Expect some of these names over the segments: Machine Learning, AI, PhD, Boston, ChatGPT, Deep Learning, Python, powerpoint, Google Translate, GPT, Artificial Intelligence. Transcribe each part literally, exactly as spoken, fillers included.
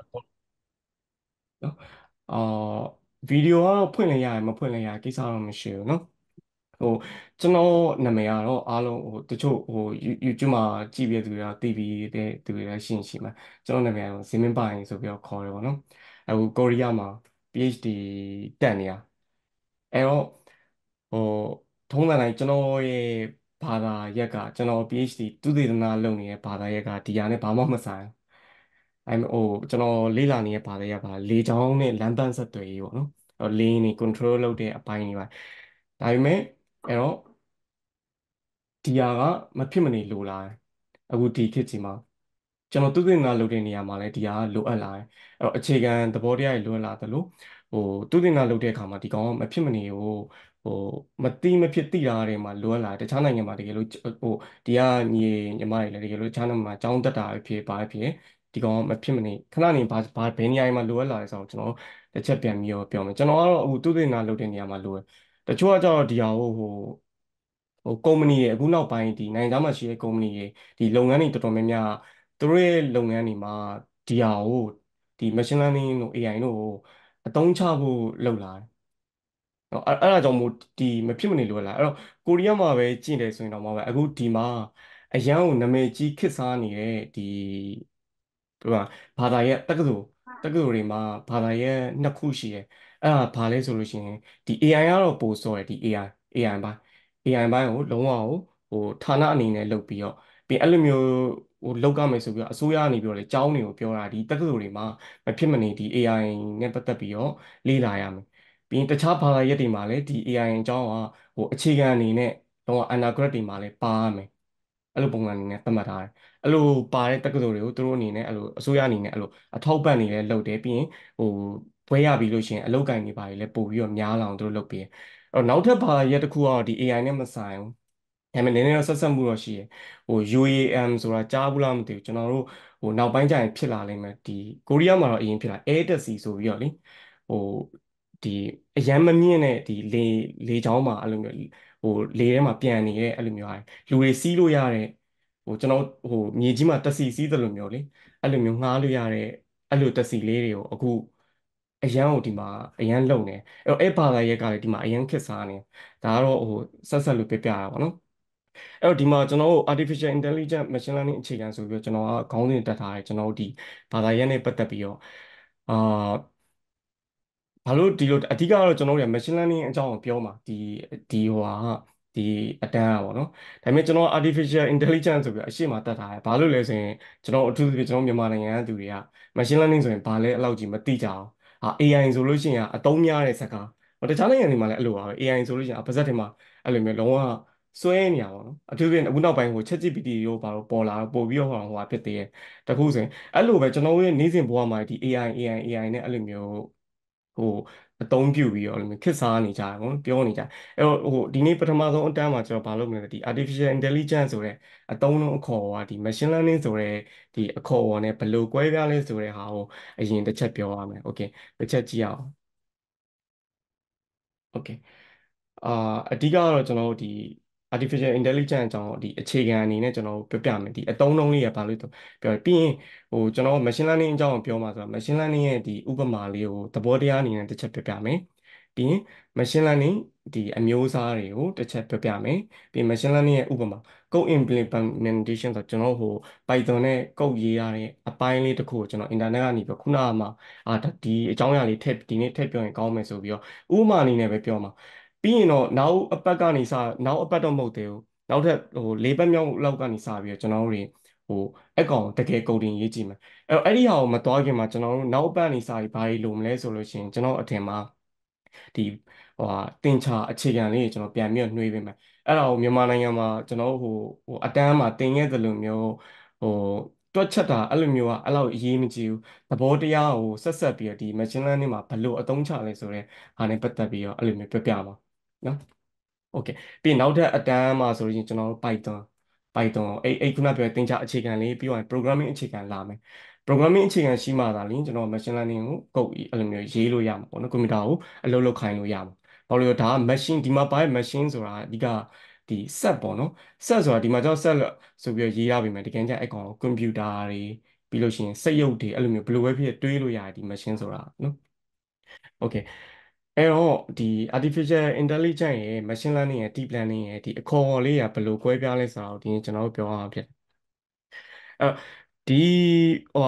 ဟုတ်နော်အာဗီဒီယိုကတော့ဖွင့်လို့ရတယ်မဖွင့်လို့ရကိစ္စတော့မရှိဘူးနော်ဟိုကျွန်တော်နာမည်ကတော့အားလုံးဟိုတချို့ဟို You- YouTube မှာကြည့်ပြသူတွေကတီဗီတဲ့သူတွေလည်းရှိရင်ရှိမှာကျွန်တော်နာမည်ကတော့ဇင်မင်းပိုင်ဆိုပြီးတော့ခေါ်တယ်ပေါ့နော်အခုကိုရီးယားမှာ PhD တက်နေတာအဲ့တော့ဟိုထုံးစံတိုင်းကျွန်တော်ရဲ့ဘာသာရက်ကကျွန်တော် PhD သုတေသနလုပ်နေတဲ့ဘာသာရက်ကဒီဟာနဲ့ဘာမှမဆိုင်ဘူး အဲ့ဟိုကျွန်တော်လေ့လာနေတဲ့ဘာလဲရပါလေချောင်းနဲ့လမ်းပန်းဆက်သွယ်ရေးပေါ့နော်အဲ့တော့လေနေ control လုပ်တဲ့အပိုင်းတွေပါဒါပေမဲ့အဲ့တော့ဒီဟာကမဖြစ်မနေလိုလာတယ်အခုဒီခေတ်ကြီးမှာကျွန်တော်သူတင်နာလုပ်တဲ့နေရာမှာလည်းဒီဟာကလိုအပ်လာတယ်အဲ့တော့အခြေခံသဘောတရားတွေလိုအပ်လာတယ်လို့ဟိုသူတင်နာလုပ်တဲ့အခါမှာဒီကောင်ကမဖြစ်မနေဟိုဟိုမတိမဖြစ်တိတာတွေမှာလိုအပ်လာတယ်တခြားနိုင်ငံမှာတကယ်လို့ဟိုဒီကညီညီမတွေလည်းတကယ်လို့တခြားနိုင်ငံမှာចောင်းတက်တာပဲဖြစ်ပါဖြစ်ဒီကောင်ကမဖြစ်မနေခဏနေဘာဘာဘယ်နေရာမှာလိုအပ်လာလဲဆိုတော့ကျွန်တော်တစ်ချက်ပြန်ပြီးတော့ပြောမယ်ကျွန်တော်ကတော့အခုသူတင်နာလုပ်တဲ့နေရာမှာလိုတယ်တချို့ကကြတော့ဒီဟာကိုဟို ဟိုကုမ္ပဏီရဲ့အခုနောက်ပိုင်းဒီနိုင်ငံသားမှာရှိတဲ့ကုမ္ပဏီရဲ့ဒီလုပ်ငန်းတွေတော်တော်များများသူတို့ရဲ့လုပ်ငန်းတွေမှာဒီဟာကိုဒီ machine learning တို့ เอ ไอ တို့ကိုအသုံးချဖို့လုပ်လာတယ်။အဲ့အဲ့ဒါကြောင့်မို့ဒီမဖြစ်မနေလိုလာအဲ့တော့ကိုရီးယားမှာပဲကြည့်တယ်ဆိုရင်တော့မှာပဲအခုဒီမှာအရန်ကိုနာမည်ကြီးခေတ်စားနေတဲ့ဒီဘယ်မှာဘာသာရဲ့တက္ကသိုလ်တက္ကသိုလ်တွေမှာဘာသာရဲ့နှစ်ခုရှိတယ်။အဲ့ဒါဘာလဲဆိုလို့ရှိရင်ဒီ เอ ไอ ကတော့ပိုဆိုတယ်ဒီ AI AI ပါ เอ ไอ ဘိုင်းကိုလုံးဝကိုဟိုဌာနအနေနဲ့လုပ်ပြီးတော့ပြီးအဲ့လိုမျိုးဟိုလောက်ကမယ်ဆိုပြီးတော့အစိုးရအနေပြီးတော့လေចောင်းတွေကိုပြောတာဒီတက္ကသိုလ်တွေမှာမဖြစ်မနေဒီ เอ ไอ နဲ့ပတ်သက်ပြီးတော့လေ့လာရမယ်ပြီးရင်တခြားဘာသာရပ်တွေမှာလည်းဒီ เอ ไอ အကြောင်းကဟိုအခြေခံအနေနဲ့တော့ undergrad တွေမှာလည်းပါရမယ်အဲ့လိုပုံစံအနေနဲ့သတ်မှတ်ထားတယ်အဲ့လိုပါတဲ့တက္ကသိုလ်တွေကိုသူတို့အနေနဲ့အဲ့လိုအစိုးရအနေနဲ့အဲ့လိုအထောက်ပံ့နေလဲလုပ်တယ်ပြီးရင်ဟိုဘွဲရပြီးလို့ရှိရင်အလုပ်ကိုင်တွေပါတွေလည်းပို့ပြီးတော့များလာအောင်သူတို့လုပ်ပြီးအဲ့တော့နောက်ထပ်ဘာရက်တစ်ခုကတော့ဒီ เอ ไอ နဲ့မဆိုင်ဘူး။ဒါပေမဲ့နည်းနည်းတော့ဆက်ဆက်မှုတော့ရှိရယ်။ဟို ยู เอ เอ็ม ဆိုတာကြားဘူးလားမသိဘူး။ကျွန်တော်တို့ဟိုနောက်ပိုင်းကျရင်ဖြစ်လာလိမ့်မယ်။ဒီကိုရီးယားမှာတော့အရင်ဖြစ်လာ Air Taxi ဆိုပြီးတော့လေ။ဟိုဒီအရန်မမြင့်တဲ့ဒီလေလေချောင်းမှာအဲ့လိုမျိုးဟိုလေထဲမှာပြန်နေတဲ့အဲ့လိုမျိုးဟာလူတွေစီးလို့ရတဲ့ဟိုကျွန်တော်ဟိုမြေကြီးမှာတက်စီစီးတယ်လို့မျိုးလေ။အဲ့လိုမျိုးငှားလို့ရတဲ့အဲ့လိုတက်စီလေးတွေကိုအခုအရန်ကိုဒီမှာအရန်လုံနေ။အဲ့တော့အဲ့ဘာသာရက်ကလည်းဒီမှာအရန်ခက်စားနေ။ဒါကတော့ဟိုဆက်ဆက်လို့ပြပြတာပါနော်။အဲ့တော့ဒီမှာကျွန်တော်တို့ artificial intelligence machine learning အခြေခံဆိုပြီးတော့ကျွန်တော်ကခေါင်းစဉ်တက်ထားတယ်ကျွန်တော်တို့ဒီဘာသာရပ်နဲ့ပတ်သက်ပြီးတော့အာဘာလို့ဒီလိုအဓိကတော့ကျွန်တော်တို့က machine learning အကြောင်းကိုပြောမှာဒီဒီဟိုဟာဒီအတန်းอ่ะပေါ့နော်ဒါပေမဲ့ကျွန်တော် artificial intelligence ဆိုပြီးတော့အရှိမတက်ထားတယ်ဘာလို့လဲဆိုရင်ကျွန်တော်အထူးသဖြင့်ကျွန်တော်မြန်မာနိုင်ငံကသူတွေက machine learning ဆိုရင်ဘာလဲအဲ့လောက်ကြီးမသိကြအောင်ဟာ เอ ไอ ဆိုလို့ရှိရင်အသုံးများတဲ့စကားဟိုတခြားနိုင်ငံတွေမှာလည်းအဲ့လိုပါပဲ เอ ไอ ဆိုလို့ရှိရင်အပါဇက်တွေမှာအဲ့လိုမျိုးလုံးဝစွဲနေတာပေါ့နော်အထူးဖြင့်အခုနောက်ပိုင်းဟို ChatGPT ရောဘာလို့ပေါ်လာတော့ပို့ပြီးတော့ဟိုဟိုဟာဖြစ်သေးတယ်တခုဆိုရင်အဲ့လိုပဲကျွန်တော်ရဲ့နေ့စဉ်ဘဝမှာဒီ AI AI AI နဲ့အဲ့လိုမျိုးဟိုအသုံးပြုပြီးတော့အဲ့လိုမျိုးခက်စားနေကြတယ်ပေါ့နော်ပြောနေကြတယ်အဲ့တော့ဟိုဒီနေ့ပထမဆုံးအတန်းမှာကျွန်တော်ဘာလုပ်မလဲဒီ Artificial Intelligence ဆိုတဲ့အသုံးလုံးအခေါ်အဝါဒီ Machine Learning ဆိုတဲ့ဒီအခေါ်အဝါနဲ့ဘယ်လိုကွဲပြားလဲဆိုတဲ့ဟာကိုအရင်တစ်ချက်ပြောရမယ်โอเคတစ်ချက်ကြည့်ရအောင်โอเคအာအဓိကကတော့ကျွန်တော်တို့ဒီ artificial intelligence အကြောင်းဒီအခြေခံအနေနဲ့ကျွန်တော်တို့ပြောပြမယ်ဒီအသုံးအနှုန်းလေးရပါလို့ပြောပြီးရင်ဟိုကျွန်တော် machine learning အကြောင်းကိုပြောမှာဆိုတော့ machine learning ရဲ့ဒီဥပမာလေးကိုသဘောတရားအနေနဲ့တစ်ချက်ပြောပြမယ်ပြီးရင် machine learning ဒီအမျိုးအစားတွေကိုတစ်ချက်ပြောပြမယ်ပြီးရင် machine learning ရဲ့ဥပမာ code implementation ဆိုတော့ကျွန်တော်ဟို Python နဲ့ code ရေးရတဲ့အပိုင်းလေးတစ်ခုကိုကျွန်တော် internet ကနေပြီးခုနကမှအာဒါဒီအကြောင်းအရာလေးထည့်ဒီနေ့ထည့်ပြောရင်ကောင်းမယ်ဆိုပြီးတော့ဥပမာအနေနဲ့ပဲပြောမှာပြီးရင်တော့နောက်အပတ်ကနေစနောက်အပတ်တော့မဟုတ်သေးဘူးနောက်ထပ်ဟိုလေးပတ်မြောက်လောက်ကနေစပြီးတော့ကျွန်တော်တို့တွေဟိုအကောင်တကယ်ကုန်တင်ရေးကြည့်မယ်အဲ့တော့အဲ့ဒီဟာကိုမသွားခင်မှာကျွန်တော်တို့နောက်အပတ်နေစပြီးဘာတွေလုပ်မလဲဆိုလို့ရှိရင်ကျွန်တော်အထင်မှာဒီဟိုဟာတင်ချာအခြေခံလေးကိုကျွန်တော်ပြန်ပြီးတော့နှွေးပေးမယ်အဲ့ဒါကိုမြန်မာနိုင်ငံမှာကျွန်တော်ဟိုဟိုအတန်းမှာတင်ခဲ့သလိုမျိုးဟိုတွက်ချက်တာအဲ့လိုမျိုးကအဲ့လောက်အရေးမကြီးဘူးသဘောတရားကိုဆက်ဆက်ပြီးတော့ဒီ machine learning မှာဘယ်လိုအသုံးချလဲဆိုတဲ့အားနဲ့ပတ်သက်ပြီးတော့အဲ့လိုမျိုးပြပြပါနော် okay ပြီးရင်နောက်ထပ်အတန်းမှာဆိုရင်ကျွန်တော်တို့ Python Python အဲ့အဲ့ခုနပြောတဲ့သင်္ချာအခြေခံလေးပြီးရင် programming အခြေခံလာမယ် programming အခြေခံရှိမှသာလျှင်ကျွန်တော် machine learning ကိုကုတ်အဲ့လိုမျိုးရေးလို့ရမှာပေါ့နော်ကွန်ပျူတာကိုအလုပ်လုပ်ခိုင်းလို့ရမှာဘာလို့လဲဒါက machine ဒီမှာပါတဲ့ machine ဆိုတာအဓိကဒီ set ပေါ့နော် set ဆိုတာဒီမှာကျွန်တော် set လို့ဆိုပြီးရေးရပြီမယ်တကယ်ကြိုက်အကောင်ကွန်ပျူတာတွေ ပြီးလို့ရှိရင်စိတ်ရုပ်တွေအဲ့လိုမျိုးဘယ်လိုပဲဖြစ်တွေးလို့ရတယ်ဒီ machine ဆိုတာနော် okay အဲ့တော့ဒီ artificial intelligence ရဲ့ machine learning ရဲ့ deep learning ရဲ့ဒီအခေါ်အဝေါ်လေးကဘယ်လိုကွဲပြားလဲဆိုတာကိုဒီနေ့ကျွန်တော်တို့ပြောရမှာဖြစ်တယ်အဲ့ဒီဟို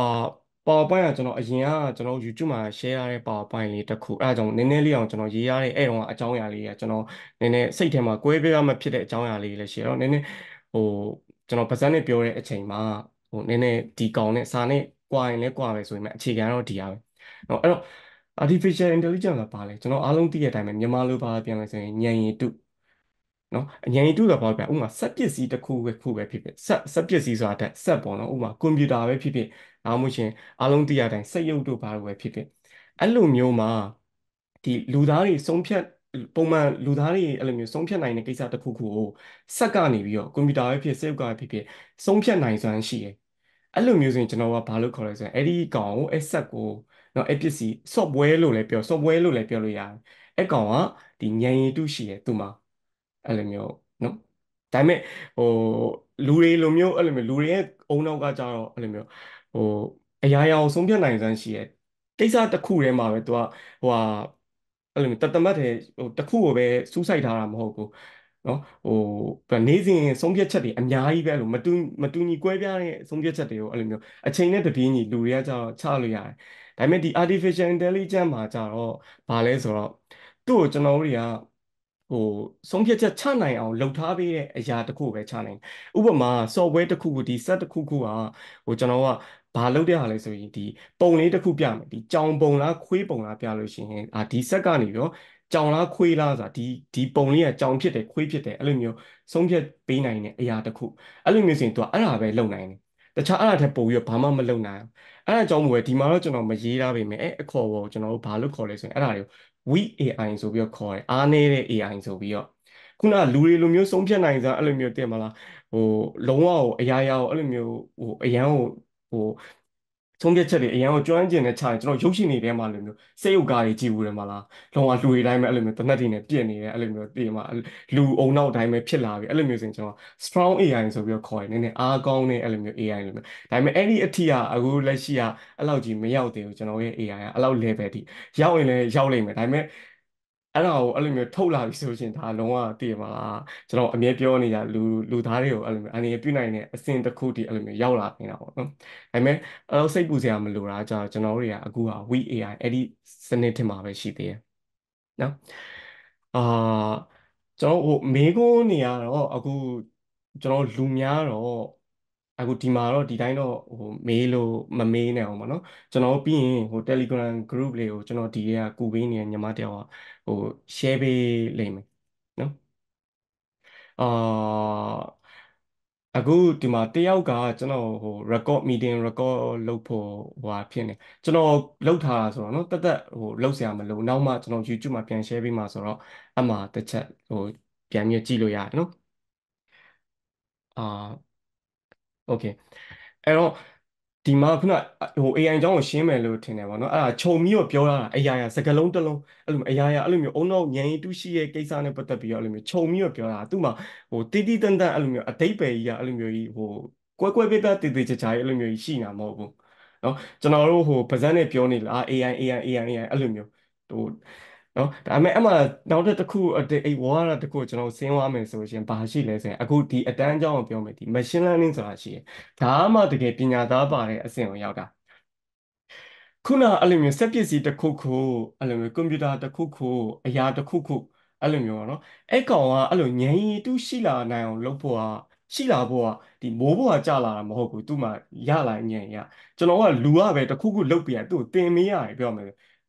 PowerPoint ကကျွန်တော်အရင်ကကျွန်တော် YouTube မှာ share ရတဲ့ PowerPoint လေးတစ်ခုအဲ့ဒါကြောင့်နည်းနည်းလေးအောင်ကျွန်တော်ရေးရတဲ့အဲ့တော့အကြောင်းအရာလေးကကျွန်တော်နည်းနည်းစိတ်ထဲမှာကွဲပြားမှဖြစ်တဲ့အကြောင်းအရာလေးလည်းရှိတော့နည်းနည်းဟိုကျွန်တော်ပါဇက်နဲ့ပြောတဲ့အချိန်မှာဟိုနည်းနည်းဒီကောင်နဲ့စာနဲ့ကွာရင်လည်းကွာပဲဆိုရင်အခြေခံတော့ဒီအားပဲ။နော်အဲ့တော့ artificial intelligence ကပါလဲကျွန်တော်အားလုံးသိတဲ့အတိုင်းပဲမြန်မာလိုပါပြန်လဲဆိုရင်ဉာဏ်ရည်တုနော်ဉာဏ်ရည်တုကဘာပဲဥပမာစက်ပစ္စည်းတစ်ခုပဲခုပဲဖြစ်ဖြစ်စက်စက်ပစ္စည်းဆိုတာတက်စက်ပေါ့နော်ဥပမာကွန်ပျူတာပဲဖြစ်ဖြစ်အားမို့ရှင်အားလုံးသိတဲ့အတိုင်းစက်ရုပ်တို့ဘာလို့ပဲဖြစ်ဖြစ်အဲ့လိုမျိုးမှာဒီလူသားတွေဆုံးဖြတ်ပုံမှန်လူသားတွေအဲ့လိုမျိုးဆုံးဖြတ်နိုင်တဲ့ကိစ္စတစ်ခုခုကိုစက်ကနေပြီးတော့ကွန်ပျူတာပဲဖြစ်စိတ်ကပဲဖြစ်ဖြစ်ဆုံးဖြတ်နိုင်စွမ်းရှိတယ်။အဲ့လိုမျိုးဆိုရင်ကျွန်တော်ကဘာလို့ခေါ်လဲဆိုရင်အဲ့ဒီကောင်ကိုအဲ့စက်ကိုနော်အဲ့ပစ္စည်း software လို့လည်းပြော software လို့လည်းပြောလို့ရတယ်။အဲ့ကောင်ကဒီဉာဏ်ရည်တုရှိတယ်သူမှာအဲ့လိုမျိုးနော်ဒါပေမဲ့ဟိုလူတွေလိုမျိုးအဲ့လိုမျိုးလူတွေရဲ့အုံနောက်ကကြတော့အဲ့လိုမျိုးဟိုအရာရာကိုဆုံးဖြတ်နိုင်စွမ်းရှိတယ်။ကိစ္စတစ်ခုထဲမှာပဲသူကဟိုဟာအဲ့လိုတတ်မှတ်တယ်ဟိုတခုကိုပဲစူးစိုက်ထားတာမဟုတ်ဘူးနော်ဟိုနေစဉ်ဆုံးဖြတ်ချက်တွေအများကြီးပဲလို့မတူမတူညီကွဲပြားတဲ့ဆုံးဖြတ်ချက်တွေကိုအဲ့လိုမျိုးအချိန်နဲ့တပြေးညီလူတွေကကြတော့ချလို့ရတယ်ဒါပေမဲ့ဒီ artificial intelligence မှာကြတော့ဘာလဲဆိုတော့သူ့ကိုကျွန်တော်တို့ကဟိုဆုံးဖြတ်ချက်ချနိုင်အောင်လှုပ်ထားပေးတဲ့အရာတစ်ခုပဲချနိုင်ဥပမာ software တစ်ခုကိုဒီ set တစ်ခုခုကဟိုကျွန်တော်ကဘာလုပ်တဲ့ဟာလဲဆိုရင်ဒီပုံလေးတစ်ခုပြမယ်ဒီကြောင်ပုံလားခွေးပုံလားပြလို့ရှိရင်အာဒီဆက်ကနေပြီးတော့ကြောင်လားခွေးလားဆိုတာဒီဒီပုံလေးကကြောင်ဖြစ်တယ်ခွေးဖြစ်တယ်အဲ့လိုမျိုးဆုံးဖြတ်ပေးနိုင်တဲ့အရာတစ်ခုအဲ့လိုမျိုးဆိုရင်သူကအဲ့ဒါပဲလုပ်နိုင်တယ်တခြားအဲ့ဒါထက်ပိုပြီးတော့ဘာမှမလုပ်နိုင်အဲ့ဒါကြောင့်မို့ပဲဒီမှာတော့ကျွန်တော်မရေးတာပဲမယ်အဲ့အခေါ်ပေါ်ကျွန်တော်တို့ဘာလို့ခေါ်လဲဆိုရင်အဲ့ဒါတွေကို weak အေ အိုင် ဆိုပြီးတော့ခေါ်တယ်အားနည်းတဲ့ အေ အိုင် ဆိုပြီးတော့ခုနကလူတွေလိုမျိုးဆုံးဖြတ်နိုင်စားအဲ့လိုမျိုးတင်မလားဟိုလုံးဝဟိုအရာရာကိုအဲ့လိုမျိုးဟိုအရန်ကိုဟိုဆုံးဖြတ်ချက်တွေအရင်ကကျွမ်းကျင်တဲ့ခြားကျွန်တော်ရုပ်ရှင်တွေထဲမှာလိုမျိုးစိတ်ဥကားတွေကြည့်ဘူးတယ်မလားလောကလူတွေတိုင်းပဲအဲ့လိုမျိုးတနက်တွေနဲ့ပြည့်နေတယ်အဲ့လိုမျိုးဒီမှာလူအုံနောက်တိုင်းပဲဖြစ်လာပြီအဲ့လိုမျိုးဆိုရင်ကျွန်တော် strong အေ အိုင် ဆိုပြီးတော့ခေါ်တယ်နည်းနည်းအားကောင်းတဲ့အဲ့လိုမျိုး အေ အိုင် လို့မျိုးဒါပေမဲ့အဲ့ဒီအထီးကအခုလက်ရှိကအဲ့လောက်ကြီးမရောက်သေးဘူးကျွန်တော်ရဲ့ အေ အိုင် ကအဲ့လောက် level ထိရောက်ရင်လည်းရောက်လိမ့်မယ်ဒါပေမဲ့အဲ့ဒါကိုအဲ့လိုမျိုးထုတ်လာပြီဆိုရင်ဒါလုံးဝတည်မှာလားကျွန်တော်အမြဲပြောနေကြလူလူသားတွေကိုအဲ့လိုမျိုးအနေနဲ့ပြုနိုင်တဲ့အစဉ်တစ်ခုတည်းအဲ့လိုမျိုးရောက်လာနေတာပေါ့နော်ဒါပေမဲ့အဲ့လိုစိတ်ပူစရာမလိုတာကြောင့်ကျွန်တော်တို့ကအခုဟာ weak အေ အိုင် အဲ့ဒီစနစ်ထင်မှာပဲရှိသေးတယ်နော်အာကျွန်တော်ဟိုမေကွန်းနေရတော့အခုကျွန်တော်လူများတော့အခုဒီမှာတော့ဒီတိုင်းတော့ဟိုမေးလို့မမေးနိုင်အောင်ပေါ့နော်ကျွန်တော်ပြီးရင်ဟို Telegram group လေးကိုကျွန်တော်ဒီရဲ့ကူပေးနေတဲ့ညီမတယောက်ကဟို share ပေးလိမ့်မယ်နော်အာအခုဒီမှာတယောက်ကကျွန်တော်ဟို record meeting record လုပ်ဖို့ဟိုဟာဖြစ်နေကျွန်တော်လုပ်ထားတာဆိုတော့နော်တက်တက်ဟိုလုပ်เสียမလို့နောက်မှကျွန်တော် YouTube မှာပြန် share ပေးမှာဆိုတော့အမှတစ်ချက်ဟိုပြန်မြှုပ်ကြည့်လို့ရတယ်နော်အာโอเคအဲ့တော့ဒီမှာခုနဟို အေ အိုင် အကြောင်းကိုရှင်းမယ်လို့ထင်တယ်ပေါ့နော်အဲ့ဒါခြုံပြီးတော့ပြောရတာအရာရာစကားလုံးတစ်လုံးအဲ့လိုအရာရာအဲ့လိုမျိုးအုံနောက်ဉာဏ်ရည်တုရှိရဲ့ကိစ္စနဲ့ပတ်သက်ပြီးတော့အဲ့လိုမျိုးခြုံပြီးတော့ပြောတာသူ့မှာဟိုတိတိတန်တန်အဲ့လိုမျိုးအတိတ်ပဲကြီးอ่ะအဲ့လိုမျိုးကြီးဟိုကွဲကွဲပြားပြားတေတေချာချာကြီးအဲ့လိုမျိုးကြီးရှိနေတာမဟုတ်ဘူးနော်ကျွန်တော်တို့ဟိုပါဇက်နဲ့ပြောနေလား အေ အိုင် အေ အိုင် အေ အိုင် အေ အိုင် အဲ့လိုမျိုးဟိုနော်ဒါပေမဲ့အမှနောက်တစ်ခုအိဝါရတစ်ခုကျွန်တော်ဆင်းသွားမယ်ဆိုရင်ဘာရှိလဲဆိုရင်အခုဒီအတန်းအကြောင်းကိုပြောမယ်ဒီ machine learning ဆိုတာရှိတယ်ဒါမှတကယ်ပညာသားပါတဲ့အဆင့်ကိုရောက်တာခုနအဲ့လိုမျိုးစက်ပစ္စည်းတစ်ခုခုအဲ့လိုမျိုးကွန်ပျူတာတစ်ခုခုအရာတစ်ခုခုအဲ့လိုမျိုးပေါ့နော်အဲ့ကောင်ကအဲ့လိုဉာဏ်ရည်တုရှိလာနိုင်အောင်လုပ်ဖို့อ่ะရှိလာဖို့อ่ะဒီမိုးဖို့อ่ะကြလာတာမဟုတ်ဘူးသူ့မှာရလာဉာဏ်ရကျွန်တော်ကလူကပဲတစ်ခုခုလုပ်ပြန်သူ့ကိုတင်မေးရတယ်ပြောမယ်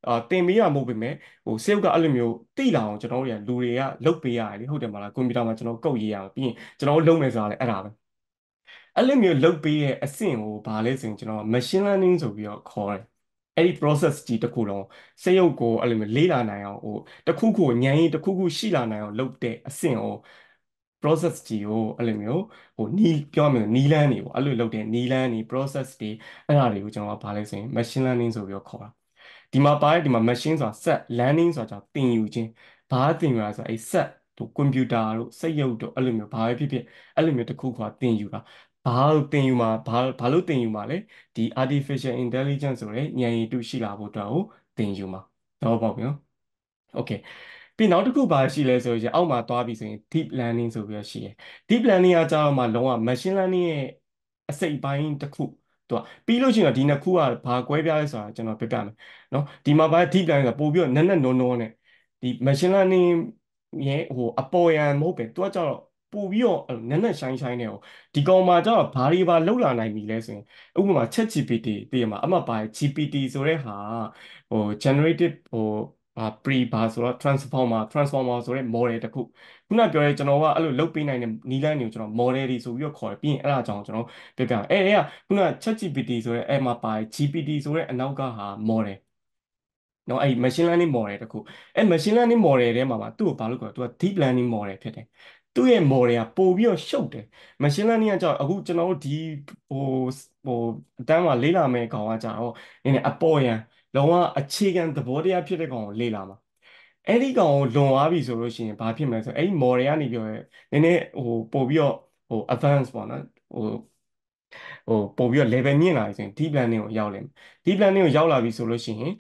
အာတင်ပေးရမဟုတ်ပေမဲ့ဟိုစေုပ်ကအဲ့လိုမျိုးတိလာအောင်ကျွန်တော်တို့ကလူတွေကလုတ်ပေးရတယ်လေဟုတ်တယ်မလားကွန်ပျူတာမှာကျွန်တော်ကုတ်ရေးရအောင်ပြီးရင်ကျွန်တော်လုံးမယ်ဆိုတာလည်းအဲ့ဒါပဲအဲ့လိုမျိုးလုတ်ပေးရဲ့အဆင့်ကိုဘာလဲဆိုရင်ကျွန်တော် machine learning ဆိုပြီးတော့ခေါ်တယ်အဲ့ဒီ process ကြီးတစ်ခုလုံးစေုပ်ကိုအဲ့လိုမျိုးလေးလာနိုင်အောင်ဟိုတစ်ခုခုဉာဏ်ရည်တစ်ခုခုရှိလာနိုင်အောင်လုတ်တဲ့အဆင့်ကို process ကြီးကိုအဲ့လိုမျိုးဟိုနီးပြောမယ်နီးလန်းနေပေါ့အဲ့လိုလုတ်တဲ့နီးလန်းနေ process တွေအဲ့ဒါတွေကိုကျွန်တော်ကဘာလဲဆိုရင် machine learning ဆိုပြီးတော့ခေါ်တာဒီမှာပါတဲ့ဒီမှာ machine ဆိုတာ set learning ဆိုတာကြောင့်သင်ယူခြင်းဘာသင်ယူတာဆိုအဲ့ set တို့ computer တို့စက်ရုပ်တို့အဲ့လိုမျိုးဘာပဲဖြစ်ဖြစ်အဲ့လိုမျိုးတစ်ခုခုကသင်ယူတာ ဘာလို့တင်ယူမှာဘာဘာလို့တင်ယူမှာလဲဒီ artificial intelligence ဆိုတဲ့ဉာဏ်ရည်တူရှိလာဖို့အတွက်ကိုတင်ယူမှာတော့ပေါ့ဗျာ okay ပြီးနောက်တစ်ခုပါရှိလဲဆိုရင်အောက်မှာသွားပြီးဆိုရင် deep learning ဆိုပြီးတော့ရှိရယ် deep learning ကကြာတော့မှလုံးဝ machine learning ရဲ့အစိတ်ပိုင်းတစ်ခုတော့ပြီးလို့ရှိရင်ဒီနှစ်ခုကဘာကွဲပြားလဲဆိုတာကျွန်တော်ပြပြမယ်เนาะဒီမှာဘာ deep learning ကပို့ပြီးတော့နက်နက်နောနောနဲ့ဒီ machine learning ရဲ့ဟိုအပေါ်ယံမဟုတ်ပဲသူကကြာတော့ပို့ပြီးတော့နက်နက်ရှိုင်းရှိုင်းနဲ့ဟိုဒီကောင်မှာကျတော့ဘာတွေပါလောက်လာနိုင်ပြီလဲဆိုရင်ဥပမာ ChatGPT တည်ရမှာအမှပါ ဂျီပီတီ ဆိုတဲ့ဟာဟို generative ဟိုဘာ pre ဘာဆိုတော့ transformer transformer ဆိုတဲ့ model တစ်ခုခုနပြောရဲကျွန်တော်ကအဲ့လိုလုတ်ပေးနိုင်တဲ့နီးလန်းတွေကိုကျွန်တော် model တွေဆိုပြီးတော့ခေါ်တယ်ပြီးရင်အဲ့ဒါကြောင့်ကျွန်တော်ပြပြအဲ့ဒါကခုန ChatGPT ဆိုတဲ့အဲ့မှာပါ ဂျီပီတီ ဆိုတဲ့အနောက်ကဟာ model နော်အဲ့ machine learning model တစ်ခုအဲ့ machine learning model ထဲမှာမှာသူ့ကိုဘာလို့ခေါ်လဲသူက deep learning model ဖြစ်တယ်သူ့ရဲ့ model ကပို့ပြီးတော့ရှုပ်တယ် machine learning ကကြောင့်အခုကျွန်တော်တို့ဒီဟိုဟိုအတန်းမှာလေးလာမဲ့ကောင်ကကြာတော့နည်းနည်းအပေါ်ယံလုံးဝအခြေခံသဘောတရားဖြစ်တဲ့ကောင်ကိုလေးလာမှာအဲ့ဒီကောင်ကိုလွန်သွားပြီဆိုလို့ရှိရင်ဘာဖြစ်မလဲဆိုအဲ့ဒီ model ကနေပြောနည်းနည်းဟိုပို့ပြီးတော့ဟို advance ပေါ့နော်ဟိုဟိုပို့ပြီးတော့ level မြင့်လာပြီဆိုရင် deep learning ကိုရောက်လိမ့်မယ် deep learning ကိုရောက်လာပြီဆိုလို့ရှိရင်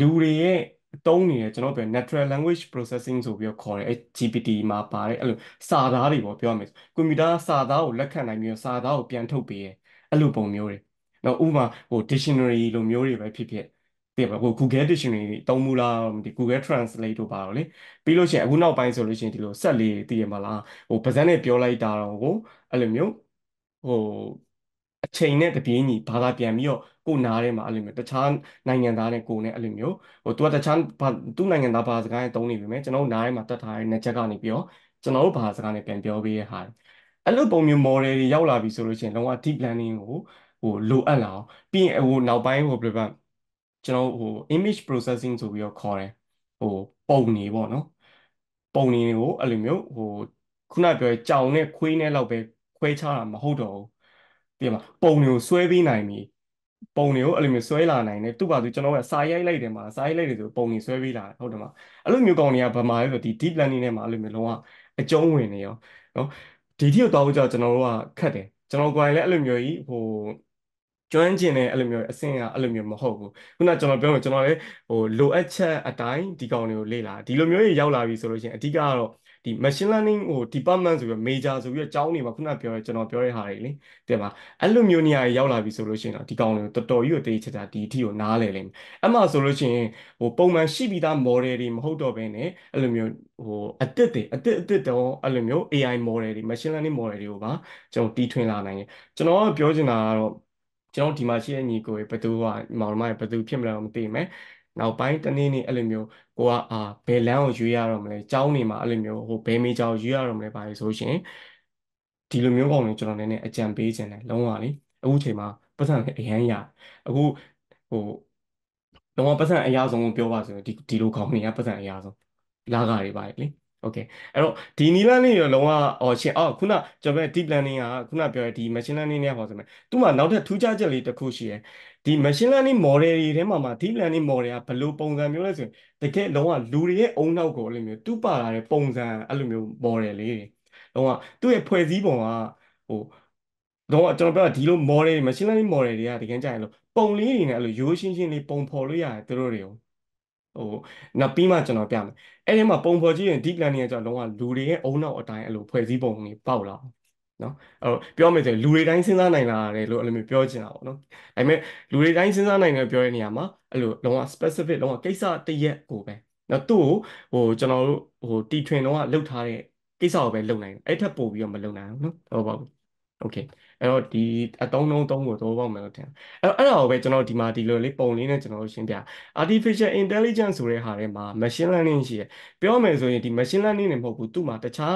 လူတွေရဲ့အသုံးနေတယ်ကျွန်တော်ပြော natural language processing ဆိုပြီးတော့ခေါ်တယ်အဲ ဂျီပီတီ မှာပါတယ်အဲ့လိုစာသားတွေပေါ့ပြောရမယ်ကွန်ပျူတာစာသားကိုလက်ခံနိုင်ပြီးတော့စာသားကိုပြန်ထုတ်ပေးတယ်အဲ့လိုပုံမျိုးတွေနောက်ဥပမာဟို dictionary လိုမျိုးတွေပဲဖြစ်ဖြစ်သိပါဟို Google dictionary တွေတုံးမူလားဒီ Google Translate တို့ပါတော့လေပြီးလို့ရှိရင်အခုနောက်ပိုင်းဆိုလို့ရှိရင်ဒီလိုဆက်လေးသိရမှာလားဟိုပါးစပ်နဲ့ပြောလိုက်တာတော့ကိုအဲ့လိုမျိုးဟိုအချိန်နဲ့တပြေးညီဘာသာပြန်ပြီးတော့ကိုနားထဲမှာအဲ့လိုမျိုးတခြားနိုင်ငံသားနဲ့ကိုနဲ့အဲ့လိုမျိုးဟိုသူကတခြားသူ့နိုင်ငံသားဘာစကားနဲ့တုံးနေပြီမယ်ကျွန်တော်တို့နားထဲမှာတတ်ထားတဲ့နှစ်ချက်ကနေပြီးတော့ကျွန်တော်တို့ဘာစကားနဲ့ပြန်ပြောပေးရဟာအဲ့လိုပုံမျိုး model တွေရောက်လာပြီဆိုလို့ရှိရင်လုံးဝ deep learning ကိုဟိုလိုအပ်လာအောင်ပြီးရင်ဟိုနောက်ပိုင်းဟိုဘယ်ဘက်ကျွန်တော်ဟို image processing ဆိုပြီးတော့ခေါ်တယ်ဟိုပုံနေပေါ့နော်ပုံနေတွေကိုအဲ့လိုမျိုးဟိုခုနပြောတဲ့ကြောင်နဲ့ခွေးနဲ့လောက်ပဲခွဲခြားတာမဟုတ်တော့ဘူးပြန်ပါပုံတွေကိုဆွဲပြီးနိုင်ပြီပုံတွေကိုအဲ့လိုမျိုးဆွဲလာနိုင်တယ်သူ့ပါသူကျွန်တော်ကစာရိုက်လိုက်တယ်မှာစာရိုက်လိုက်တယ်ဆိုပုံတွေဆွဲပြီးလာဟုတ်တယ်မှာအဲ့လိုမျိုးကောင်တွေကဗမာလေးဆိုဒီ deep learning နဲ့မှာအဲ့လိုမျိုးလုံးဝအကျုံးဝင်နေရောနော်ဒီတိကိုတောင်းကြကျွန်တော်တို့ကခက်တယ်ကျွန်တော်ကိုယ်လည်းအဲ့လိုမျိုးကြီးဟိုကျွမ်းကျင်တဲ့အဲ့လိုမျိုးအဆင့်ကအဲ့လိုမျိုးမဟုတ်ဘူးခုနကျွန်တော်ပြောမှာကျွန်တော်လည်းဟိုလိုအပ်ချက်အတိုင်းဒီကောင်တွေကိုလေ့လာဒီလိုမျိုးကြီးရောက်လာပြီဆိုလို့ရှိရင်အဓိကကတော့ဒီ machine learning ဟို department ဆိုပြီး major ဆိုပြီးတော့ကျောင်းနေမှာခုနပြောရဲကျွန်တော်ပြောရဲဟာတွေလေတဲ့ပါအဲ့လိုမျိုးနေရာရောက်လာပြီဆိုလို့ရှိရင်တော့ဒီကောင်တွေတော်တော်ကြီးကိုတေးချတာဒီအထိကိုနားလဲလိမ့်မယ်အဲ့မှာဆိုလို့ရှိရင်ဟိုပုံမှန်ရှိပြီးသား model တွေမဟုတ်တော့ဘဲနဲ့အဲ့လိုမျိုးဟိုအတစ်တွေအတစ်အတစ်တော့အဲ့လိုမျိုး A I model တွေ machine learning model တွေကိုပါကျွန်တော်တီထွင်လာနိုင်တယ်ကျွန်တော်ပြောချင်တာကတော့ကျွန်တော်ဒီမှာရှိတဲ့ညီကိုဘယ်သူကမောင်မရဘယ်သူဖြစ်မလဲမသိဘူးနောက်ပိုင်းတနေ့နေ့အဲ့လိုမျိုးကိုကအာဘယ်လမ်းကိုရွေးရတော့မလဲကျောင်းနေမှာအဲ့လိုမျိုးဟိုဘယ်မေးချောင်းရွေးရတော့မလဲပါလေဆိုရှင်ဒီလိုမျိုးကောင်တွေကျွန်တော်နည်းနည်းအကြံပေးခြင်းနဲ့လုံးဝလေအခုချိန်မှာပတ်စံလည်းအရန်ရအခုဟိုလုံးဝပတ်စံအရာဆုံးကိုပြောပါဆိုရင်ဒီဒီလိုကောင်တွေကပတ်စံအရာဆုံးလာကြတွေပါလေโอเคအဲ့တော့ဒီနီလန်းလေးရောလုံးဝအော်ရှင်အော်ခုနကျွန်တော် deep learning ကခုနပြောတဲ့ဒီ machine learning เนี่ยပေါ့ဆိုမယ်သူ့မှာနောက်ထပ်ထူးခြားချက်လေးတစ်ခုရှိတယ်ဒီ machine learning model တွေထဲမှာမှာ deep learning model ကဘယ်လိုပုံစံမျိုးလဲဆိုရင်တကယ်လုံးဝလူတွေရဲ့အုံနောက်ကိုအဲ့လိုမျိုးသူ့ပါလာတဲ့ပုံစံအဲ့လိုမျိုး model လေးတွေလုံးဝသူ့ရဲ့ဖွဲ့စည်းပုံကဟိုတော့ကျွန်တော်ပြောတာဒီလို model တွေ machine learning model တွေကတကယ်ကြရင်လို့ပုံလေးတွေနဲ့အဲ့လိုရိုးရှင်းရှင်းလေးပုံဖော်လို့ရတယ်သူတို့တွေဟိုနောက်ပြီးမှကျွန်တော်ပြမယ်အဲ့ဒီမှာပုံဖော်ကြည့်ရင် deep learning ကကျွန်တော်လုံးဝလူတွေရဲ့အုံနောက်အတိုင်းအဲ့လိုဖွဲ့စည်းပုံတွေပေါက်လာနော်အဲ့တော့ပြောမယ်ဆိုရင်လူတွေတိုင်းစဉ်းစားနိုင်လာတယ်လို့အဲ့လိုမျိုးပြောချင်တာပေါ့နော်ဒါပေမဲ့လူတွေတိုင်းစဉ်းစားနိုင်တယ်ပြောတဲ့နေရာမှာအဲ့လိုလုံးဝ specific လုံးဝကိစ္စတစ်ရက်ကိုပဲနော်သူ့ကိုဟိုကျွန်တော်တို့ဟိုတီထွင်တော့ကလုတ်ထားတဲ့ကိစ္စကိုပဲလုပ်နိုင်တယ်အဲ့ထက်ပိုပြီးတော့မလုပ်နိုင်ဘူးနော်ဟုတ်ပါဘူးโอเคအဲ့တော့ဒီအတုံးတုံးတုံးကိုသဘောပေါက်မယ်လို့ထင်တယ်အဲ့တော့အဲ့ဒါကိုပဲကျွန်တော်ဒီမှာဒီလိုလေးပုံလေးနဲ့ကျွန်တော်ရှင်းပြ Artificial Intelligence ဆိုတဲ့ဟာထဲမှာ Machine Learning ရှိရပြောမယ်ဆိုရင်ဒီ Machine Learning နဲ့မဟုတ်ဘူးသူ့မှာတခြား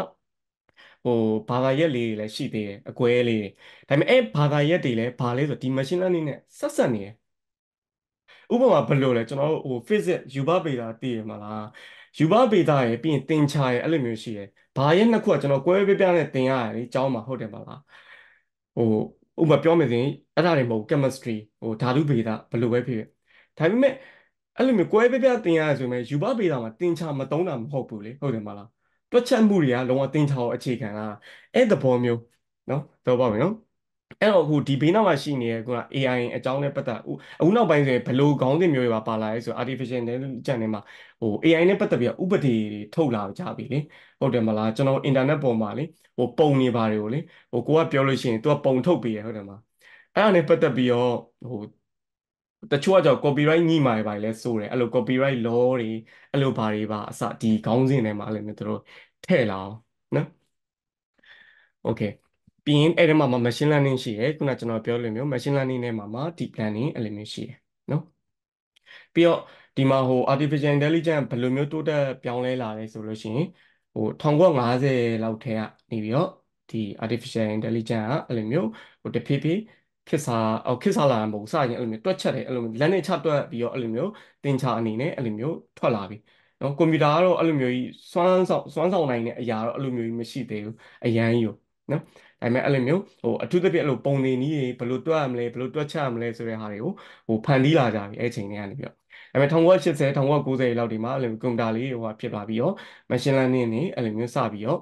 ဟိုဘာသာရပ်လေးတွေလည်းရှိသေးတယ်အကွဲလေးတွေဒါပေမဲ့အဲ့ဘာသာရပ်တွေလည်းဘာလဲဆိုဒီ Machine Learning နဲ့ဆက်ဆက်နေတယ်ဥပမာဘယ်လိုလဲကျွန်တော်ဟို Physics Yuba Beta သိရမှာလား Yuba Beta ရပြီးရင်သင်ချရအဲ့လိုမျိုးရှိတယ်ဘာရဲ့နှစ်ခုကကျွန်တော်ကွဲပြပြနဲ့သင်ရတယ်လေအကြောင်းမှာဟုတ်တယ်ပါလားဟိုဥပမာပြောမယ်ဆိုရင်အဲ့ဒါတွေမဟုတ် chemistry ဟိုဓာတုဗေဒဘယ်လိုပဲဖြစ်ဖြစ်ဒါပေမဲ့အဲ့လိုမျိုးကွဲပြပြတင်ရတယ်ဆိုရင်ယူဘဗေဒမှာတင်ချာမတုံးတာမဟုတ်ဘူးလေဟုတ်တယ်မလားတွက်ချက်မှုတွေကလုံးဝတင်ချာကိုအခြေခံတာအဲ့သဘောမျိုးနော်သဘောပေါက်ပြီနော် အဲ့တော့ဟိုဒီဘေးနောက်မှာရှိနေတဲ့ကွာ A I အကြောင်းနဲ့ပတ်သက်ဟိုအခုနောက်ပိုင်းဆိုရင်ဘယ်လိုခေါင်းစဉ်မျိုးတွေပါပါလာလဲဆို Artificial Intelligence နဲ့မှာဟို A I နဲ့ပတ်သက်ပြီးဥပဒေတွေထုတ်လာကြပြီလေဟုတ်တယ်မလားကျွန်တော် internet ပေါ်မှာလေဟိုပုံနေပါတယ်ကိုလေဟိုကိုကပြောလို့ရှိရင် तू ကပုံထုတ်ပေးရဟုတ်တယ်မလားအဲ့ဒါနဲ့ပတ်သက်ပြီးတော့ဟိုတချို့ကကြောက် copyright ညှိမှာပဲလေဆိုတယ်အဲ့လို copyright law တွေအဲ့လိုဘာတွေပါအစဒီခေါင်းစဉ်တွေမှာလည်းတို့ထည့်လာအောင်နော် Okay ပြီးရင်အဲ့ဒီမှာ machine learning ရှိတယ်ခုနကျွန်တော်ပြောလို့မျိုး machine learning နဲ့မှာမှာ deep learning အဲ့လိုမျိုးရှိတယ်နော်ပြီးတော့ဒီမှာဟို artificial intelligence ဘယ်လိုမျိုးတိုးတက်ပြောင်းလဲလာလဲဆိုလို့ရှိရင်ဟိုnineteen fiftyလောက်ထဲကနေပြီးတော့ဒီ artificial intelligence ကအဲ့လိုမျိုးဟိုတဖြည်းဖြည်းခေတ်စားအော်ခေတ်စားလာမှာမဟုတ်စရင်အဲ့လိုမျိုးတွက်ချက်တယ်အဲ့လိုမျိုးလက်နဲ့ချတွက်ပြီးတော့အဲ့လိုမျိုးသင်္ချာအနေနဲ့အဲ့လိုမျိုးထွက်လာပြီနော်ကွန်ပျူတာကတော့အဲ့လိုမျိုးကြီးစွမ်းဆောင်စွမ်းဆောင်နိုင်တဲ့အရာတော့အဲ့လိုမျိုးကြီးမရှိသေးဘူးအရန်ကြီးကိုနော်ဒါပေမဲ့အဲ့လိုမျိုးဟိုအထူးသဖြင့်အဲ့လိုပုံစံနည်းတွေဘယ်လိုတွက်ရမလဲဘယ်လိုတွက်ချက်ရမလဲဆိုတဲ့ဟာတွေကိုဟိုဖန်တီးလာကြပြီအဲ့ချိန်တွေကနေပြီးတော့ဒါပေမဲ့nineteen eighty nineteen ninetyလောက်ဒီမှာအဲ့လိုကွန်ပျူတာလေးဟိုဟာဖြစ်လာပြီးတော့ machine learning နဲ့အဲ့လိုမျိုးစပြီးတော့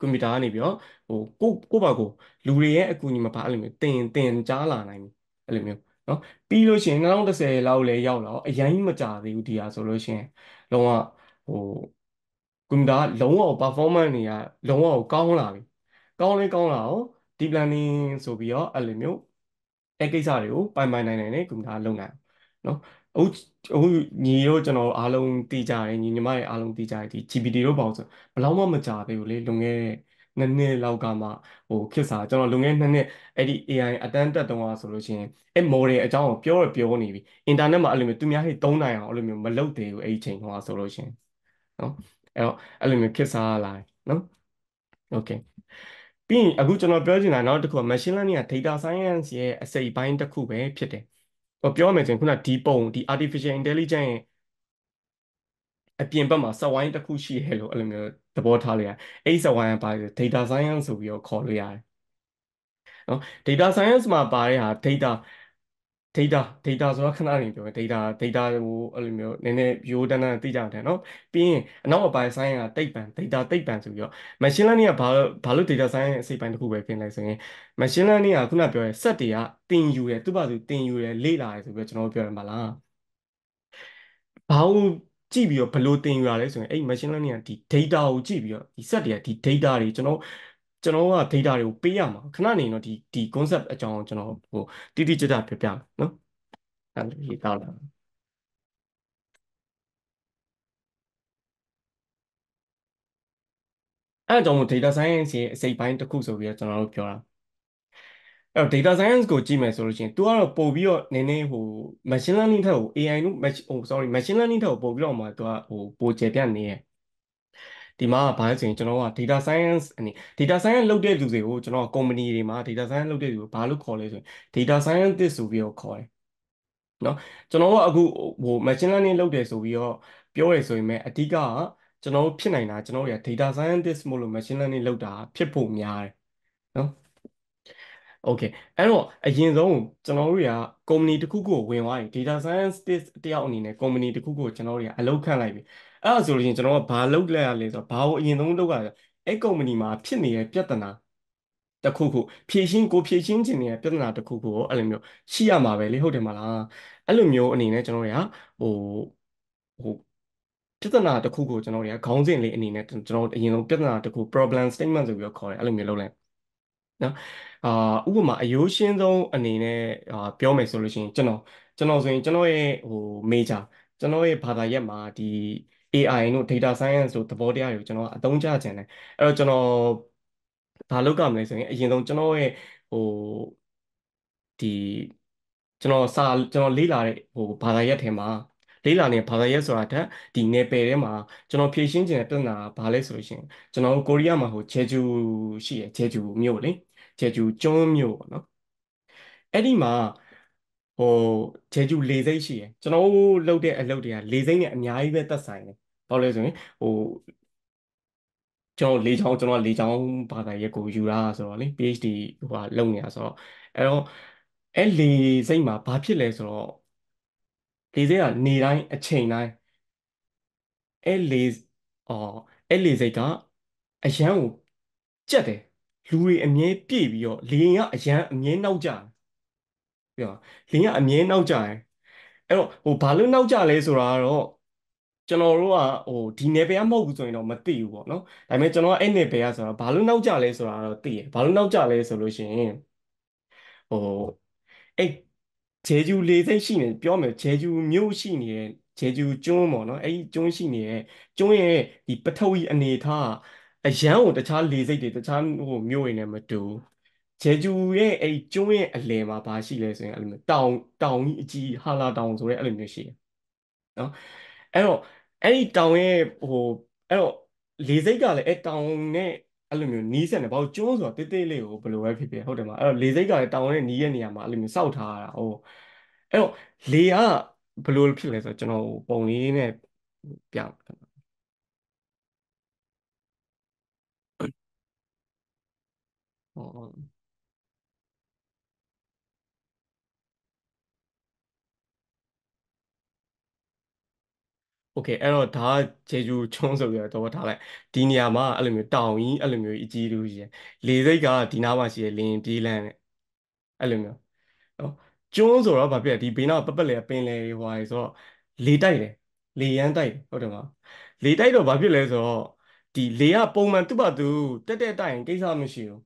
ကွန်ပျူတာကနေပြီးတော့ဟိုကိုကိုပါကိုလူတွေရဲ့အကူအညီမပါအဲ့လိုမျိုးတင်တင်ကြားလာနိုင်ပြီအဲ့လိုမျိုးနော်ပြီးလို့ရှိရင်twenty thirtyလောက်လည်းရောက်တော့အရင်မကြသေးဘူးဒီဟာဆိုလို့ရှိရင်လုံးဝဟိုကွန်ပျူတာလုံးဝ performance တွေကလုံးဝကောင်းလာပြီကောင်းလေးကောင်းလာအောင် deep learning ဆိုပြီးတော့အဲ့လိုမျိုးအဲ့ကိစ္စတွေကိုပိုင်ပိုင်နိုင်နိုင်နဲ့ကွန်ပျူတာလုပ်နိုင်နော်အခုအခုညီတို့ကျွန်တော်အားလုံးသိကြတယ်ညီညီမတွေအားလုံးသိကြတယ်ဒီ G P T တို့ပေါ့ဆိုဘယ်လောက်မှမကြသေးဘူးလေလွန်ခဲ့တဲ့နှစ်နှစ်လောက်ကမှဟိုခေတ်စားကျွန်တော်လွန်ခဲ့နှစ်နှစ်အဲ့ဒီ A I အတန်းတက်တုံးအောင်ဆိုလို့ရှိရင်အဲ့ model အကြောင်းကိုပြောရပြောနေပြီ internet မှာအဲ့လိုမျိုးသူများဟိသုံးနိုင်အောင်အဲ့လိုမျိုးမလုပ်သေးဘူးအဲ့ဒီချိန်ဟောဆိုလို့ရှိရင်နော်အဲ့တော့အဲ့လိုမျိုးခေတ်စားလာနော် Okay ပြီးရင်အခုကျွန်တော်ပြောချင်တာနောက်တစ်ခု machine learning က data science ရဲ့အစိတ်အပိုင်းတစ်ခုပဲဖြစ်တယ်ဟိုပြောမယ်ဆိုရင်ခုနဒီပုံဒီ artificial intelligence ရဲ့အပြင်ဘက်မှာစက်ဝိုင်းတစ်ခုရှိရဲ့လို့အဲ့လိုမျိုးသဘောထားလိုက်ရအဲ့စက်ဝိုင်းကပါ data science ဆိုပြီးတော့ခေါ်လို့ရတယ်နော် data science မှာပါတဲ့ဟာ data data data ဆိုတာခဏနေပြော data data ဟိုအဲ့လိုမျိုးနည်းနည်းရိုးတန်းတန်းသိကြတယ်နော်ပြီးရင်အနောက်အပိုင်း science ကသိပ္ပံ data သိပ္ပံဆိုပြီးတော့ machine learning ကဘာဘာလို့ data science အစိပ်ပိုင်းတစ်ခုပဲပြင်လိုက်ဆိုရင် machine learning ကခုနပြောရဲ့ set တွေကတင်ယူတယ်သူ့ဘာသူတင်ယူတယ်လေ့လာတယ်ဆိုပြီးတော့ကျွန်တော်ပြောရမှာလားဘာလို့ကြည့်ပြီးတော့ဘလို့တင်ယူရလဲဆိုရင်အဲ့ machine learning ကဒီ data ကိုကြည့်ပြီးတော့ဒီ set တွေကဒီ data တွေကျွန်တော်ကျွန်တော်က data တွေကိုပေးရမှာခဏနေတော့ဒီဒီ concept အကြောင်းကျွန်တော်ဟိုတိတိကျကျပြပြမယ်နော်အဲ့လိုရေးထားလာအဲ့ကြောင့် data science ရဲ့အစိတ်ပိုင်းတစ်ခုဆိုပြီးတော့ကျွန်တော်တို့ပြောတာအဲ့ data science ကိုကြည့်မယ်ဆိုလို့ရှိရင် तू ကတော့ပို့ပြီးတော့နည်းနည်းဟို machine learning ထက်ဟို A I တို့ oh sorry machine learning ထက်ပို့ပြီးတော့မှ तू ကဟိုပိုကျပြနေရဲ့ဒီမှာဘာလဲဆိုရင်ကျွန်တော်က data science အနေ data science လုပ်တဲ့လူတွေကိုကျွန်တော်က company တွေမှာ data science လုပ်တဲ့လူကိုဘာလို့ခေါ်လဲဆိုရင် data scientist ဆိုပြီးတော့ခေါ်တယ်เนาะကျွန်တော်ကအခုဟို machine learning လုပ်တယ်ဆိုပြီးတော့ပြောရဆိုရင်မဲ့အဓိကကကျွန်တော်ဖြစ်နိုင်တာကျွန်တော်ရ data scientist မို့လို့ machine learning လုပ်တာဖြစ်ဖို့များတယ်เนาะ Okay အဲ့တော့အရင်ဆုံးကျွန်တော်တို့က company တစ်ခုခုကိုဝင်သွားရင် data scientist တယောက်အနေနဲ့ company တစ်ခုခုကိုကျွန်တော်တို့ကအလုပ်ခန့်လိုက်ပြီအဲ့ဒါဆိုလို့ရှိရင်ကျွန်တော်ကဘာလုပ်လဲရလဲဆိုတော့ဘာကိုအရင်ဆုံးလုပ်ရလဲအဲ့ကုမ္ပဏီမှာဖြစ်နေတဲ့ပြဿနာတစ်ခုခုဖြေရှင်းကိုဖြေရှင်းချင်နေတဲ့ပြဿနာတစ်ခုခုကိုအဲ့လိုမျိုးရှိရမှာပဲလေဟုတ်တယ်မလားအဲ့လိုမျိုးအနေနဲ့ကျွန်တော်တွေကဟိုဟိုပြဿနာတစ်ခုကိုကျွန်တော်တွေကခေါင်းစဉ်လေးအနေနဲ့ကျွန်တော်အရင်ဆုံးပြဿနာတစ်ခု problem statement ဆိုပြီးတော့ခေါ်တယ်အဲ့လိုမျိုးလုပ်လိုက်နော်အာဥပမာအရိုးရှင်းဆုံးအနေနဲ့ပြောမယ်ဆိုလို့ရှိရင်ကျွန်တော်ကျွန်တော်ဆိုရင်ကျွန်တော်ရဲ့ဟို major ကျွန်တော်ရဲ့ဘာသာရပ်မှာဒီA I တို့ data science တို့သဘောတရားတွေကိုကျွန်တော်အသုံးချကြတယ်အဲ့တော့ကျွန်တော်ဘာလုပ်ကြမလဲဆိုရင်အရင်ဆုံးကျွန်တော်ရဲ့ဟိုဒီကျွန်တော်စာကျွန်တော်လေ့လာတဲ့ဟိုဘာသာရပ်ထဲမှာလေ့လာနေတဲ့ဘာသာရပ်ဆိုတာတက်ဒီနယ်ပယ်ထဲမှာကျွန်တော်ဖြည့်ရှင်းခြင်းတဲ့ပြဿနာဘာလဲဆိုလို့ရှိရင်ကျွန်တော်ကိုရီးယားမှာဟိုဂျေဂျူရှိရယ်ဂျေဂျူမြို့လေဂျေဂျူကျွန်းမြို့ပေါ့နော်အဲ့ဒီမှာဟိုဂျေဂျူလေစိတ်ရှိရယ်ကျွန်တော်လုပ်တဲ့အလုပ်တွေကလေစိတ်နဲ့အများကြီးပဲသက်ဆိုင်တယ်။ဘာလို့လဲဆိုရင်ဟိုကျွန်တော်လေချောင်းကျွန်တော်လေချောင်းဘာသာရပ်ကိုယူတာဆိုတော့လေ PhD ဟိုဟာလုပ်နေတာဆိုတော့အဲ့တော့အဲ့လေစိတ်မှာဘာဖြစ်လဲဆိုတော့လေစိတ်ကနေတိုင်းအချိန်တိုင်းအဲ့လေအော်အဲ့လေစိတ်ကအရန်ကိုကြက်တယ် လူတွေအမြဲပြည့်ပြီးတော့လေရင်ကအရန်အမြဲနောက်ကြတယ်ပြောလေရင်ကအမြဲနောက်ကြတယ်အဲ့တော့ဟိုဘာလို့နောက်ကြလဲဆိုတာကတော့ကျွန်တော်တို့ကဟိုဒီ level ကမဟုတ်ဘူးဆိုရင်တော့မသိဘူးပေါ့နော်ဒါပေမဲ့ကျွန်တော်ကအဲ့ level ကဆိုတာဘာလို့နောက်ကြလဲဆိုတာတော့သိတယ်ဘာလို့နောက်ကြလဲဆိုလို့ရှိရင်ဟိုအဲ့ဂျေဂျူလေးစိတ်ရှိနေပြောမယ်ဂျေဂျူမြို့ရှိနေတဲ့ဂျေဂျူကျွန်းပေါ့နော်အဲ့ဒီကျွန်းရှိနေတဲ့ကျွန်းရဲ့ဒီပထဝီအနေထားအရန်ကိုတခြားလေစိတ်တွေတခြားဟိုမြို့တွေနဲ့မတူဂျေဂျူရဲ့အဲ့ကျွန်းရဲ့အလယ်မှာဘာရှိလဲဆိုရင်အဲ့လိုမျိုးတောင်တောင်ကြီးအကြီးဟာလာတောင်ဆိုတဲ့အဲ့လိုမျိုးရှိတယ်နော်အဲ့တော့အဲ့ဒီတောင်ရဲ့ဟိုအဲ့တော့လေစိတ်ကလည်းအဲ့တောင်နဲ့အဲ့လိုမျိုးနီးစက်နေဘာလို့ကျွန်းဆိုတာတိတ်တိတ်လေးကိုဘယ်လိုပဲဖြစ်ဖြစ်ဟုတ်တယ်မအဲ့တော့လေစိတ်ကလည်းတောင်နဲ့နီးရဲ့နေရာမှာအဲ့လိုမျိုးစောက်ထားတာဟိုအဲ့တော့လေကဘယ်လိုဖြစ်လဲဆိုတော့ကျွန်တော်ပုံလေးနဲ့ပြတယ်哦，OK， အဲ့တော့ဒါဂျေဂျူချုံးဆိုပြီးတော့ထားလိုက်ဒီနေရာမှာအဲ့လိုမျိုးတောင်ကြီးအဲ့လိုမျိုးအကြီးလူကြီးရယ်လေစိတ်ကဒီနားမှာရှိရယ်လင်းပြေးလန်းနဲ့အဲ့လိုမျိုးဟောကျွန်းဆိုတော့ဗာပြက်ဒီဘေးနားပပက်လေပင်လေဟွာရယ်ဆိုတော့လေတိုက်တယ်လေရမ်းတိုက်ဟုတ်တယ်မလားလေတိုက်တော့ဗာပြက်လဲဆိုတော့ဒီလေကပုံမှန်သူ့ဘာသူတက်တက်တိုက်ရင်ကိစ္စမရှိဘူး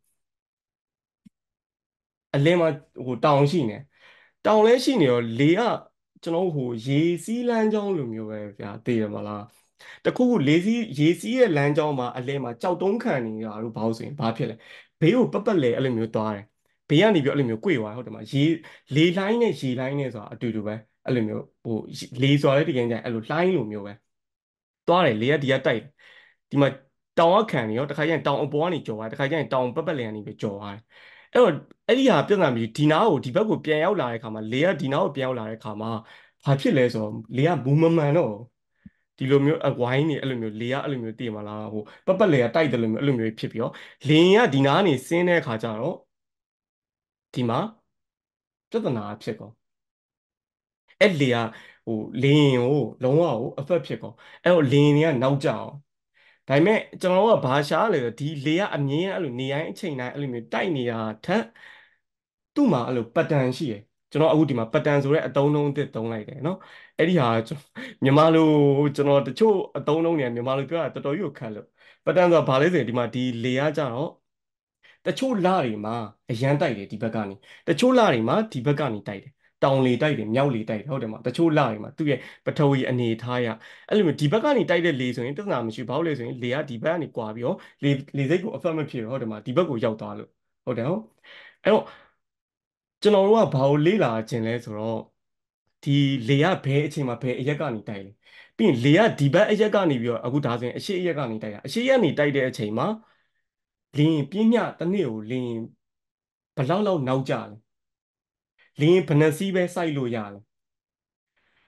အလင်းမှာဟိုတောင်ရှိနေတောင်လဲရှိနေရောလေကကျွန်တော်ဟိုရေစီးလမ်းကြောင်းလိုမျိုးပဲဗျာသိရမလားတခုခုလေစီးရေစီးရဲ့လမ်းကြောင်းမှာအလင်းမှာကြောက်တုံးခံနေတာလို့ဘာလို့ဆိုရင်ဘာဖြစ်လဲဘေးကိုပတ်ပတ်လဲအဲ့လိုမျိုးသွားတယ်ဘေးကနေပြီးအဲ့လိုမျိုး꿰သွားတယ်ဟုတ်တယ်မလားရေလေလိုင်းနဲ့ရေလိုင်းနဲ့ဆိုတာအတူတူပဲအဲ့လိုမျိုးဟိုလေဆိုတာလည်းတကယ်ကြိုင်အဲ့လိုလိုင်းလိုမျိုးပဲသွားတယ်လေကဒီကတိုက်ဒီမှာတောင်ကခံနေရောတခါကျရင်တောင်အပေါ်ကနေကြော်သွားတခါကျရင်တောင်ပတ်ပတ်လဲကနေပြီးကြော်သွားတယ်အဲ့တော့အဲ့ဒီဟာပြဿနာမျိုးဒီနားကိုဒီဘက်ကိုပြန်ရောက်လာတဲ့ခါမှာလေကဒီနားကိုပြန်ရောက်လာတဲ့ခါမှာဘာဖြစ်လဲဆိုတော့လေကမူမမှန်တော့ဒီလိုမျိုးအဝိုင်းနေအဲ့လိုမျိုးလေကအဲ့လိုမျိုးတည်မလားဟိုပပလေကတိုက်တယ်လို့မျိုးအဲ့လိုမျိုးဖြစ်ပြီးတော့လင်းကဒီနားနေဆင်းတဲ့ခါကျတော့ဒီမှာပြဿနာဖြစ်ကုန်အဲ့လေကဟိုလင်းကိုလုံးဝဟို effect ဖြစ်ကုန်အဲ့တော့လင်းတွေကနောက်ကျအောင်ဒါပေမဲ့ကျွန်တော်တို့ကဘာရှားလဲဆိုဒီလေကအမြင်အဲ့လိုနေတိုင်းအချိန်တိုင်းအဲ့လိုမျိုးတိုက်နေတာထက်သူ့မှာအဲ့လို pattern ရှိတယ်ကျွန်တော်အခုဒီမှာ pattern ဆိုတဲ့အသုံးနှုန်းအသစ်သုံးလိုက်တယ်နော်အဲ့ဒီဟာမြန်မာလိုကျွန်တော်တချို့အသုံးနှုန်းတွေကမြန်မာလိုပြောတာတော်တော်ကြီးကိုခက်လို့ pattern ဆိုတာဘာလဲဆိုရင်ဒီမှာဒီလေကကြတော့တချို့လတွေမှာအရန်တိုက်တယ်ဒီဘက်ကနေတချို့လတွေမှာဒီဘက်ကနေတိုက်တယ်တောင်လေတိုက်တယ်မြောက်လေတိုက်တယ်ဟုတ်တယ်မှာတချို့လတွေမှာသူ့ရဲ့ပထဝီအနေထားရအဲ့လိုမျိုးဒီဘက်ကနေတိုက်တဲ့လေဆိုရင်ပြဿနာမရှိဘူးဘာလို့လဲဆိုရင်လေကဒီဘက်ကနေကွာပြီးတော့လေလေစိတ်ကို effect မဖြစ်ဘူးဟုတ်တယ်မှာဒီဘက်ကိုရောက်သွားလို့ဟုတ်တယ်ဟုတ်အဲ့တော့ကျွန်တော်တို့ကဘာလို့လေ့လာခြင်းလဲဆိုတော့ဒီလေကဘယ်အချိန်မှာဘယ်အရက်ကနေတိုက်လဲပြီးရင်လေကဒီဘက်အရက်ကနေပြီးတော့အခုဒါဆိုရင်အရှိအရက်ကနေတိုက်တာအရှိရက်နေတိုက်တဲ့အချိန်မှာလင်းပြင်းမြတစ်နေ့ကိုလင်းဘလောက်လောက်နောက်ကျလဲလင်းဘဏ္ဍစီပဲစိုက်လို့ရတယ်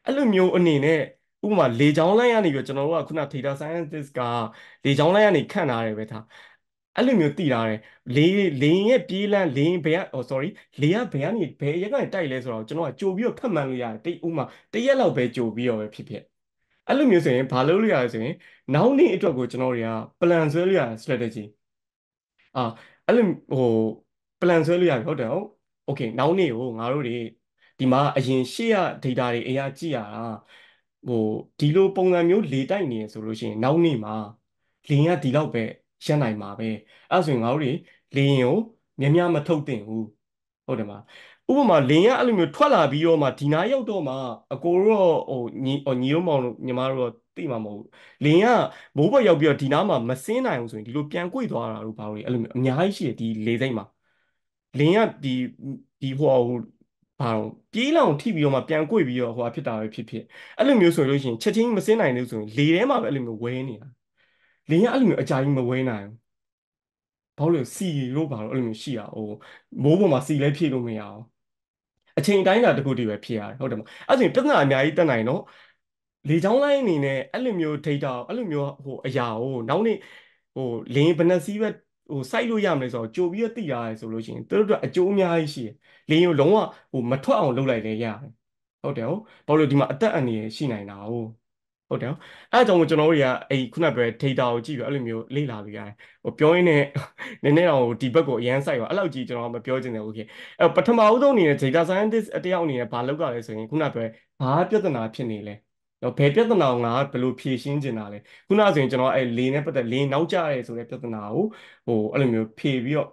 အဲ့လိုမျိုးအနေနဲ့ဥပမာလေချောင်းလိုင်းကနေပြီးကျွန်တော်တို့ကခုန data scientist ကလေချောင်းလိုင်းကနေခန့်ထားတယ်ပဲထားအဲ့လိုမျိုးတည်ထားတယ်လေလေရဲ့ပြေးလန်းလေဘယ်က oh sorry လေကဘယ်ကနေဘယ်ရက်ကနေတိုက်လဲဆိုတော့ကျွန်တော်ကကြိုပြီးတော့ဖတ်မှန်လို့ရတယ်ဥပမာတရက်လောက်ပဲကြိုပြီးတော့ပဲဖြစ်ဖြစ်အဲ့လိုမျိုးဆိုရင်ဘာလုပ်လို့ရလဲဆိုရင်နောက်နေ့အတွက်ကိုကျွန်တော်တွေက plan ဆွဲလို့ရတယ် strategy အာအဲ့လိုဟို plan ဆွဲလို့ရတယ်ဟုတ်တယ်ဟုတ်โอเคနောက်နေ့ကိုငါတို့တွေဒီမှာအရင်ရှေ့ရ data တွေအရာကြည့်ရတာဟိုဒီလိုပုံစံမျိုးလေတိုက်နေရဆိုလို့ရှိရင်နောက်နေ့မှာလင်းကဒီလောက်ပဲရနိုင်မှာပဲအဲ့ဆိုရင်ငါတို့တွေလင်းကိုမြမြမထုတ်တင်ဘူးဟုတ်တယ်မလားဥပမာလင်းကအဲ့လိုမျိုးထွက်လာပြီးတော့မှဒီနားရောက်တော့မှအကိုရောဟိုညီညီရောမောင်ညီမတို့တော့သိမှာမဟုတ်ဘူးလင်းကမိုးပေါ်ရောက်ပြီးတော့ဒီနားမှာမစင်းနိုင်အောင်ဆိုရင်ဒီလိုပြန်ကွေ့သွားတာတို့ဘာလို့လဲအဲ့လိုမျိုးအများကြီးရှိတယ်ဒီလေစိတ်မှာလင်းကဒီဒီဟိုဘာလို့ပြေးလောင်ထိပြီးတော့မှပြန်꿰ပြီးတော့ဟိုဟာဖြစ်တာပဲဖြစ်ဖြစ်အဲ့လိုမျိုးဆိုလို့ရှိရင်ချက်ချင်းမစင်းနိုင်လို့ဆိုရင်လေထဲမှာပဲအဲ့လိုမျိုးဝဲနေတာလင်းကအဲ့လိုမျိုးအကြိုင်မဝဲနိုင်ဘူးဘာလို့လဲစီရောဘာလို့အဲ့လိုမျိုးရှိရအောင်မိုးပေါ်မှာစီလဲဖြည့်လို့မရအောင်အချိန်တိုင်းတာတခုတည်းပဲဖြည့်ရတယ်ဟုတ်တယ်မဟုတ်အဲ့ဆိုရင်ပြဿနာအများကြီးတက်နိုင်တော့လေချောင်းလိုင်းအနေနဲ့အဲ့လိုမျိုး data အဲ့လိုမျိုးဟိုအရာဟိုနောက်နေ့ဟိုလင်းဘယ်နှစီးပဲဟိုစိုက်လို့ရမလဲဆိုတော့ကြိုပြီးတော့တည်ရတယ်ဆိုလို့ရှိရင်သူတို့အကျိုးအများကြီးရှိတယ်။လင်းကိုလုံးဝဟိုမထွက်အောင်လုပ်လိုက်လည်းရတယ်။ဟုတ်တယ်ဟုတ်။ဘာလို့ဒီမှာအသက်အန္တရာယ်ရှိနိုင်တာဟုတ် ဟုတ်တယ်နော်အဲ့အကြောင်းကိုကျွန်တော်တို့တွေကအဲ့ခုနကပြောတဲ့ data ကိုကြည့်ပြီးအဲ့လိုမျိုးလေ့လာလို့ရတယ်ဟိုပြောရင်းနဲ့နည်းနည်းတော့ဒီဘက်ကိုအရန်ဆိုင်ပါအဲ့လောက်ကြီးကျွန်တော်မပြောချင်တယ် okay အဲ့ပထမဦးဆုံးအနေနဲ့ data scientist အတယောက်အနေနဲ့ဘာလုပ်ရလဲဆိုရင်ခုနကပြောဘာပြဿနာဖြစ်နေလဲနော်ဘယ်ပြဿနာငါဘယ်လိုဖြေရှင်းကျင်တာလဲခုနကဆိုရင်ကျွန်တော်အဲ့လေနဲ့ပတ်သက်လေနောက်ကျရဲဆိုတဲ့ပြဿနာကိုဟိုအဲ့လိုမျိုးဖြေပြီးတော့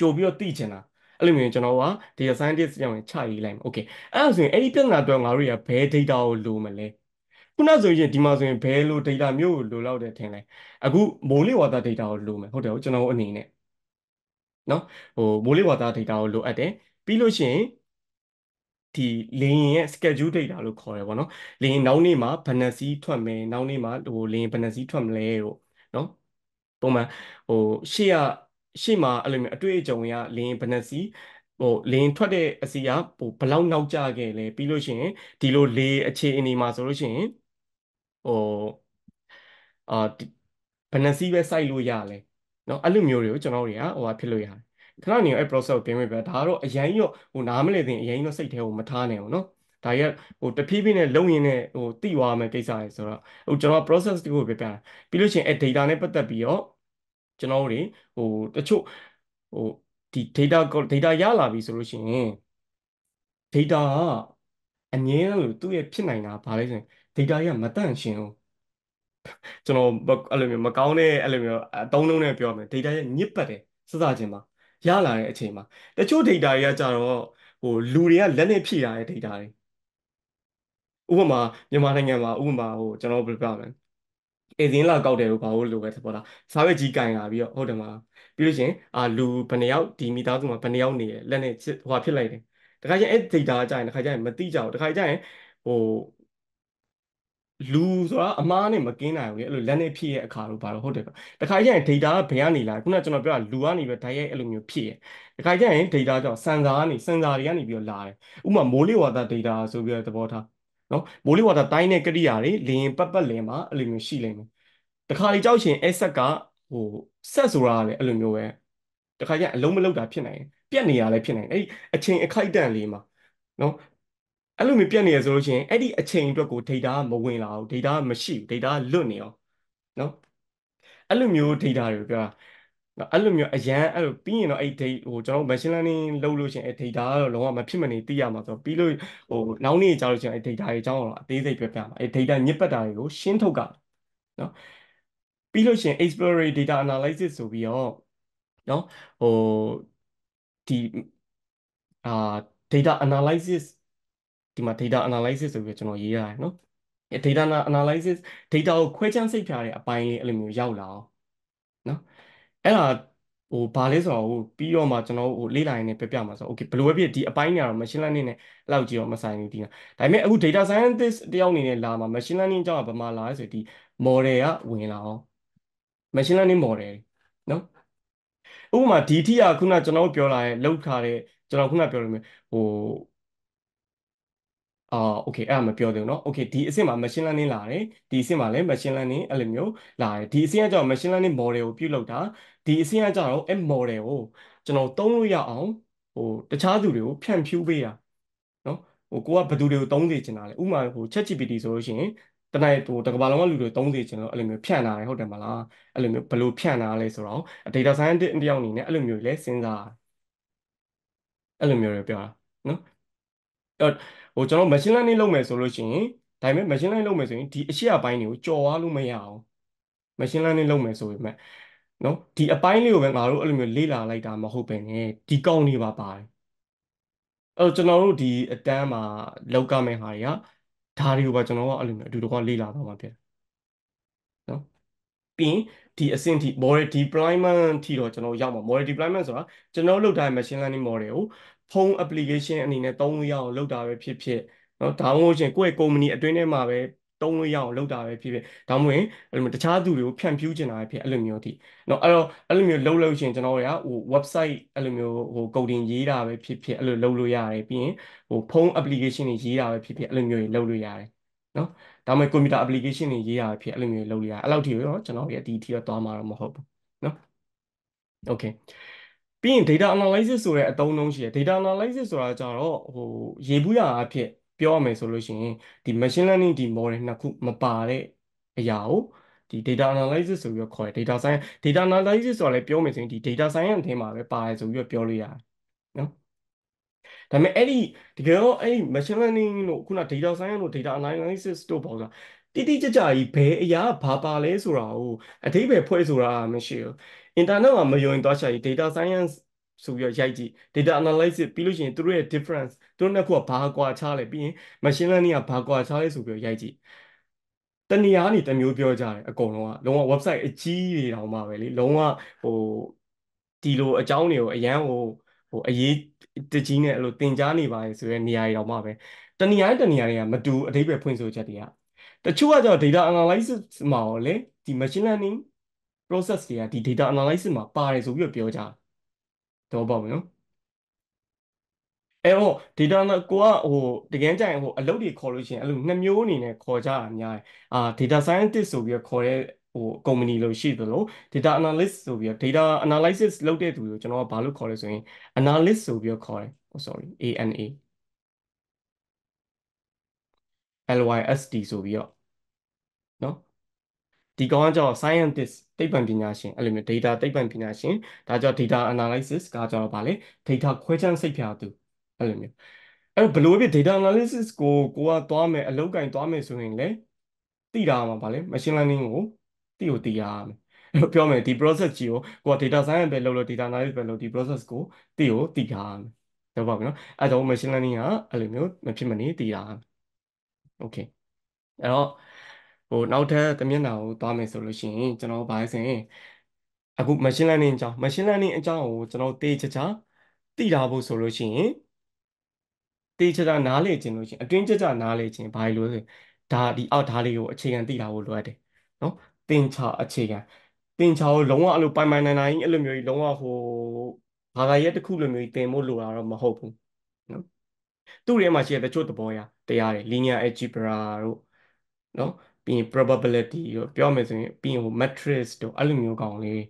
ကြိုပြီးတော့သိချင်တာအဲ့လိုမျိုးကျွန်တော်က data scientist အကြောင်းကိုချရေးလိုက်မှာ okay အဲ့ဆိုရင်အဲ့ဒီပြဿနာအတွက်ငါတို့ကဘယ် data ကိုလိုမလဲခုနဆိုရင်ဒီမှာဆိုရင်ဘယ်လို data မျိုးကိုလိုလောက်တယ်ထင်လဲအခုမိုးလေဝသ data ကိုလိုမယ်ဟုတ်တယ်ဟုတ်ကျွန်တော်အနေနဲ့เนาะဟိုမိုးလေဝသ data ကိုလိုအပ်တယ်ပြီးလို့ရှိရင်ဒီလေရင်ရဲ့ schedule data လို့ခေါ်ရပါတော့လေရင်နောက်နေ့မှာဘယ်နှစီးထွက်မယ်နောက်နေ့မှာဟိုလေရင်ဘယ်နှစီးထွက်မလဲလို့เนาะပုံမှန်ဟိုရှေ့ကရှေ့မှာအဲ့လိုမျိုးအတွေ့အကြုံရလေရင်ဘယ်နှစီးဟိုလင်းထွက်တဲ့အစီအရဟိုဘလောက်နောက်ကျခဲ့လဲပြီးလို့ရှိရင်ဒီလိုလေအခြေအနေမှာဆိုလို့ရှိရင်ဟိုအာဘယ်နှစီးပဲစိုက်လို့ရလဲเนาะအဲ့လိုမျိုးတွေကိုကျွန်တော်တွေကဟိုဟာဖြစ်လို့ရတယ်ခဏနေအဲ့ process ကိုပြင်ပေးပြဒါကတော့အရင်ရောဟိုနားမလည်သင်အရင်ရောစိတ်ထဲကိုမထားနိုင်ဘူးเนาะဒါရက်ဟိုတဖြည်းဖြည်းနဲ့လုံရင်နဲ့ဟိုတိသွားမယ်ကိစ္စရယ်ဆိုတော့ဟိုကျွန်တော် process တွေကိုပြပြတာပြီးလို့ရှိရင်အဲ့ data နဲ့ပတ်သက်ပြီးတော့ကျွန်တော်တွေဟိုတချို့ဟိုဒီ data data ရလာပြီဆိုလို့ရှိရင် data အငင်းလို့သူ့ရဲ့ဖြစ်နိုင်တာဘာလဲဆိုရင် data ရမတန့်ရှင်းဘူးကျွန်တော်အဲ့လိုမျိုးမကောင်းတဲ့အဲ့လိုမျိုးအတုံးလုံးနဲ့ပြောမယ် data ရညစ်ပတ်တယ်စစချင်းမှာရလာတဲ့အချိန်မှာတချို့ data တွေကကြတော့ဟိုလူတွေကလက်နဲ့ဖြည့်ရတဲ့ data တွေဥပမာမြန်မာနိုင်ငံမှာဥပမာဟိုကျွန်တော်ပြောပြမယ်အရင်လာကောက်တယ်လို့ဘာလို့လိုပဲသဘောလားစားဝက်ကြီးကင်လာပြီးတော့ဟုတ်တယ်မှာပြီးလို့ရှင်အာလူဘယ်နှယောက်ဒီမိသားစုမှာဘယ်နှယောက်နေလဲလက်နဲ့ဟိုဟာဖြစ်လိုက်တယ်တခါကျရင်အဲ့ data ကကြရင်တခါကျရင်မသိကြဘူးတခါကျရင်ဟိုလူဆိုတာအမားနဲ့မကင်းနိုင်ဘူးလေအဲ့လိုလက်နဲ့ဖြည့်ရဲ့အခါလို့ဘာလို့ဟုတ်တယ်တခါကျရင် data ကဘယ်ကနေလာခုနကကျွန်တော်ပြောတာလူကနေပဲဓာတ်ရိုက်အဲ့လိုမျိုးဖြည့်ရဲ့တခါကျရင် data ကြောင့်စံစာကနေစံစာတွေကနေပြီးတော့လာတယ်ဥပမာမိုးလေဝသ data ဆိုပြီးတော့သဘောထားနော်မိုးလေဝသတိုင်းတဲ့ကိရိယာတွေလင်းပတ်ပတ်လင်းမှာအဲ့လိုမျိုးရှိလိမ့်မယ်တခါလေကြောက်ရှင်အဲ့ဆက်ကဟိုဆက်ဆိုတာကလည်းအဲ့လိုမျိုးပဲတခါကျအလုံးမလောက်တာဖြစ်နိုင်ပြက်နေရလည်းဖြစ်နိုင်အဲ့အချိန်အခိုက်အတန့်လေးမှာနော်အဲ့လိုမျိုးပြက်နေရဆိုလို့ရှင်အဲ့ဒီအချိန်အတွက်ကို data မဝင်လာဘူး data မရှိဘူး data လွတ်နေအောင်နော်အဲ့လိုမျိုး data တွေပြောတာအဲ့လိုမျိုးအရန်အဲ့လိုပြီးရင်တော့အဲ့ data ဟိုကျွန်တော် machine learning လုပ်လို့ရှင်အဲ့ data ကတော့လုံးဝမဖြစ်မနေသိရမှာဆိုတော့ပြီးလို့ဟိုနောက်နေ့ကြာလို့ရှင်အဲ့ data တွေအကြောင်းတော့အသေးစိတ်ပြောပြမှာအဲ့ data ညစ်ပတ်တာတွေကိုရှင်းထုတ်ကြနော်ပြီးလို့ရှင် exploratory data analysis ဆိုပြီးတော့เนาะဟိုဒီအာ data analysis ဒီမှာ data analysis ဆိုပြီးကျွန်တော်ရေးရတယ်เนาะ data analysis data ကိုခွဲခြမ်းစိတ်ဖြာတဲ့အပိုင်းလေးအဲ့လိုမျိုးရောက်လာအောင်เนาะအဲ့ဒါဟိုဘာလဲဆိုတော့ဟိုပြီးတော့မှကျွန်တော်ဟိုလေ့လာရင်းနဲ့ပြပြမှာဆိုတော့ okay ဘယ်လိုပဲဖြစ်ဒီအပိုင်းညာတော့ machine learning နဲ့အဲ့လောက်ကြီးတော့မဆိုင်ဘူးဒီကဒါပေမဲ့အခု data scientist တယောက်အနေနဲ့လာမှာ machine learning ကြောင့်ဘာမှလာလဲဆိုဒီ model ကဝင်လာအောင်machine learning model เนาะဥပမာဒီထိကခုနကျွန်တော်ပြောလာတဲ့လောက်ထားတဲ့ကျွန်တော်ခုနပြောလို့မျိုးဟိုအာ okay အဲ့မပြောသေးဘူးเนาะ okay ဒီအဆင့်မှာ machine learning လာတယ်ဒီအဆင့်မှာလည်း machine learning အဲ့လိုမျိုးလာတယ်ဒီအဆင့်ကကြောင့် machine learning model ကိုပြုလုပ်တာဒီအဆင့်ကကြောင့်အဲ့ model ကိုကျွန်တော်သုံးလို့ရအောင်ဟိုတခြားသူတွေကိုဖြန့်ဖြူးပေးတာเนาะဟိုကိုကဘယ်သူတွေကိုသုံးစေချင်တာလဲဥပမာဟို ChatGPT ဆိုလို့ရှိရင်တနေ့ဟိုတကဘာလုံးကလူတွေသုံးဆယ်ကျင်လို့အဲ့လိုမျိုးဖြန့်လာတယ်ဟုတ်တယ်မလားအဲ့လိုမျိုးဘယ်လိုဖြန့်လာလဲဆိုတော့ data scientist တယောက်အနေနဲ့အဲ့လိုမျိုးလဲစဉ်းစားအဲ့လိုမျိုးတွေပြောတာနော်အဲ့ဟိုကျွန်တော် machine learning လုပ်မယ်ဆိုလို့ရှိရင်ဒါပေမဲ့ machine learning လုပ်မယ်ဆိုရင်ဒီအရှိအပိုင်းတွေကိုကြော်ွားလို့မရအောင် machine learning လုပ်မယ်ဆိုပေမဲ့နော်ဒီအပိုင်းလေးကိုပဲငါတို့အဲ့လိုမျိုးလေ့လာလိုက်တာမဟုတ်ပဲねဒီကောင်းနေပါပါတယ်အဲ့ကျွန်တော်တို့ဒီအတန်းမှာလောက်ကမဲ့ဟာတွေကဒါတွေကိုပါကျွန်တော်ကအဲ့လိုမျိုးအတူတကွလေးလာတော့မှဖြစ်တယ်နော်ပြီးရင်ဒီအဆင့်ထိ model deployment ထိတော့ကျွန်တော်ရောက်မှာ model deployment ဆိုတာကျွန်တော်လုပ်ထားတဲ့ machine learning model ကိုဖုန်း application အနေနဲ့သုံးလို့ရအောင်လုပ်တာပဲဖြစ်ဖြစ်နော်ဒါမှမဟုတ်ရှင်ကိုယ့်ရဲ့ company အတွင်းထဲမှာပဲသုံးလို့ရအောင်လုပ်တာပဲဖြစ်ဖြစ်ဒါမှမဟုတ်အဲ့လိုတခြားသူတွေကိုဖြန့်ဖြူးချင်တာပဲဖြစ်အဲ့လိုမျိုးထိနော်အဲ့တော့အဲ့လိုမျိုးလုပ်လို့ရှင်ကျွန်တော်တွေကဟို website အဲ့လိုမျိုးဟို coding ရေးတာပဲဖြစ်ဖြစ်အဲ့လိုလုပ်လို့ရတယ်ပြီးရင်ဟိုဖုန်း application တွေရေးတာပဲဖြစ်ဖြစ်အဲ့လိုမျိုးတွေလုပ်လို့ရတယ်နော်ဒါမှမဟုတ် computer application တွေရေးတာပဲဖြစ်အဲ့လိုမျိုးလုပ်လို့ရတယ်အဲ့လောက်ထိတော့ကျွန်တော်ရဲ့ဒီထိတော့သွားမှာတော့မဟုတ်ဘူးနော် okay ပြီးရင် data analysis ဆိုတဲ့အသုံးအနှုန်းရှိတယ် data analysis ဆိုတာကြတော့ဟိုရေဘူးရအဖြစ် ပြောရမယ်ဆိုလို့ရှိရင်ဒီ machine learning ဒီ model နှစ်ခုမပါတဲ့အရာကိုဒီ data analysis ဆိုပြီးတော့ခေါ်တယ် data science data analysis ဆိုတာလည်းပြောမယ်ဆိုရင်ဒီ data science အထင်းမှာပဲပါတယ်ဆိုပြီးတော့ပြောလို့ရတယ်နော်ဒါပေမဲ့အဲ့ဒီတကယ်တော့အဲ့ဒီ machine learning တို့ခုန data science တို့ data analysis တို့ပေါ့ဆိုတာတိတိကျကျကြီးဘယ်အရာဘာပါလဲဆိုတာကိုအဓိပ္ပာယ်ဖွဲ့ဆိုတာမရှိဘူး internet မှာမယုံရင်သွားရှာကြီး data scienceဆိုပြီးရိုက်ကြည့် data analysis ပြီးလို့ရှိရင်သူတို့ရဲ့ difference သူတို့နှစ်ခုကဘာကွာခြားလဲပြီးရင် machine learning ကဘာကွာခြားလဲဆိုပြီးရိုက်ကြည့်တနည်းအားဖြင့်တမျိုးပြောကြတယ်အကုန်လုံးကလုံးဝ website အကြီးတွေတောင်မှပဲလေလုံးဝဟိုဒီလိုအကြောင်းတွေကိုအရန်ဟိုဟိုအရေးတကြီးနဲ့အဲ့လိုသင်ကြားနေပါလေဆိုရဲနေရာတွေတောင်မှပဲတနည်းအားဖြင့်တနည်းအားတွေကမတူအဓိပ္ပာယ်ဖွင့်ဆိုချက်တွေကတချို့ကကြောင့် data analysis မှာတော့လေဒီ machine learning process တွေကဒီ data analysis မှာပါတယ်ဆိုပြီးပြောကြတယ်တော့ပေါ့မနော်အဲ့တော့ data ကိုကဟိုတကယ်ကြရင်ဟိုအလုပ်တွေခေါ်လို့ရှိရင်အဲ့လိုနှစ်မျိုးအနေနဲ့ခေါ်ကြတာများတယ်အာ data scientist ဆိုပြီးတော့ခေါ်တဲ့ဟို company လို့ရှိသလို data analyst ဆိုပြီးတော့ data analysis လုပ်တဲ့သူကိုကျွန်တော်ကဘာလို့ခေါ်လဲဆိုရင် analyst ဆိုပြီးတော့ခေါ်တယ်ဟို sorry ana lyst ဆိုပြီးတော့နော်ဒီကောင်းကြောင့် scientist သိပ္ပံပညာရှင်အဲ့လိုမျိုး data သိပ္ပံပညာရှင်ဒါကြောင့် data analysis ကကြောင့်ဗာလေ data ခွဲခြမ်းစိတ်ဖြာသူအဲ့လိုမျိုးအဲ့တော့ဘယ်လိုပဲ data analysis ကိုကိုကသွားမယ်အလောက်ကင်သွားမယ်ဆိုရင်လေသိတာမှာဗာလေ machine learning ကိုသိကိုသိရမယ်အဲ့တော့ပြောမယ်ဒီ process ကြီးကိုကိုက data science ပဲလုပ်လို့ data analysis ပဲလုပ်ဒီ process ကိုသိကိုသိရမယ်တော့ဗာနော်အဲ့တော့ machine learning ကအဲ့လိုမျိုးမဖြစ်မနေသိရမယ် okay အဲ့တော့ဟိုနောက်ထပ်တမျက်နှာကိုသွားမယ်ဆိုလို့ရှိရင်ကျွန်တော်ဘာလဲဆိုရင်အခု machine learning အကြောင်း machine learning အကြောင်းကိုကျွန်တော်တေးချာချာသိတာဖို့ဆိုလို့ရှိရင်တေးချာချာနားလည်ခြင်းလို့ရှိရင်အတွင်းချာချာနားလည်ခြင်းဘာလို့လဲဒါဒီအောက်ဓာတ်လေးကိုအခြေခံသိတာဖို့လိုအပ်တယ်နော်သင်္ချာအခြေခံသင်္ချာကိုလုံးဝအဲ့လိုပိုင်ပိုင်နိုင်နိုင်အဲ့လိုမျိုးကြီးလုံးဝဟိုဘာသာရပ်တစ်ခုလိုမျိုးကြီးသင်ဖို့လိုတာတော့မဟုတ်ဘူးနော်သူ့ထဲမှာရှိတဲ့တချို့သဘောရတရားတွေ linear algebra တို့နော်ပြီးရင် probability တို့ပြောမယ်ဆိုရင်ပြီးရင်ဟို matrix တို့အဲ့လိုမျိုးកောင်းလေး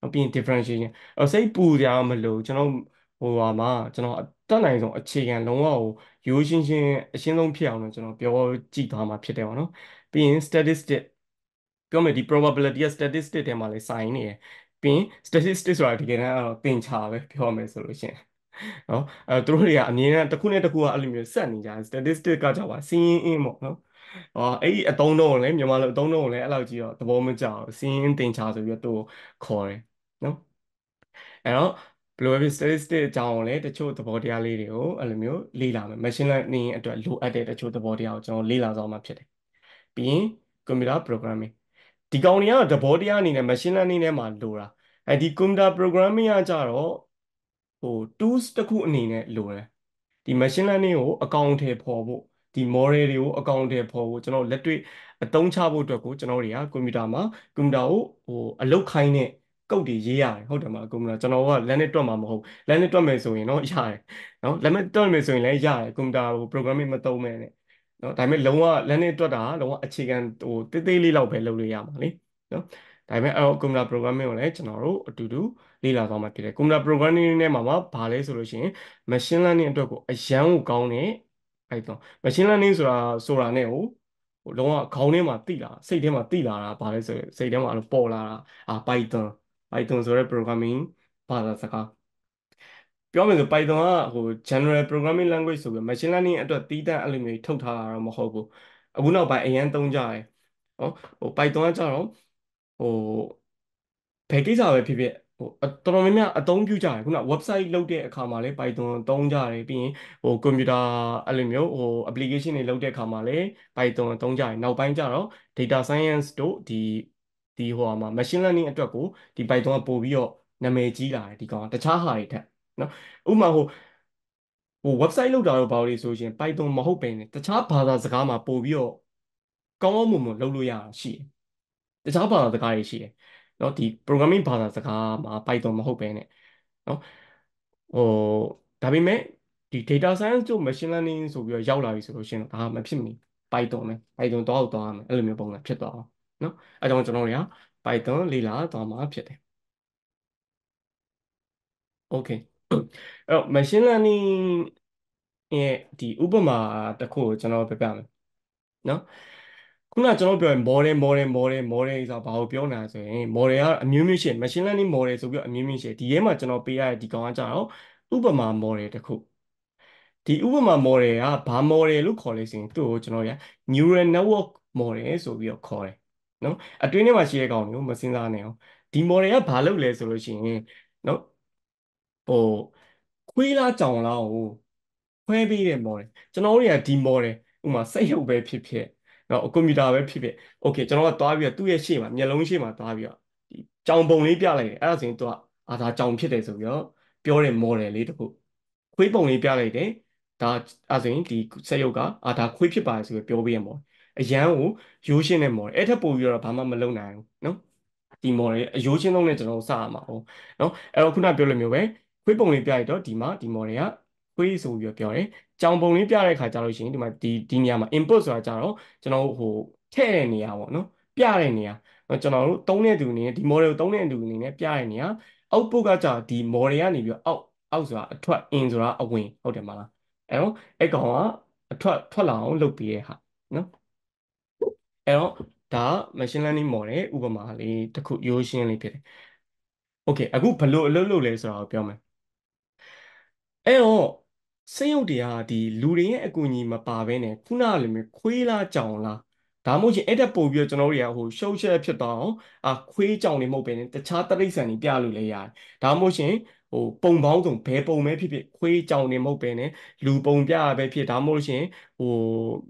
နော်ပြီးရင် differentiation အဲ့စိတ်ပူကြမလို့ကျွန်တော်ဟိုဟာမှာကျွန်တော်တက်နိုင်ဆုံးအခြေခံလုံးဝကိုရိုးရှင်းရှင်းအရှင်းဆုံးဖြစ်အောင်လို့ကျွန်တော်ပြောကြည့်သွားမှာဖြစ်တယ်ပေါ့နော်ပြီးရင် statistic ပြောမယ်ဒီ probability က statistic ထဲမှာလည်းဆိုင်နေတယ်ပြီးရင် statistic ဆိုတာဒီကနေ့ကတော့သင်္ချာပဲပြောမယ်ဆိုလို့ရှင်နော်အဲ့တို့တွေကအမြင်နဲ့တစ်ခုနဲ့တစ်ခုကအဲ့လိုမျိုးဆက်နေကြ statistic ကကြောက်ပါစီးရင်အင်းပေါ့နော်อ๋อไอ้อต้งโนကိုလည်းမြန်မာလိုအသုံးတော့ကိုလည်းအဲ့လောက်ကြီးတော့သဘောမကျအောင်စီးရင်တင်ချဆိုပြီးတော့ခေါ်တယ်เนาะအဲ့တော့ဘယ်လိုပဲ statistic အကြောင်းကိုလည်းတချို့သဘောတရားလေးတွေကိုအဲ့လိုမျိုးလေ့လာမယ် machine learning အတွက်လိုအပ်တဲ့တချို့သဘောတရားကိုကျွန်တော်လေ့လာဆောင်မှာဖြစ်တယ်ပြီးရင် computer programming ဒီကောင်တွေကသဘောတရားအနေနဲ့ machine learning ထဲမှာလိုတာအဲ့ဒီ computer programming ကကြတော့ဟို tools တစ်ခုအနေနဲ့လိုတယ်ဒီ machine learning ကိုအကောင့်ထဲပေါ်ဖို့ဒီ model တွေကိုအကောင့်တွေပေါ်ကိုကျွန်တော်လက်တွေ့အသုံးချဖို့အတွက်ကိုကျွန်တော်တွေကကွန်ပျူတာမှာကွန်ပျူတာကိုဟိုအလုတ်ခိုင်းတဲ့ကုတ်တွေရေးရတယ်ဟုတ်တယ်မလားကွန်ပျူတာကျွန်တော်ကလက်နဲ့တွက်မှာမဟုတ်လက်နဲ့တွက်မယ်ဆိုရင်တော့ရတယ်နော်လက်နဲ့တွက်မယ်ဆိုရင်လည်းရတယ်ကွန်ပျူတာကို programming မသုံးမဲ့နဲ့နော်ဒါပေမဲ့လုံးဝလက်နဲ့တွက်တာလုံးဝအခြေခံဟိုတိတ်တိတ်လေးလောက်ပဲလုပ်လို့ရမှာလေနော်ဒါပေမဲ့အဲ့တော့ computer programming ကိုလည်းကျွန်တော်တို့အတူတူလေ့လာသွားမှာဖြစ်တယ် computer programming နဲ့မှာဘာလဲဆိုလို့ရှိရင် machine learning အတွက်ကိုအရန်ကိုကောင်းတဲ့အဲ့တော့ machine learning ဆိုတာဆိုတာနဲ့ဟိုဟိုလုံးဝခေါင်းထဲမှာတိလာစိတ်ထဲမှာတိလာတာဘာလဲဆိုရင်စိတ်ထဲမှာအဲ့ပေါ်လာတာအာ python python ဆိုတဲ့ programming ဘာသာစကားပြောမယ်ဆို python ကဟို general programming language ဆိုပြီး machine learning အတွက်တီးတန့်အဲ့လိုမျိုးထုတ်ထားတာတော့မဟုတ်ဘူးအခုနောက်ပိုင်းအရန်သုံးကြတယ်ဟောဟို python ကကြတော့ဟိုဘယ်ကိစ္စပဲဖြစ်ဖြစ်ဟိုတော်တော်များများအသုံးပြုကြတယ်ခုန website လုပ်တဲ့အခါမှာလည်း Python သုံးကြတယ်ပြီးရင်ဟို computer အဲ့လိုမျိုးဟို application တွေလုပ်တဲ့အခါမှာလည်း Python သုံးကြတယ်နောက်ပိုင်းကျတော့ data science တို့ဒီဒီဟိုမှာ machine learning အတွက်ကိုဒီ Python ကပို့ပြီးတော့နာမည်ကြီးလာတယ်ဒီကောင်တခြားဟာတွေထက်နော်ဥပမာဟိုဟို website လုပ်တာတော့ဘာလို့ဆိုရင် Python မဟုတ်ပဲနဲ့တခြားဘာသာစကားမှာပို့ပြီးတော့ကောင်းကောင်းမွန်မွန်လုပ်လို့ရတာရှိတယ်တခြားဘာသာစကားတွေရှိတယ်เนาะဒီ programming ဘာသာစကားမှာ python မဟုတ်ပဲねเนาะဟိုဒါပေမဲ့ဒီ data science တို့ machine learning ဆိုပြီးတော့ရောက်လာပြီဆိုလို့ရှင်တော့ဒါမဖြစ်မနေ python ပဲ python တော့တော့သွားမယ်အဲ့လိုမျိုးပုံစံဖြစ်သွားအောင်เนาะအဲကြောင့်ကျွန်တော်တွေက python လေ့လာသွားမှာဖြစ်တယ် okay အဲ့ machine learning ရဲ့ဒီဥပမာတစ်ခုကိုကျွန်တော်ပြောပြမယ်နော်ခုနကျွန်တော်ပြောရင် model model model model ဆိုတာဘာကိုပြောနေလဲဆိုရင် model ကအမျိုးမျိုးရှိ machine learning model ဆိုပြီးတော့အမျိုးမျိုးရှိဒီထဲမှာကျွန်တော်ပေးရတဲ့ဒီကောင်ကကြတော့ဥပမာ model တစ်ခုဒီဥပမာ model ကဘာ model လို့ခေါ်လဲဆိုရင်သူ့ကိုကျွန်တော်ရ neural network model ဆိုပြီးတော့ခေါ်တယ်နော်အတွင်းထဲမှာရှိတဲ့ကောင်မျိုးမစင်စားနဲ့အောင်ဒီ model ကဘာလုပ်လဲဆိုလို့ရှိရင်နော်ဟိုခွေးလားကြောင်လားကိုခွဲပေးတဲ့ model ကျွန်တော်တွေကဒီ model ဥပမာစိတ်ရုပ်ပဲဖြစ်ဖြစ်နော်ကွန်ပျူတာပဲဖြစ်ဖြစ် okay ကျွန်တော်ကသွားပြီးတော့သူ့ရဲ့ရှေ့မှာမျက်လုံးရှေ့မှာသွားပြီးတော့ဒီကြောင်ပုံလေးပြလိုက်တယ်အဲ့ဒါဆိုရင်သူကအာသာကြောင်ဖြစ်တယ်ဆိုပြီးတော့ပြောတဲ့ model လေးတစ်ခုခွေးပုံလေးပြလိုက်တယ်ဒါအဲ့ဆိုရင်ဒီစိတ်ရုပ်ကအာသာခွေးဖြစ်ပါတယ်ဆိုပြီးပြောပေးရ model အရန်ကိုရိုးရှင်းတဲ့ model အဲ့ထပ်ပို့ပြီးတော့ဘာမှမလုပ်နိုင်ဘူးနော်ဒီ model အရိုးရှင်းဆုံးနဲ့ကျွန်တော်စရမှာဟုတ်နော်အဲ့တော့ခုနပြောလိုမျိုးပဲခွေးပုံလေးပြလိုက်တော့ဒီမှာဒီ model ကခွေးဆိုပြီးပြောတယ်ကြောင်ပုံလေးပြတဲ့ခါကြလို့ရှိရင်ဒီမှာဒီဒီနေရာမှာ input ဆိုတာကြတော့ကျွန်တော်ဟိုထည့်တဲ့နေရာပေါ့နော်ပြတဲ့နေရာနော်ကျွန်တော်တို့သုံးတဲ့သူအနေနဲ့ဒီ model ကိုသုံးတဲ့သူအနေနဲ့ပြတဲ့နေရာ output ကကြဒီ model ကနေပြီးတော့ out out ဆိုတာအထွက် in ဆိုတာအဝင်ဟုတ်တယ်မလားအဲ့တော့အဲ့ကောင်ကအထွက်ထွက်လာအောင်လုပ်ပေးရဟာနော်အဲ့တော့ဒါ machine learning model ဥပမာလေးတစ်ခုရိုးရှင်းလေးဖြစ်တယ် okay အခုဘယ်လိုအလုပ်လုပ်လဲဆိုတာကိုပြောမယ်အဲ့တော့စိတ်ရုပ်တရားဒီလူတွေရဲ့အကူအညီမပါဘဲနဲ့ခုနလိုမျိုးခွေးလားကြောင်လားဒါမှမဟုတ်ရင်အဲ့တက်ပို့ပြီးတော့ကျွန်တော်တွေကဟိုရှုပ်ရှက်ဖြစ်သွားအောင်အာခွေးကြောင်တွေမဟုတ်ဘဲနဲ့တခြားတိရစ္ဆာန်တွေပြလို့လည်းရတယ်ဒါမှမဟုတ်ရင်ဟိုပုံပေါင်းစုံဘဲပုံပဲဖြစ်ဖြစ်ခွေးကြောင်တွေမဟုတ်ဘဲနဲ့လူပုံပြပဲဖြစ်ဒါမှမဟုတ်ရင်ဟို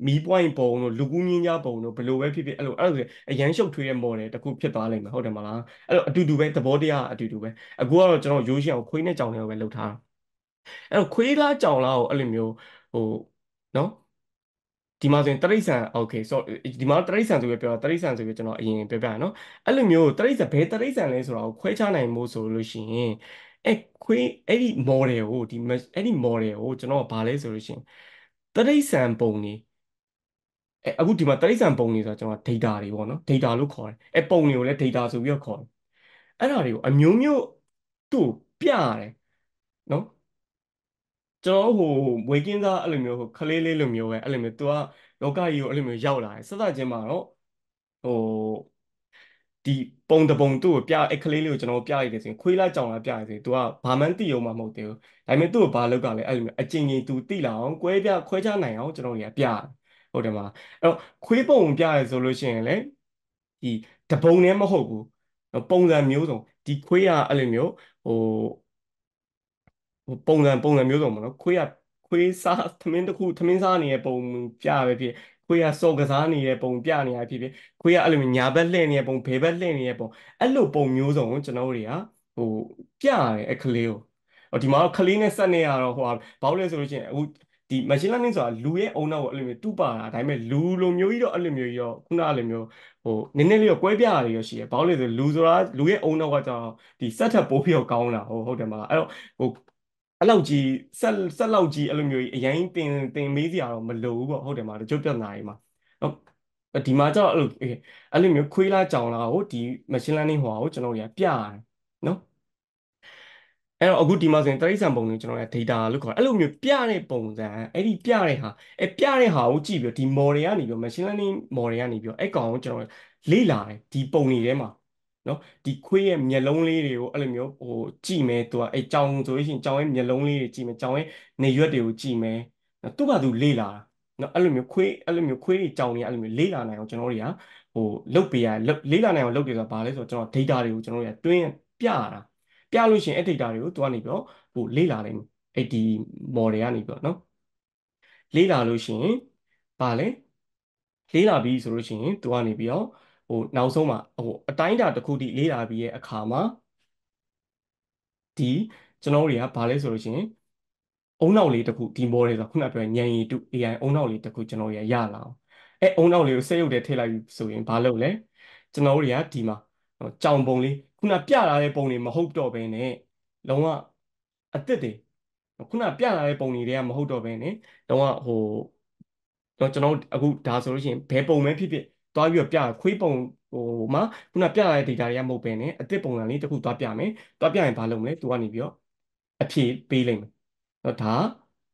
မီးပွိုင်းပုံတို့လူကူးညင်းကြပုံတို့ဘလို့ပဲဖြစ်ဖြစ်အဲ့လိုအဲ့လိုဆိုအရန်ရှုပ်ထွေးတဲ့ model တစ်ခုဖြစ်သွားလိမ့်မယ်ဟုတ်တယ်မလားအဲ့တော့အတူတူပဲသဘောတရားအတူတူပဲအခုကတော့ကျွန်တော်ရိုးရှင်းအောင်ခွေးနဲ့ကြောင်တွေကိုပဲလှုပ်ထားတာအဲ့တော့ခွေးလားကြောင်လားကိုအဲ့လိုမျိုးဟိုနော်ဒီမှာဆိုရင်တရိษံ okay so ဒီမှာတရိษံဆိုပြီးပြောတာတရိษံဆိုပြီးကျွန်တော်အရင်ပြောပြရနော်အဲ့လိုမျိုးတရိษံဘယ်တရိษံလဲဆိုတာကိုခွဲခြားနိုင်မို့ဆိုလို့ရှိရင်အဲ့ခွေးအဲ့ဒီ model ကိုဒီအဲ့ဒီ model ကိုကျွန်တော်ကဘာလဲဆိုလို့ရှိရင်တရိษံပုံနေအဲ့အခုဒီမှာတရိษံပုံနေဆိုတာကျွန်တော် data တွေပေါ့နော် data လို့ခေါ်တယ်အဲ့ပုံတွေကိုလည်း data ဆိုပြီးတော့ခေါ်တယ်အဲ့ဒါတွေကိုအမျိုးမျိုးသူ့ပြရတယ်နော်ကျွန်တော်ဟိုဝေကင်းသားအဲ့လိုမျိုးဟိုခလေးလေးလိုမျိုးပဲအဲ့လိုမျိုးသူကလောကကြီးကိုအဲ့လိုမျိုးရောက်လာတယ်စသချင်းမှာတော့ဟိုဒီပုံတပုံသူ့ကိုပြအဲ့ခလေးလေးကိုကျွန်တော်ပြလိုက်တယ်ဆိုရင်ခွေးလာကြောင်လာပြတယ်ဆိုရင်သူကဘာမှန်းသိအောင်မှမဟုတ်သေးဘူးဒါပေမဲ့သူ့ကိုဘာလောက်ကလဲအဲ့လိုမျိုးအချင်းချင်းသူသိလာအောင်ကွဲပြခွဲခြားနိုင်အောင်ကျွန်တော်တွေကပြဟုတ်တယ်မလားအဲ့တော့ခွေးပုံပြရဆိုလို့ရှိရင်လေဒီတပုံနဲ့မဟုတ်ဘူးပုံစံမျိုးစုံဒီခွေးကအဲ့လိုမျိုးဟိုပုံစံပုံစံမျိုးစုံမနော်ခွေးကခွေးစားသမင်းတစ်ခုသမင်းစားနေတဲ့ပုံပြပဲဖြစ်ခွေးကစော်ကစားနေတဲ့ပုံပြနေတာဖြစ်ဖြစ်ခွေးကအဲ့လိုညာဘက်လှည့်နေတဲ့ပုံဘယ်ဘက်လှည့်နေတဲ့ပုံအဲ့လိုပုံမျိုးစုံကိုကျွန်တော်တွေကဟိုပြရတယ်အခလေးကိုဟိုဒီမှာခလေးနဲ့ဆက်နေရတော့ဟိုဘာလို့လဲဆိုလို့ချင်းအခုဒီ machine learning ဆိုတာလူရဲ့အုံနောက်ကိုအဲ့လိုမျိုးတူပါတာဒါပေမဲ့လူလိုမျိုးကြီးတော့အဲ့လိုမျိုးကြီးတော့ခုနအဲ့လိုမျိုးဟိုနည်းနည်းလေးတော့ကွဲပြားရရရှိရဘာလို့လဲဆိုလူဆိုတာလူရဲ့အုံနောက်ကကျတော့ဒီဆက်ထပ်ပိုးပြီးတော့ကောင်းတာဟိုဟုတ်တယ်မလားအဲ့တော့ဟိုအဲ့လောက်ကြီးဆက်ဆက်လောက်ကြီးအဲ့လိုမျိုးကြီးအရင်တင်တင်မေးစရာတော့မလိုဘူးပေါ့ဟုတ်တယ်မှာတချို့ပြဿနာကြီးမှာဟုတ်ဒီမှာကျတော့အဲ့လိုအဲ့လိုမျိုးခွေးလားကြောင်လားကိုဒီ machine learning ဟိုဟာကိုကျွန်တော်တွေကပြရတယ်နော်အဲ့တော့အခုဒီမှာဆိုရင်တရိစ္ဆာန်ပုံတွေကျွန်တော်က data လို့ခေါ်တယ်အဲ့လိုမျိုးပြတဲ့ပုံစံအဲ့ဒီပြတဲ့ဟာအဲ့ပြတဲ့ဟာကိုကြည့်ပြီးဒီ model ကနေပြီး machine learning model ကနေပြီးအဲ့ကောင်ကိုကျွန်တော်လေ့လာတယ်ဒီပုံတွေထဲမှာနော်ဒီခွေးရဲ့မျက်လုံးလေးတွေကိုအဲ့လိုမျိုးဟိုကြည့်မယ်သူကအဲကြောင်ဆိုရင်ကြောင်ရဲ့မျက်လုံးလေးတွေကြည့်မယ်ကြောင်ရဲ့နေရွက်တွေကိုကြည့်မယ်သူ့ဘာသူလေးလာနော်အဲ့လိုမျိုးခွေးအဲ့လိုမျိုးခွေးတွေကြောင်တွေအဲ့လိုမျိုးလေးလာနိုင်အောင်ကျွန်တော်တွေကဟိုလုတ်ပေးရလေးလာနိုင်အောင်လုတ်တယ်ဆိုတာဘာလဲဆိုတော့ကျွန်တော် data တွေကိုကျွန်တော်တွေကတွင်းပြတာပြလို့ရှိရင်အဲ့ data တွေကိုသူကနေပြီးတော့ဟိုလေးလာနိုင်အဲ့ဒီ model ကနေပြီးတော့နော်လေးလာလို့ရှိရင်ဘာလဲလေးလာပြီဆိုလို့ရှိရင်သူကနေပြီးတော့ဟိုနောက်ဆုံးမှာဟိုအတိုင်းအတာတစ်ခုတည်းလေ့လာပြီးရဲ့အခါမှာဒီကျွန်တော်တွေကဘာလဲဆိုလို့ရှိရင်အုံနောက်လေးတစ်ခုဒီ model ဆိုခုနပြောညံရီတူ A I အုံနောက်လေးတစ်ခုကျွန်တော်ရရလာအောင်အဲအုံနောက်လေးကိုဆက်ရုပ်တည်းထည့်လိုက်ပြီးဆိုရင်ဘာလုပ်လဲကျွန်တော်တွေကဒီမှာကြောင်ပုံလေးခုနပြလာတဲ့ပုံတွေမဟုတ်တော့ဘဲနဲ့လုံးဝအသစ်တွေခုနပြလာတဲ့ပုံတွေတည်းကမဟုတ်တော့ဘဲနဲ့လုံးဝဟိုတော့ကျွန်တော်အခုဒါဆိုလို့ရှိရင်ဘယ်ပုံပဲဖြစ်ဖြစ်သွားပြီးတော့ပြခွေးပုံဟိုမှာခုနပြရတဲ့ data တွေကမဟုတ်ပဲနဲ့အသစ်ပုံစံလေးတစ်ခုသွားပြမယ်သွားပြရင်ဘာလုပ်မလဲသူကနေပြီးတော့အဖြေပေးလိုက်မယ်เนาะ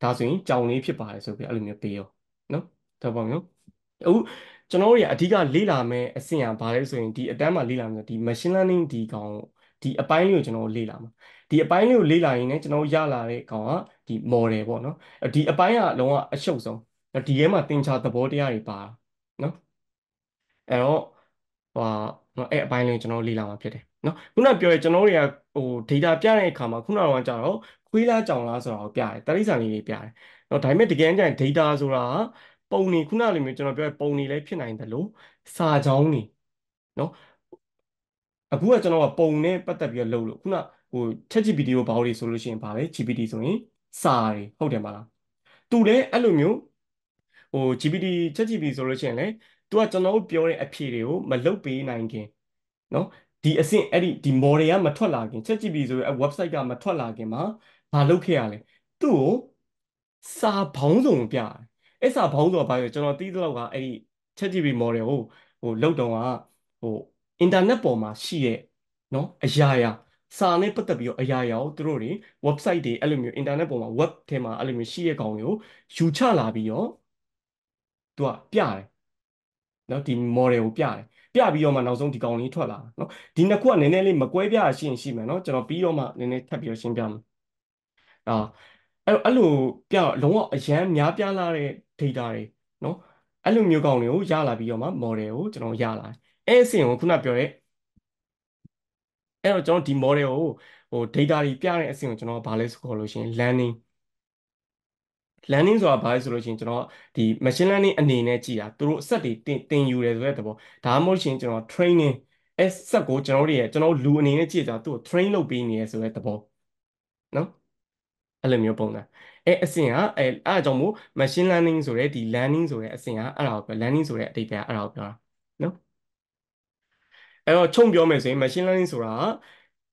ဒါ ဒါဆိုရင်ကြောင်လေးဖြစ်ပါတယ်ဆိုပြီးအဲ့လိုမျိုးပေးရောနော်ဒါပေါ့နော်အခုကျွန်တော်တို့ရအဓိကလေ့လာမယ်အဆင့်ဟာဘာလဲဆိုရင်ဒီအတန်းမှာလေ့လာမယ်ဒီ machine learning ဒီကောင်ဒီအပိုင်းလေးကိုကျွန်တော်တို့လေ့လာမှာဒီအပိုင်းလေးကိုလေ့လာရင်လည်းကျွန်တော်ရလာတဲ့ကောင်ကဒီ model ပေါ့နော်ဒီအပိုင်းကလုံးဝအရှုပ်ဆုံးဒီထဲမှာသင်္ချာသဘောတရားတွေပါနော်အဲ့တော့ဟိုအဲ့အပိုင်းလေးကိုကျွန်တော်တို့လေ့လာမှာဖြစ်တယ်နော်ခုနပြောရကျွန်တော်တို့တွေကဟို data ပြတဲ့အခါမှာခုနကတော့ကြာတော့ခွေးလားကြောင်လားဆိုတာကိုပြတယ်တတိယနေလေးပြတယ်နော်ဒါပေမဲ့တကယ်ကြရင် data ဆိုတာပုံနေခုနလိုမျိုးကျွန်တော်ပြောပုံနေလည်းဖြစ်နိုင်တယ်လို့စာချောင်းနေနော်အခုကကျွန်တော်ကပုံနဲ့ပတ်သက်ပြီးလုပ်လို့ခုနဟို ChatGPT ကိုဘာလို့ဆိုလို့ရှိရင်ဗာပဲ ဂျီ ပီ တီ ဆိုရင်စာတွေဟုတ်တယ်မလားသူလည်းအဲ့လိုမျိုးဟို ဂျီ ပီ တီChatGPT ဆိုလို့ရှိရင်လေသူကကျွန်တော်တို့ပြောတဲ့အဖြေတွေကိုမလုပ်ပေးနိုင်ခင်နော်ဒီအဆင့်အဲ့ဒီဒီ model ကမထွက်လာခင် ChatGPT ဆိုရင် website ကမထွက်လာခင်မှာဘာလုပ်ခဲ့ရလဲသူ့ကိုစာဘောင်းစုံပြတယ်အဲ့စာဘောင်းစုံကဘာလဲကျွန်တော်တီးတော့ကအဲ့ဒီ ChatGPT model ကိုဟိုလောက်တော့ကဟို internet ပေါ်မှာရှိရဲ့နော်အရာရာစာနဲ့ပတ်သက်ပြီးတော့အရာရာကိုသူတို့တွေ website တွေအဲ့လိုမျိုး internet ပေါ်မှာ web ထဲမှာအဲ့လိုမျိုးရှိရဲ့ကောင်တွေကိုယူချလာပြီးတော့သူကပြတယ်နော်ဒီ model ကိုပြတယ်ပြပြီးတော့မှနောက်ဆုံးဒီကောင်လေးထွက်လာနော်ဒီနှစ်ခုကနည်းနည်းလေးမကွဲပြားရှင်းရှိမယ်နော်ကျွန်တော်ပြီးတော့မှနည်းနည်းထပ်ပြီးတော့ရှင်းပြမယ်အာအဲ့အဲ့လိုပြတော့လုံးဝအရန်များပြားလာတဲ့ data တွေနော်အဲ့လိုမျိုးကောင်တွေကိုရလာပြီးတော့မှ model ကိုကျွန်တော်ရလာတယ်အဲ့အဆင့်ကိုခုနပြောတဲ့အဲ့တော့ကျွန်တော်ဒီ model ကိုဟို data တွေပြတဲ့အဆင့်ကိုကျွန်တော်ဗာလဲဆိုခေါ်လို့ရှိရင် learning learning ဆိုတာဘာလဲဆိုလို့ရှိရင်ကျွန်တော်ဒီ machine learning အနေနဲ့ကြည်တာသူတို့အဆက်တွေတင်တင်ယူတယ်ဆိုတဲ့သဘောဒါမှမဟုတ်ရှင်ကျွန်တော် training အဆက်ကိုကျွန်တော်တို့ရဲ့ကျွန်တော်လူအနေနဲ့ကြည်တာသူ့ကို train လုပ်ပေးနေရဆိုတဲ့သဘောနော်အဲ့လိုမျိုးပုံစံအဲအဆင့်ကအဲအားကြောင့်မို့ machine learning ဆိုတဲ့ဒီ learning ဆိုတဲ့အဆင့်ကအဲ့ဒါကိုပြော learning ဆိုတဲ့အတိတ်ကအဲ့ဒါကိုပြောတာနော်အဲ့တော့ခြုံပြောမယ်ဆိုရင် machine learning ဆိုတာ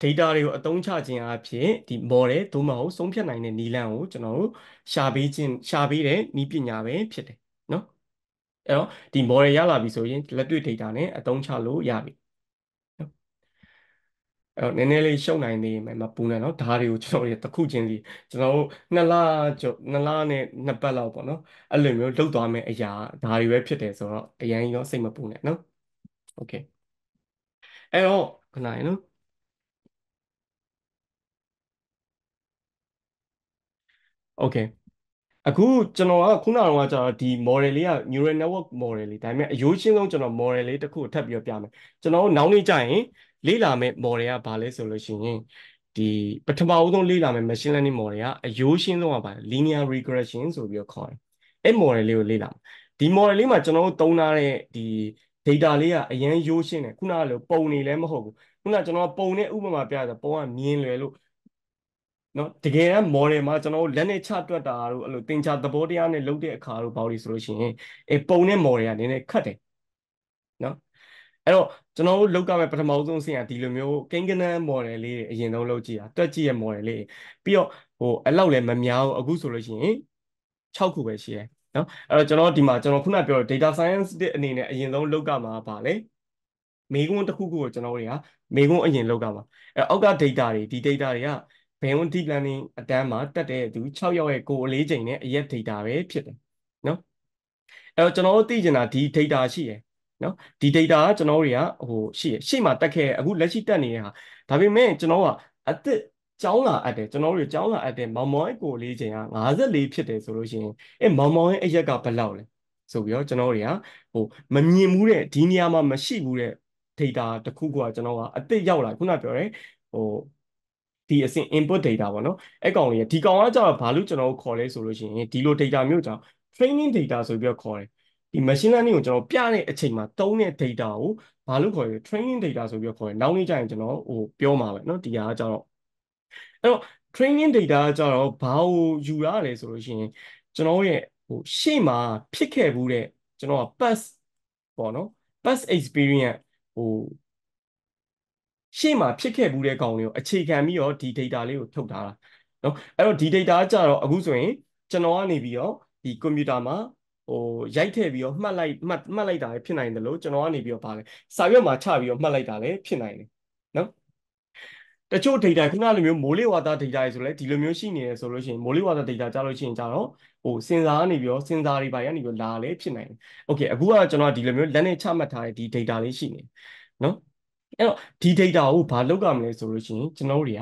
data တွေကိုအသုံးချခြင်းအဖြစ်ဒီ model သို့မဟုတ်ဆုံးဖြတ်နိုင်တဲ့နည်းလမ်းကိုကျွန်တော်တို့ရှာပေးခြင်းရှာပေးတဲ့နည်းပညာပဲဖြစ်တယ်နော်အဲ့တော့ဒီ model ရလာပြီဆိုရင်လက်တွေ့ data နဲ့အသုံးချလို့ရပြီနော်အဲ့တော့နည်းနည်းလေးရှုပ်နိုင်သေးမယ်မပူနဲ့နော်ဒါတွေကိုကျွန်တော်တို့တစ်ခုချင်းစီကျွန်တော်တို့နှစ်လကျော်နှစ်လနဲ့နှစ်ပတ်လောက်ပေါ့နော်အဲ့လိုမျိုးလုပ်သွားမယ်အရာဒါတွေပဲဖြစ်တယ်ဆိုတော့အရင်ရောစိတ်မပူနဲ့နော် okay အဲ့တော့ခဏရနော်โอเคအခုကျွန်တော်ကခုနကတော့ကြာဒီ model လေးက neural network model လေးဒါပေမဲ့အရိုးရှင်းဆုံးကျွန်တော် model လေးတစ်ခုထပ်ပြီးပြမယ်ကျွန်တော်နောက်နေ့ကျရင်လေ့လာမယ့် model ကဘာလဲဆိုလို့ရှိရင်ဒီပထမဦးဆုံးလေ့လာမယ့် machine learning model ကအရိုးရှင်းဆုံးကဘာလဲ linear regression ဆိုပြီးခေါ်တယ်အဲ့ model လေးကိုလေ့လာဒီ model လေးမှာကျွန်တော်တို့သုံးထားတဲ့ဒီ data လေးကအရင်ရိုးရှင်းတယ်ခုနကလိုပုံနေလည်းမဟုတ်ဘူးခုနကျွန်တော်ပုံနဲ့ဥပမာပြတာပုံကမြင်လွယ်လို့နော်တကယ်က model မှာကျွန်တော်တို့လက်နဲ့ချတွက်တာတို့အဲ့လိုသင်္ချာသဘောတရားနဲ့လုပ်တဲ့အခါတို့ဘာလို့ဆိုလို့ရှိရင်အဲပုံနဲ့ model ကနည်းနည်းခက်တယ်နော်အဲ့တော့ကျွန်တော်တို့လောက်ကမဲ့ပထမဆုံးအဆင့်ကဒီလိုမျိုးကိန်းဂဏန်း model လေးတွေအရင်ဆုံးလုပ်ကြည့်တာတွက်ကြည့်ရ model လေးပြီးတော့ဟိုအဲ့လောက်လည်းမများဘူးအခုဆိုလို့ရှိရင်၆ခုပဲရှိတယ်နော်အဲ့တော့ကျွန်တော်ဒီမှာကျွန်တော်ခုနပြော data science တဲ့အနေနဲ့အရင်ဆုံးလောက်ကမှာပါလေမေကွန်းတစ်ခုခုကိုကျွန်တော်တွေကမေကွန်းအရင်လောက်ကမှာအဲ့အောက်က data တွေဒီ data တွေကဘယ်ဝင် Deep Learning အတန်းမှာတက်တဲ့သူ၆ရောက်ရဲ့ကိုအလေးချိန်နဲ့အရက် data ပဲဖြစ်တယ်နော်အဲ့တော့ကျွန်တော်တို့သိချင်တာဒီ data ရှိရယ်နော်ဒီ data ကကျွန်တော်တွေကဟိုရှိရယ်ရှေ့မှာတက်ခဲ့အခုလက်ရှိတက်နေတဲ့ဟာဒါပေမဲ့ကျွန်တော်ကအသက်ကျောင်းလာအပ်တယ်ကျွန်တော်တို့ကျောင်းလာအပ်တယ်မောင်မောင်ရဲ့ကိုအလေးချိန်က၅၄ဖြစ်တယ်ဆိုလို့ရှိရင်အဲ့မောင်မောင်ရဲ့အရက်ကဘယ်လောက်လဲဆိုပြီးတော့ကျွန်တော်တွေကဟိုမမြင်မှုတဲ့ဒီနေရာမှာမရှိဘူးတဲ့ data တစ်ခုကကျွန်တော်ကအသက်ရောက်လာခုနပြောတယ်ဟိုဒီအဆင့် input data ပေါ့နော်အဲ့ကောင်လေးဒီကောင်ကကြာတော့ဘာလို့ကျွန်တော်တို့ခေါ်လဲဆိုလို့ရှိရင်ဒီလို data မျိုးကြောင့် training data ဆိုပြီးတော့ခေါ်တယ်ဒီ machine learning ကိုကျွန်တော်ပြတဲ့အချိန်မှာသုံးတဲ့ data ကိုဘာလို့ခေါ်လဲ training data ဆိုပြီးတော့ခေါ်တယ်နောက်နေ့ကျရင်ကျွန်တော်ဟိုပြောမှာပဲနော်ဒီဟာကကြာတော့အဲ့တော့ training data ကကြာတော့ဘာကိုယူရလဲဆိုလို့ရှိရင်ကျွန်တော်ရဲ့ဟိုရှေ့မှာဖြစ်ခဲ့ဘူးတဲ့ကျွန်တော်က past ပေါ့နော် past experience ဟိုရှေ့မှာဖြစ်ခဲ့ဘူးတဲ့ကောင်လေးကိုအခြေခံပြီးတော့ဒီ data လေးကိုထုတ်ထားတာเนาะအဲ့တော့ဒီ data ကကြတော့အခုဆိုရင်ကျွန်တော်ကနေပြီးတော့ဒီကွန်ပျူတာမှာဟိုရိုက်ထည့်ပြီးတော့မှတ်လိုက်မှတ်မှတ်လိုက်တာလည်းဖြစ်နိုင်တယ်လို့ကျွန်တော်ကနေပြီးတော့ပါလဲစာရွက်မှာချပြီးတော့မှတ်လိုက်တာလည်းဖြစ်နိုင်တယ်เนาะ တချို့ data ခဏလိုမျိုးမိုးလေဝါသ data တွေဆိုလဲဒီလိုမျိုးရှိနေရဆိုလို့ရှိရင်မိုးလေဝါသ data ကြားလို့ရှိရင်ကြတော့ဟိုစင်ဆာကနေပြီးတော့စင်ဆာတွေပါရနေပြီးလာလဲဖြစ်နိုင်တယ်။ Okay အခုကကျွန်တော်ဒီလိုမျိုးလက်နဲ့ချမှတ်ထားတဲ့ဒီ data လေးရှိနေနော်အဲ့တော့ဒီ data ကိုဘာလုပ်ရမလဲဆိုလို့ရှိရင်ကျွန်တော်တွေကဒ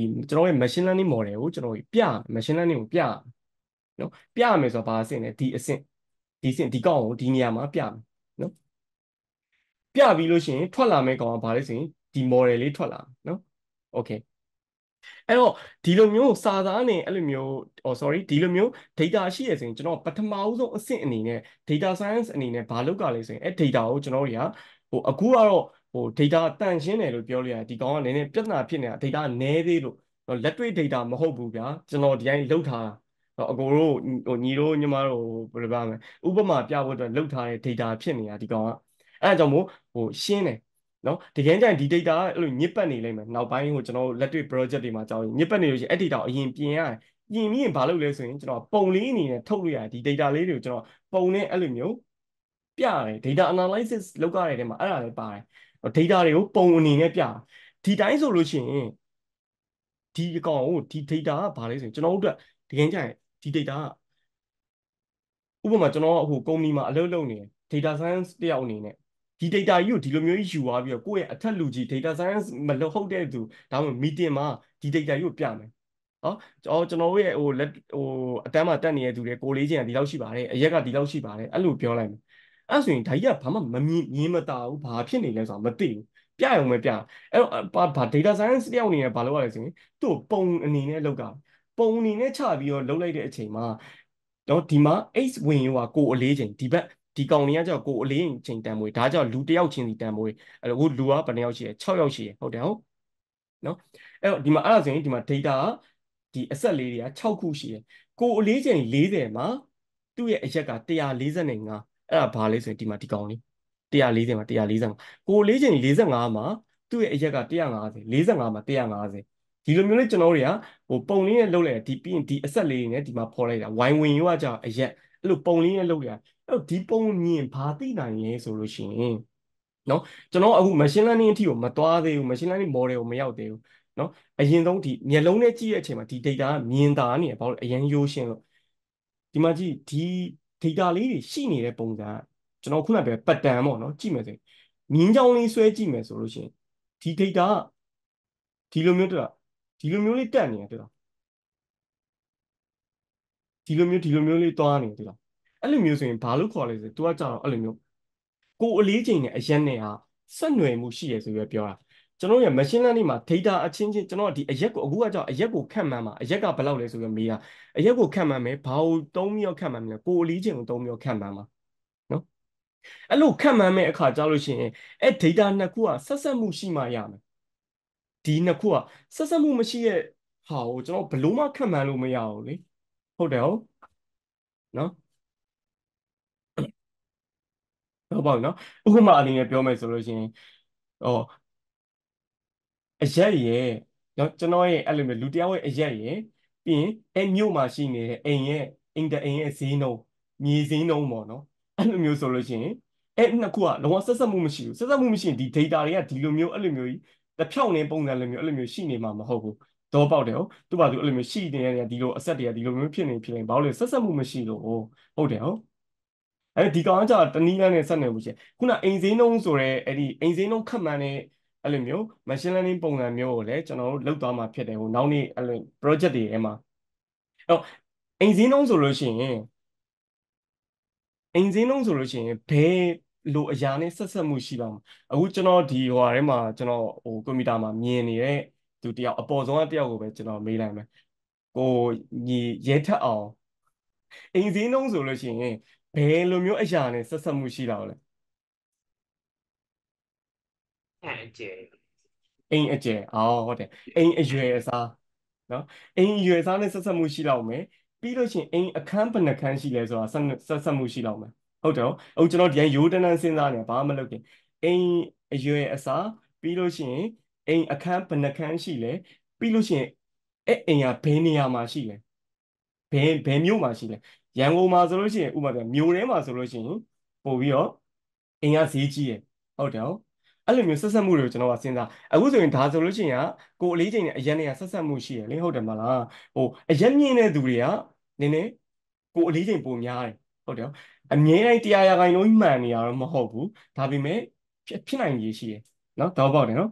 ီကျွန်တော်ရဲ့ machine learning model ကိုကျွန်တော်ပြ machine learning ကိုပြနော်ပြမယ်ဆိုတော့ဘာအဆင့်လဲဒီအဆင့်ဒီအဆင့်ဒီကောင်ကိုဒီနေရာမှာပြမယ်နော်ပြပြီးလို့ရှိရင်ထွက်လာမယ့်ကောင်ကဘာလဲဆိုရင်ဒီ model လေးထွက်လာနော်โอเคအဲ့တော့ဒီလိုမျိုးစာသားနဲ့အဲ့လိုမျိုး oh sorry ဒီလိုမျိုး data ရှိရဆိုရင်ကျွန်တော်ပထမဦးဆုံးအဆင့်အနေနဲ့ data science အနေနဲ့ဘာလုပ်ကြလဲဆိုရင်အဲ့ data ကိုကျွန်တော်တွေကဟိုအခုကတော့ဟို data တန်ရှင်းတယ်လို့ပြောလို့ရတယ်ဒီကောင်ကနည်းနည်းပြဿနာဖြစ်နေတာ data နည်းသေးလို့လက်တွေ့ data မဟုတ်ဘူးဗျာကျွန်တော်ဒီတိုင်းလောက်ထားတာအကိုတို့ဟိုညီတို့ညီမတို့ဘယ်လိုပါမလဲဥပမာပြဖို့အတွက်လောက်ထားတဲ့ data ဖြစ်နေတာဒီကောင်ကအဲ့ဒါကြောင့်မို့ဟိုရှင်းတယ်နော်တကယ်ကြရင်ဒီ data ကအဲ့လိုညစ်ပတ်နေလိမ့်မယ်နောက်ပိုင်းဟိုကျွန်တော်တို့လက်တွေ့ project တွေမှာကြောင်းညစ်ပတ်နေလို့ရှိရင်အဲ့ data ကိုအရင်ပြင်ရတယ်ပြင်ပြီးရင်ဘာလုပ်လဲဆိုရင်ကျွန်တော်ပုံလေးအနေနဲ့ထုတ်လို့ရတယ်ဒီ data လေးတွေကိုကျွန်တော်ပုံနဲ့အဲ့လိုမျိုးပြရတယ် data analysis လုပ်ရတဲ့နေရာမှာအဲ့ဒါလည်းပါတယ် data တွေကိုပုံအနေနဲ့ပြဒီတိုင်းဆိုလို့ရှိရင်ဒီအကောင်ကိုဒီ data ကဘာလဲဆိုရင်ကျွန်တော်တို့တကယ်ကြရင်ဒီ data ကဥပမာကျွန်တော်ဟိုကုမ္ပဏီမှာအလုပ်လုပ်နေတယ် data science တယောက်အနေနဲ့ဒီ data ကြီးကိုဒီလိုမျိုးယူသွားပြီးတော့ကိုယ့်ရဲ့အထက်လူကြီး data science မလုပ်ဟုတ်တဲ့သူဒါမှမဟုတ် meeting မှာဒီ data ကြီးကိုပြမယ်ဟောကျွန်တော်ရဲ့ဟိုဟိုအတန်းမှာတက်နေတဲ့သူတွေကိုလေးချင်းကဒီလောက်ရှိပါတယ်အရက်ကဒီလောက်ရှိပါတယ်အဲ့လိုပြောလိုက်မယ်အဲ့ဆိုရင်ဒါကြီးကဘာမှမမြင်မြင်မတာဘူးဘာဖြစ်နေလဲဆိုတာမသိဘူးပြရုံပဲပြအဲ့တော့ဘာ data science တယောက်အနေနဲ့ဘာလုပ်ရလဲဆိုရင်သူ့ပုံအနေနဲ့လုပ်တာပုံအနေနဲ့ချပြီးတော့လုပ်လိုက်တဲ့အချိန်မှာတော့ဒီမှာ h ဝင်ရောကိုအလေးချင်းဒီဘက်ဒီကောင်လေးကကြောက်ကိုအလေးချိန်တန်မွေဒါကြောင့်လူတစ်ယောက်ချင်းစီတန်မွေအဲ့တော့ဟိုလူကဘယ်နှယောက်ရှိလဲ၆ယောက်ရှိတယ်ဟုတ်တယ်ဟုတ်နော်အဲ့တော့ဒီမှာအဲ့ဒါဆိုရင်ဒီမှာ data ဒီအဆက်လေးတွေက၆ခုရှိတယ်ကိုအလေးချိန်၄၀မှာသူ့ရဲ့အရက်ကတစ်ရာ၄၅အဲ့ဒါဘာလဲဆိုရင်ဒီမှာဒီကောင်လေးတစ်ရာ၄၀မှာတစ်ရာ၄၅ကိုအလေးချိန်၄၅မှာသူ့ရဲ့အရက်ကတစ်ရာ၅၀ ၄၅မှာတစ်ရာ၅၀ဒီလိုမျိုးလေးကျွန်တော်တွေကဟိုပုံလေးနဲ့လုပ်လိုက်ဒီပြီးရင်ဒီအဆက်လေးနဲ့ဒီမှာဖော်လိုက်တာဝိုင်းဝင်ရောကကြောက်အရက်အဲ့လိုပုံလေးနဲ့လုပ်လိုက်အဲ့ဒီပုံမြင်ဘာသိနိုင်လဲဆိုလို့ရှိရင်เนาะကျွန်တော်အခု machine learning အထိကိုမသွားသေးဘူး machine learning model ကိုမရောက်သေးဘူးเนาะအရင်ဆုံးဒီမျက်လုံးနဲ့ကြည့်ရတဲ့အချိန်မှာဒီ data ကမြင်တာနေဘာလို့အရင်ရိုးရှင်းလို့ဒီမှာကြည့်ဒီ data လေးတွေရှိနေတဲ့ပုံစံကျွန်တော်ခုနကပြော pattern ပေါ့เนาะကြည့်မယ်ဆိုရင်မြင်းချောင်းလေးဆွဲကြည့်မယ်ဆိုလို့ရှိရင်ဒီ data ကဒီလိုမျိုးတက်ဒီလိုမျိုးလေးတက်နေတယ်ဒီလိုမျိုးဒီလိုမျိုးလေးသွားနေတယ်အဲ့လိုမျိုးဆိုရင်ဘာလို့ခေါ်လဲဆိုရင် तू ကကြတော့အဲ့လိုမျိုးကိုအလေးချိန်နဲ့အရက်နဲ့ဟာဆက်နွယ်မှုရှိရဆိုပြီးပြောတာကျွန်တော်ရဲ့ machine learning မှာ data အချင်းချင်းကျွန်တော်ဒီအရက်ကိုအခုကကြတော့အရက်ကိုခန့်မှန်းမှာအရက်ကဘယ်လောက်လဲဆိုပြီးမေးတာအရက်ကိုခန့်မှန်းမယ်ဘာကိုသုံးပြီးတော့ခန့်မှန်းမလဲကိုအလေးချိန်ကိုသုံးပြီးတော့ခန့်မှန်းမှာနော်အဲ့လိုခန့်မှန်းမဲ့အခါကြာလို့ရှိရင်အဲ့ data နှစ်ခုကဆက်ဆက်မှုရှိမှရမယ်ဒီနှစ်ခုကဆက်ဆက်မှုမရှိရဲ့ဟာကိုကျွန်တော်ဘယ်လို့မှခန့်မှန်းလို့မရဘူးလေဟုတ်တယ်ဟုတ်နော်ဟုတ်ပါဘူးเนาะဥပမာအနေနဲ့ပြောမယ်ဆိုလို့ရှိရင်ဟောအရက်ရဲ့เนาะကျွန်တော်ရဲ့အဲ့လိုမျိုးလူတရားရဲ့အရက်ရဲ့ပြီးရင်အဲ့မြို့မှာရှိနေတဲ့အိမ်ရဲ့အိမ်တအိမ်ရဲ့ဈေးနှုန်းမြေဈေးနှုန်းပေါ့เนาะအဲ့လိုမျိုးဆိုလို့ရှိရင်အဲ့နှစ်ခုကလုံးဝဆက်ဆက်မှုမရှိဘူးဆက်ဆက်မှုမရှိရင်ဒီ data တွေကဒီလိုမျိုးအဲ့လိုမျိုးကြီးတစ်ဖြောင်းနေပုံစံလိုမျိုးအဲ့လိုမျိုးရှိနေမှာမဟုတ်ဘူးတော့ပေါက်တယ်ဟုတ်သူ့ဘာသူအဲ့လိုမျိုးရှိနေတဲ့ဒီလိုအဆက်တွေကဒီလိုမျိုးဖြစ်နေဖြစ်နေဘာလို့လဲဆက်ဆက်မှုမရှိလို့ဟုတ်တယ်ဟုတ်အဲ့ဒီကောင်ကကြာတနည်းလမ်းနဲ့ဆက်နေမှုရှိခုနအိမ်ဈေးနှုန်းဆိုရဲအဲ့ဒီအိမ်ဈေးနှုန်းခက်မှန်းတဲ့အဲ့လိုမျိုး machine learning ပုံစံမျိုးကိုလည်းကျွန်တော်တို့လုပ်သွားမှာဖြစ်တယ်ဟိုနောက်နေ့အဲ့လို project တွေထဲမှာအဲ့တော့အိမ်ဈေးနှုန်းဆိုလို့ရှိရင်အိမ်ဈေးနှုန်းဆိုလို့ရှိရင်ဘယ်လိုအရာနဲ့ဆက်ဆက်မှုရှိပါ့မလဲအခုကျွန်တော်ဒီဟိုဟာထဲမှာကျွန်တော်ဟိုကွန်ပျူတာမှာမြင်နေတဲ့သူတယောက်အပေါ်ဆုံးကတယောက်ကိုပဲကျွန်တော်မေးလိုက်မယ်ကိုရဲထက်အောင်အိမ်ဈေးနှုန်းဆိုလို့ရှိရင်ဘယ်လိုမျိုးအရာနဲ့ဆက်ဆက်မှုရှိတာလဲအိမ်အကျယ်အိမ်အကျယ်အော်ဟုတ်တယ်အိမ်အရွယ်အစားနော်အိမ်အရွယ်အစားနဲ့ဆက်ဆက်မှုရှိလောက်မယ်ပြီးလို့ရှိရင်အိမ်အခန်းဘယ်နှခန်းရှိလဲဆိုတာဆက်ဆက်မှုရှိလောက်မယ်ဟုတ်တယ်ဟုတ်ကျွန်တော်ဒီရိုးတန်းတန်းစဉ်းစားနေဘာမှမလုပ်ခင်အိမ်အရွယ်အစားပြီးလို့ရှိရင်အိမ်အခန်းဘယ်နှခန်းရှိလဲပြီးလို့ရှိရင်အဲ့အိမ်ကဘယ်နေရာမှာရှိလဲဘယ်ဘယ်မြို့မှာရှိလဲရန်ကုန်မှာဆိုလို့ရှိရင်ဥပမာပြမြို့ထဲမှာဆိုလို့ရှိရင်ပို့ပြီးတော့အိမ်ကဈေးကြီးရယ်ဟုတ်တယ်ဟုတ်အဲ့ အဲ့လိုမျိုးဆက်ဆက်မှုတွေကိုကျွန်တော်ကစဉ်းစားအခုဆိုရင်ဒါဆိုလို့ရှိရင်ကိုအလေးချိန်နဲ့အရင်တွေကဆက်ဆက်မှုရှိရလေဟုတ်တယ်မလားဟိုအရင်မြင်တဲ့သူတွေကနည်းနည်းကိုအလေးချိန်ပုံများတယ်ဟုတ်တယ်အမြင်တိုင်းတရားရဂိုင်းလုံးမှန်နေရတော့မဟုတ်ဘူးဒါပေမဲ့ဖြစ်နိုင်ရည်ရှိရနော်တော့ပေါ့တယ်နော်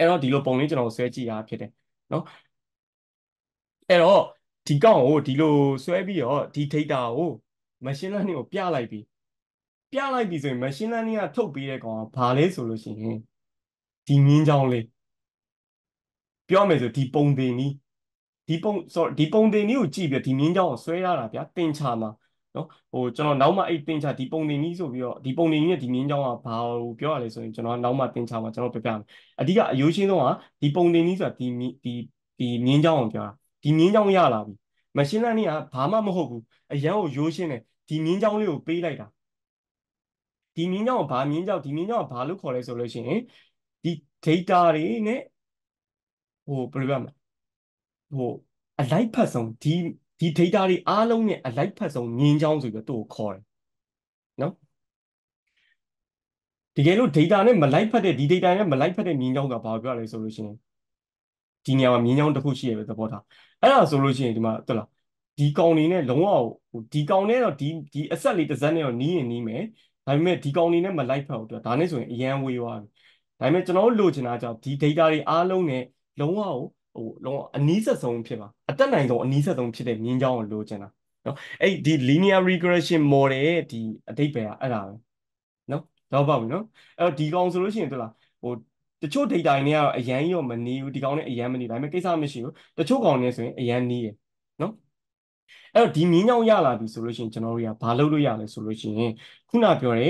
အဲ့တော့ဒီလိုပုံလေးကျွန်တော်ဆွဲကြည့်ရဖြစ်တယ်နော်အဲ့တော့ဒီကောင်ကိုဒီလိုဆွဲပြီးတော့ဒီ data ကို machine learning ကိုပြလိုက်ပြီးပြလိုက်ပြီဆိုရင် machine learning ကထုတ်ပေးတဲ့ကောင်ကဘာလဲဆိုလို့ရှိရင်ဒီမြင်းချောင်းလေးပြောမယ်ဆိုဒီပုံသင်ကြီးဒီပုံ sorry ဒီပုံသင်ကြီးကိုကြည့်ပြီးဒီမြင်းချောင်းကိုဆွဲရတာဗျာသင်ချာမှာနော်ဟိုကျွန်တော်နောက်မှအဲ့သင်ချာဒီပုံသင်ကြီးဆိုပြီးတော့ဒီပုံသင်ကြီးနဲ့ဒီမြင်းချောင်းကဘာလို့ပြောရလဲဆိုရင်ကျွန်တော်နောက်မှသင်ချာမှာကျွန်တော်ပြပြမယ်အဓိကအရိုးချင်းဆုံးကဒီပုံသင်ကြီးဆိုတာဒီဒီဒီမြင်းချောင်းကိုပြောတာဒီမြင်းချောင်းရလာပြီ machine learning ကဘာမှမဟုတ်ဘူးအရန်ကိုရိုးရှင်းတယ်ဒီမြင်းချောင်းလေးကိုပေးလိုက်တာဒီမြင်းကြောင်ဘာမြင်းကြောင်ဒီမြင်းကြောင်ဘာလို့ခေါ်လဲဆိုလို့ရှိရင်ဒီ data တွေနဲ့ဟိုဘယ်လိုပြောမလဲဟိုအလိုက်ဖတ်ဆုံးဒီဒီ data တွေအားလုံးနဲ့အလိုက်ဖတ်ဆုံးမြင်းကြောင်ဆိုပြီးတော့သူ့ကိုခေါ်တယ်နော်တကယ်လို့ data နဲ့မလိုက်ဖတ်တဲ့ဒီ data နဲ့မလိုက်ဖတ်တဲ့မြင်းကြောင်ကဘာပြောလဲဆိုလို့ရှိရင်ဒီနေရာမှာမြင်းကြောင်တစ်ခုရှိရပဲသဘောထားအဲ့ဒါဆိုလို့ရှိရင်ဒီမှာဟုတ်လားဒီကောင်နေနဲ့လုံးဝဟိုဒီကောင်နဲ့တော့ဒီဒီအဆက်လေးတစ်စက်နဲ့တော့နီးရင်နီးမယ်ဒါပေမဲ့ဒီကောင်နေနဲ့မလိုက်ဖက်ဘူးတော့ဒါနဲ့ဆိုရင်အရန်ဝေးသွားပြီဒါပေမဲ့ကျွန်တော်တို့လိုချင်တာကြောင့်ဒီ data တွေအားလုံးနဲ့လုံးဝဟိုလုံးဝအနီးဆက်ဆုံးဖြစ်ပါအတက်နိုင်ဆုံးအနီးဆက်ဆုံးဖြစ်တဲ့မြင်းကြောင်းကိုလိုချင်တာနော်အဲ့ဒီ linear regression model ရဲ့ဒီအတိတ်ပဲအဲ့ဒါပဲနော်တော့ပါဘူးနော်အဲ့တော့ဒီကောင်ဆိုလို့ရှိရင်တို့လားဟိုတချို့ data တွေကတော့အရန်ရောမနီးဘူးဒီကောင်နဲ့အရန်မနီးဒါပေမဲ့ကိစ္စမရှိဘူးတချို့ကောင်နဲ့ဆိုရင်အရန်နီးတယ်နော်အဲ့တော့ဒီမြင်းကြောင်ရလာပြီဆိုလို့ရှိရင်ကျွန်တော်တို့ကဘာလုပ်လို့ရလဲဆိုလို့ရှိရင်ခုနပြောတဲ့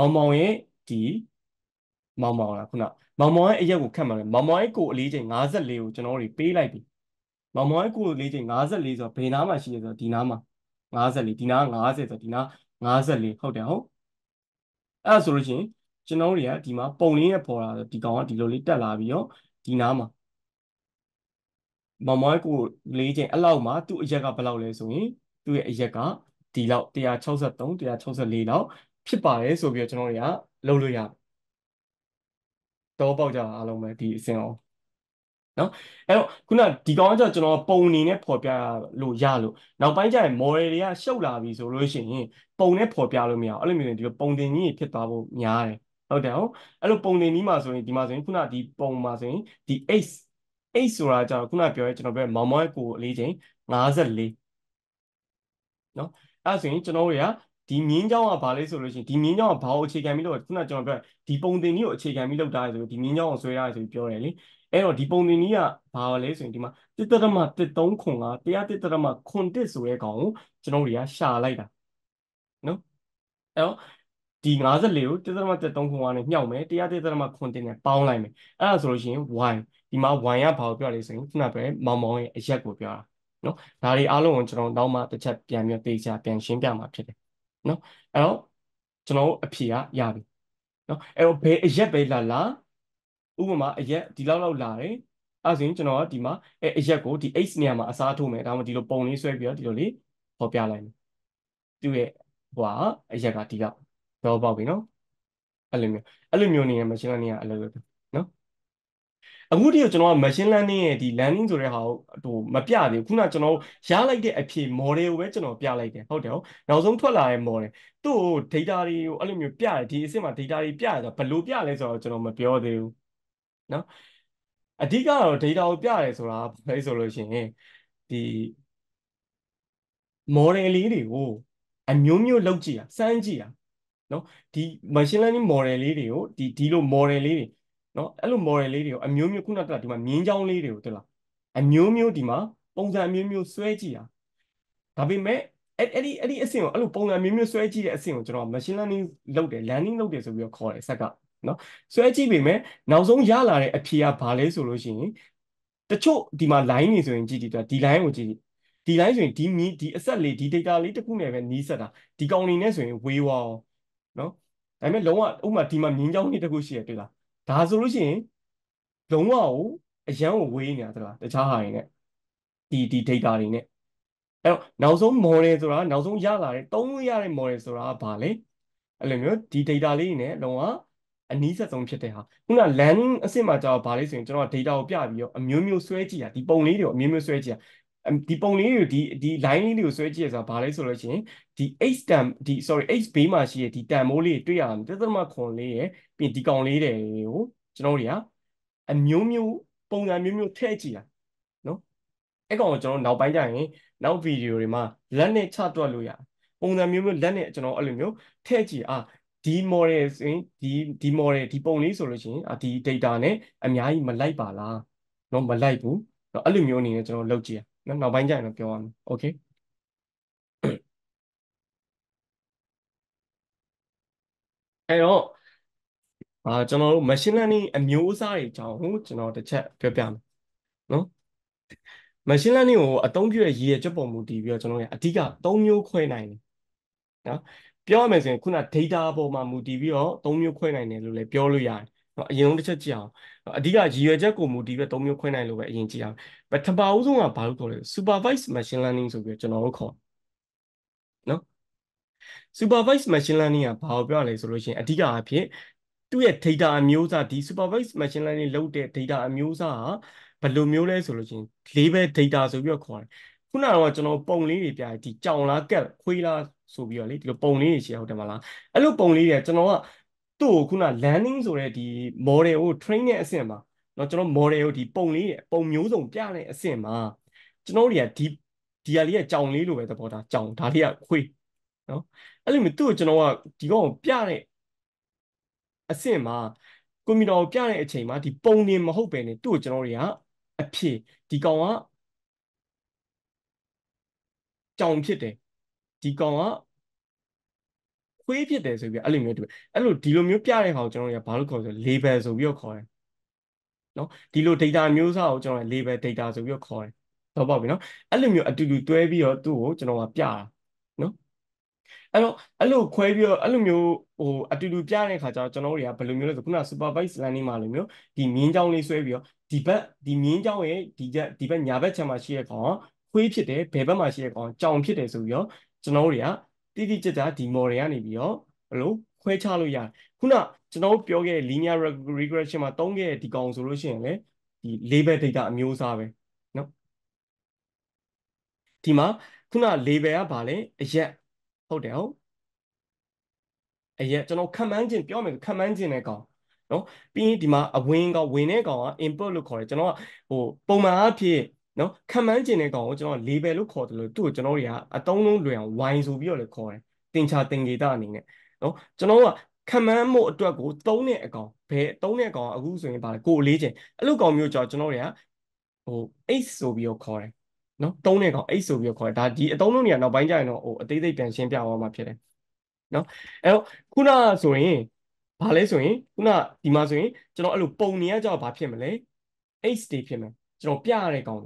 မောင်မောင်ရဲ့ဒီမောင်မောင်လားခုနမောင်မောင်ရဲ့အရက်ကိုခတ်မှာလဲမောင်မောင်ရဲ့ကိုအလေးချိန်၅၄ကိုကျွန်တော်တို့ပေးလိုက်ပြီမောင်မောင်ရဲ့ကိုအလေးချိန်၅၄ဆိုတော့ဘယ်နားမှာရှိလဲဆိုတော့ဒီနားမှာ၅၄ဒီနား၅၀ဆိုတော့ဒီနား၅၄ဟုတ်တယ်ဟုတ်အဲ့ဒါဆိုလို့ရှိရင်ကျွန်တော်တို့ကဒီမှာပုံလေးနဲ့ပေါ်လာဆိုဒီကောင်ကဒီလိုလေးတက်လာပြီးတော့ဒီနားမှာမမကိုလေးချိန်အလောက်မှာသူ့အရက်ကဘယ်လောက်လဲဆိုရင်သူ့ရဲ့အရက်ကဒီလောက်၁၆၃၁၆၄လောက်ဖြစ်ပါတယ်ဆိုပြီးတော့ကျွန်တော်တွေကလုပ်လို့ရတော့ပေါက်ကြတာအားလုံးပဲဒီအစင်အောင်နော်အဲ့တော့ခုနဒီကောင်ကကျွန်တော်ပုံအနေနဲ့ပေါ်ပြလို့ရလို့နောက်ပိုင်းကျရင် model တွေကရှုပ်လာပြီဆိုလို့ရှိရင်ပုံနဲ့ပေါ်ပြလို့မရအောင်အဲ့လိုမျိုးဒီလိုပုံတင်ကြီးဖြစ်သွားဖို့များတယ်ဟုတ်တယ်ဟုတ်အဲ့လိုပုံတင်ကြီးမှာဆိုရင်ဒီမှာဆိုရင်ခုနဒီပုံမှာဆိုရင်ဒီ xအဲ့ဆိုတာကြတော့ခုနပြောရဲကျွန်တော်ပြောမောင်မောင်ကိုအလေးချိန်၅၄နော်အဲ့ဆိုရင်ကျွန်တော်တို့ကဒီမြင်းကြောင်ကဘာလဲဆိုလို့ရှိရင်ဒီမြင်းကြောင်ကဘာကိုအခြေခံပြီးလုပ်ခုနကျွန်တော်ပြောဒီပုံသင်ကြီးကိုအခြေခံပြီးလုပ်တာဆိုဒီမြင်းကြောင်ကိုဆွဲရတယ်ဆိုပြီးပြောတယ်လေအဲ့တော့ဒီပုံသင်ကြီးကဘာလဲဆိုရင်ဒီမှာတစ်တရမတစ်သုံးခွန်ကတစ်တရမခွန်တစ်ဆိုရဲကောင်ကိုကျွန်တော်တို့ကရှာလိုက်တာနော်အဲ့တော့ဒီ၅၄ကိုတစ်တရမတစ်သုံးခွန်ကနဲ့ညှောက်မယ်တစ်တရမခွန်တစ်နဲ့ပေါင်းလိုက်မယ်အဲ့ဒါဆိုလို့ရှိရင် yဒီမှာဝိုင်ရဘာကိုပြောလဲဆိုရင်ခုနပဲမောင်မောင်ရဲ့အရက်ကိုပြောတာနော်ဒါတွေအားလုံးကိုကျွန်တော်နောက်မှတစ်ချက်ပြန်ပြီးသေချာပြန်ရှင်းပြမှာဖြစ်တယ်နော်အဲ့တော့ကျွန်တော်အဖြေကရပြီနော်အဲ့တော့ဘယ်အရက်ပဲလာလာဥပမာအရက်ဒီလောက်လောက်လာတယ်အဲ့ဆိုရင်ကျွန်တော်ကဒီမှာအဲ့အရက်ကိုဒီ h နေရာမှာအစားထိုးမယ်ဒါမှမဟုတ်ဒီလိုပုံလေးဆွဲပြီးတော့ဒီလိုလေးဟောပြလိုက်မယ်သူ့ရဲ့ဟိုကအရက်ကဒီလောက်တော့ပေါက်ပြီနော်အဲ့လိုမျိုးအဲ့လိုမျိုးနေရာမှာရှင်းတဲ့နေရာအလုပ်လုပ်တယ်နော်အခုဒီကိုကျွန်တော်က machine learning ရဲ့ဒီ learning ဆိုတဲ့ဟာကိုဟိုမပြသေးဘူးခုနကျွန်တော်ရလိုက်တဲ့အဖြစ် model ကိုပဲကျွန်တော်ပြလိုက်တယ်ဟုတ်တယ်ဟုတ်နောက်ဆုံးထွက်လာတဲ့ model သူ့ data တွေကိုအဲ့လိုမျိုးပြတယ်ဒီအစ်စ်မှာ data တွေပြတယ်ဆိုတော့ဘယ်လိုပြလဲဆိုတော့ကျွန်တော်မပြောသေးဘူးเนาะအဓိကတော့ data ကိုပြတယ်ဆိုတာပဲဆိုလို့ရှိရင်ဒီ model လေးတွေကိုအမျိုးမျိုးလုပ်ကြည့်တာစမ်းကြည့်တာเนาะဒီ machine learning model လေးတွေကိုဒီဒီလို model လေးတွေနော်အဲ့လို model လေးတွေကိုအမျိုးမျိုးခုနကဒီမှာမြင်းချောင်းလေးတွေကိုတွေ့လားအမျိုးမျိုးဒီမှာပုံစံမျိုးမျိုးဆွဲကြည့်တာဒါပေမဲ့အဲ့အဲ့ဒီအဲ့ဒီအဆင့်ကိုအဲ့လိုပုံစံမျိုးမျိုးဆွဲကြည့်တဲ့အဆင့်ကိုကျွန်တော် machine learning လုပ်တယ် learning လုပ်တယ်ဆိုပြီးတော့ခေါ်တယ်ဆက်ကနော်ဆွဲကြည့်ပေမဲ့နောက်ဆုံးရလာတဲ့အဖြေကဘာလဲဆိုလို့ရှိရင်တချို့ဒီမှာ line နေဆိုရင်ကြည့်ကြည့်တွေ့ဒီ line ကိုကြည့်ကြည့်ဒီ line ဆိုရင်ဒီမြဒီအဆက်လေးဒီ data လေးတစ်ခုနဲ့ပဲနီးစပ်တာဒီကောင်နေနဲ့ဆိုရင် wave နော်ဒါပေမဲ့လုံးဝဥပမာဒီမှာမြင်းချောင်းလေးတစ်ခုရှိရတွေ့လားဒါဆိုလို့ရှိရင်လုံးဝကိုအရန်ကိုဝေးနေတာသလားတခြားဟာတွေနဲ့ဒီဒီ data တွေနဲ့အဲ့တော့နောက်ဆုံး model ဆိုတာနောက်ဆုံးရလာတဲ့သုံးလို့ရတဲ့ model ဆိုတာကဘာလဲအဲ့လိုမျိုးဒီ data လေးတွေနဲ့လုံးဝ အနီးစပ်ဆုံးဖြစ်တဲ့ဟာခုန learning အဆင့်မှာကြာတော့ဗာလေးဆိုရင်ကျွန်တော်က data ကိုပြပြီးတော့အမျိုးမျိုးဆွဲကြည့်တာဒီပုံလေးတွေကိုအမျိုးမျိုးဆွဲကြည့်တာဒီပုံလေးတွေဒီဒီ line လေးတွေကိုဆွဲကြည့်ရဆိုတာဗာလေးဆိုလို့ရှိရင်ဒီ h stem ဒီ sorry h bay မှာရှိတဲ့ဒီတန်မိုးလေးတွေ့ရအောင်တက်သမခွန်လေးရပြီးဒီကောင်လေးတွေကိုကျွန်တော်တို့ကအမျိုးမျိုးပုံစံမျိုးမျိုးထည့်ကြည့်တာနော်အဲ့ကောင်ကိုကျွန်တော်နောက်ပိုင်းကျရင်နောက်ဗီဒီယိုတွေမှာလက်နဲ့ချတွက်လို့ရပုံစံမျိုးမျိုးလက်နဲ့ကျွန်တော်အဲ့လိုမျိုးထည့်ကြည့်အာဒီ model ဆိုရင်ဒီဒီ model ဒီပုံလေးဆိုလို့ရှိရင်အာဒီ data နဲ့အများကြီးမလိုက်ပါလားနော်မလိုက်ဘူးနော်အဲ့လိုမျိုးအနေနဲ့ကျွန်တော်လုပ်ကြည့်ရနော်နောက်ပိုင်းကျရင်တော့ပြောရမယ် okayအဲ့တော့အာကျွန်တော်တို့ machine learning အမျိုးအစားတွေအကြောင်းကျွန်တော်တစ်ချက်ပြောပြမယ်နော် machine learning ကိုအသုံးပြုရရည်ရချက်ပုံမူတည်ပြီးတော့ကျွန်တော်ကအဓိကသုံးမျိုးခွဲနိုင်တယ်နော်ပြောရမယ်ဆိုရင်ခုန data ပုံမှာမူတည်ပြီးတော့သုံးမျိုးခွဲနိုင်တယ်လို့လည်းပြောလို့ရတယ်နော်အရင်ဆုံးတစ်ချက်ကြည့်အောင်အဓိကရည်ရချက်ကိုမူတည်ပြီးသုံးမျိုးခွဲနိုင်လို့ပဲအရင်ကြည့်အောင်ပထမဦးဆုံးကဘာလို့ခေါ်လဲ supervised machine learning ဆိုပြီးကျွန်တော်တို့ခေါ်နော် supervised machine learning ကဘာကိုပြောရလဲဆိုလို့ရှိရင်အဓိကအဖြစ်သူ့ရဲ့ data အမျိုးအစားဒီ supervised machine learning လုပ်တဲ့ data အမျိုးအစားဟာဘယ်လိုမျိုးလဲဆိုလို့ချင်း label data ဆိုပြီးတော့ခေါ်တယ်ခုနကတော့ကျွန်တော်ပုံလေးတွေပြတယ်ဒီကြောင်လားကက်ခွေးလားဆိုပြီးတော့လေဒီလိုပုံလေးတွေရှင်းဟုတ်တယ်မလားအဲ့လိုပုံလေးတွေကကျွန်တော်ကသူ့ကိုခုန learning ဆိုတဲ့ဒီ model ကို train တဲ့အဆင့်မှာเนาะကျွန်တော် model ကိုဒီပုံလေးတွေပုံမျိုးစုံပြတဲ့အဆင့်မှာကျွန်တော်တွေကဒီဒီဟာလေးကကြောင်လေးလိုပဲသဘောထားကြောင်ဒါလေးကခွေးเนาะအဲ့လိုမျိုးသူ့ကိုကျွန်တော်ကဒီကောင်ကိုပြတဲ့အဆင့်မှာကွန်ပျူတာကိုပြတဲ့အချိန်မှာဒီပုံနေမဟုတ်ပဲねသူ့ကိုကျွန်တော်တွေကအဖြစ်ဒီကောင်ကကြောင်ဖြစ်တယ်ဒီကောင်ကခွေးဖြစ်တယ်ဆိုပြီးအဲ့လိုမျိုးတူအဲ့လိုဒီလိုမျိုးပြတဲ့ဟာကိုကျွန်တော်တွေကဘာလို့ခေါ်ဆို label ဆိုပြီးတော့ခေါ်တယ်နော်ဒီလို data မျိုးစားကိုကျွန်တော် label data ဆိုပြီးတော့ခေါ်တယ်တော့ပေါ့ပြီနော်အဲ့လိုမျိုးအတူတူတွဲပြီးတော့သူ့ကိုကျွန်တော်ကပြတာနော်အဲ့တော့အဲ့လိုခွဲပြီးတော့အဲ့လိုမျိုးဟိုအတူတူပြတဲ့ခါကျတော့ကျွန်တော်တွေကဘယ်လိုမျိုးလဲဆိုခုန supervised learning မှာလိုမျိုးဒီမြင်းကြောင်းလေးဆွဲပြီးတော့ဒီဘက်ဒီမြင်းကြောင်းရဲ့ဒီချက်ဒီဘက်ညာဘက်ချက်မှာရှိတဲ့ကောင်ခွေးဖြစ်တယ်ဘယ်ဘက်မှာရှိတဲ့ကောင်ကြောင်ဖြစ်တယ်ဆိုပြီးတော့ကျွန်တော်တွေကတိတိကျကျဒီ model ကနေပြီးတော့ဘယ်လိုခွဲခြားလို့ရတယ်ခုနကျွန်တော်ပြောခဲ့တဲ့ linear regression မှာသုံးခဲ့တဲ့ဒီကောင်ဆိုလို့ရှိရင်လေဒီ label data အမျိုးအစားပဲနော်ဒီမှာခုန label ကဘာလဲအရက်ဟုတ်တယ်ဟုတ်အရင်ကျွန်တော်ခံမှန်းခြင်းပြောမယ်ခံမှန်းခြင်းနဲ့ကောင်နော်ပြီးရင်ဒီမှာအဝင်ကောင်ဝင်တဲ့ကောင်က input လို့ခေါ်တယ်ကျွန်တော်ကဟိုပုံမှန်အဖြစ်နော်ခံမှန်းခြင်းတဲ့ကောင်ကိုကျွန်တော် label လို့ခေါ်တယ်လို့သူ့ကိုကျွန်တော်တွေကအသုံးလုံးလွယ်အောင် why ဆိုပြီးတော့လည်းခေါ်တယ်သင်္ချာသင်္ကေတအနေနဲ့နော်ကျွန်တော်ကခံမှန်းမှုအတွက်ကိုသုံးတဲ့အကောင်ဘယ်သုံးတဲ့အကောင်အခုဆိုရင်ပါလေကိုအလေးခြင်းအဲ့လိုကောင်မျိုးကြောင့်ကျွန်တော်တွေကဟို h ဆိုပြီးတော့ခေါ်တယ်နော်သုံးတဲ့ကောင် h ဆိုပြီးတော့ခေါ်တယ်ဒါဒီအသုံးလုံးတွေကနောက်ပိုင်းကျရင်တော့ဟိုအသေးသေးပြန်ရှင်းပြသွားမှာဖြစ်တယ်နော်အဲ့တော့ခုနဆိုရင်ဘာလဲဆိုရင်ခုနဒီမှာဆိုရင်ကျွန်တော်အဲ့လိုပုံနေရကြတော့ဘာဖြစ်မလဲ h တွေဖြစ်မယ်ကျွန်တော်ပြရတဲ့ကောင်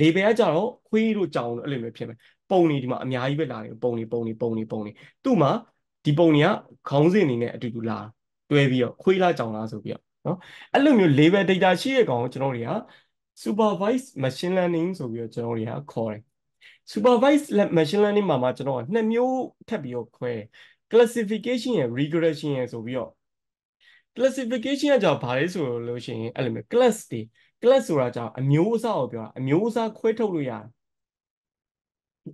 လေဘယ်ကကြတော့ခွေးတို့ကြောင်တို့အဲ့လိုမျိုးဖြစ်မယ်ပုံနေဒီမှာအများကြီးပဲလာတယ်ပုံနေပုံနေပုံနေပုံနေသူ့မှာဒီပုံနေကခေါင်းစဉ်နေနဲ့အတူတူလာတွဲပြီးတော့ခွေးလာကြောင်လာဆိုပြီးတော့နော်အဲ့လိုမျိုး label data ရှိတဲ့ကောင်ကိုကျွန်တော်တွေက supervised machine learning ဆိုပြီးတော့ကျွန်တော်တွေကခေါ်တယ် supervised machine learning မှာမှာကျွန်တော်ကနှစ်မျိုးထပ်ပြီးတော့ခွဲတယ်classification ရယ် regression ရယ်ဆိုပြီးတော့ classification ကကြောင့်ဘာလဲဆိုလို့ရှိရင်အဲ့လိုမျိုး class တွေ class ဆိုတာကြောင့်အမျိုးအစားကိုပြောတာအမျိုးအစားခွဲထုတ်လို့ရတယ်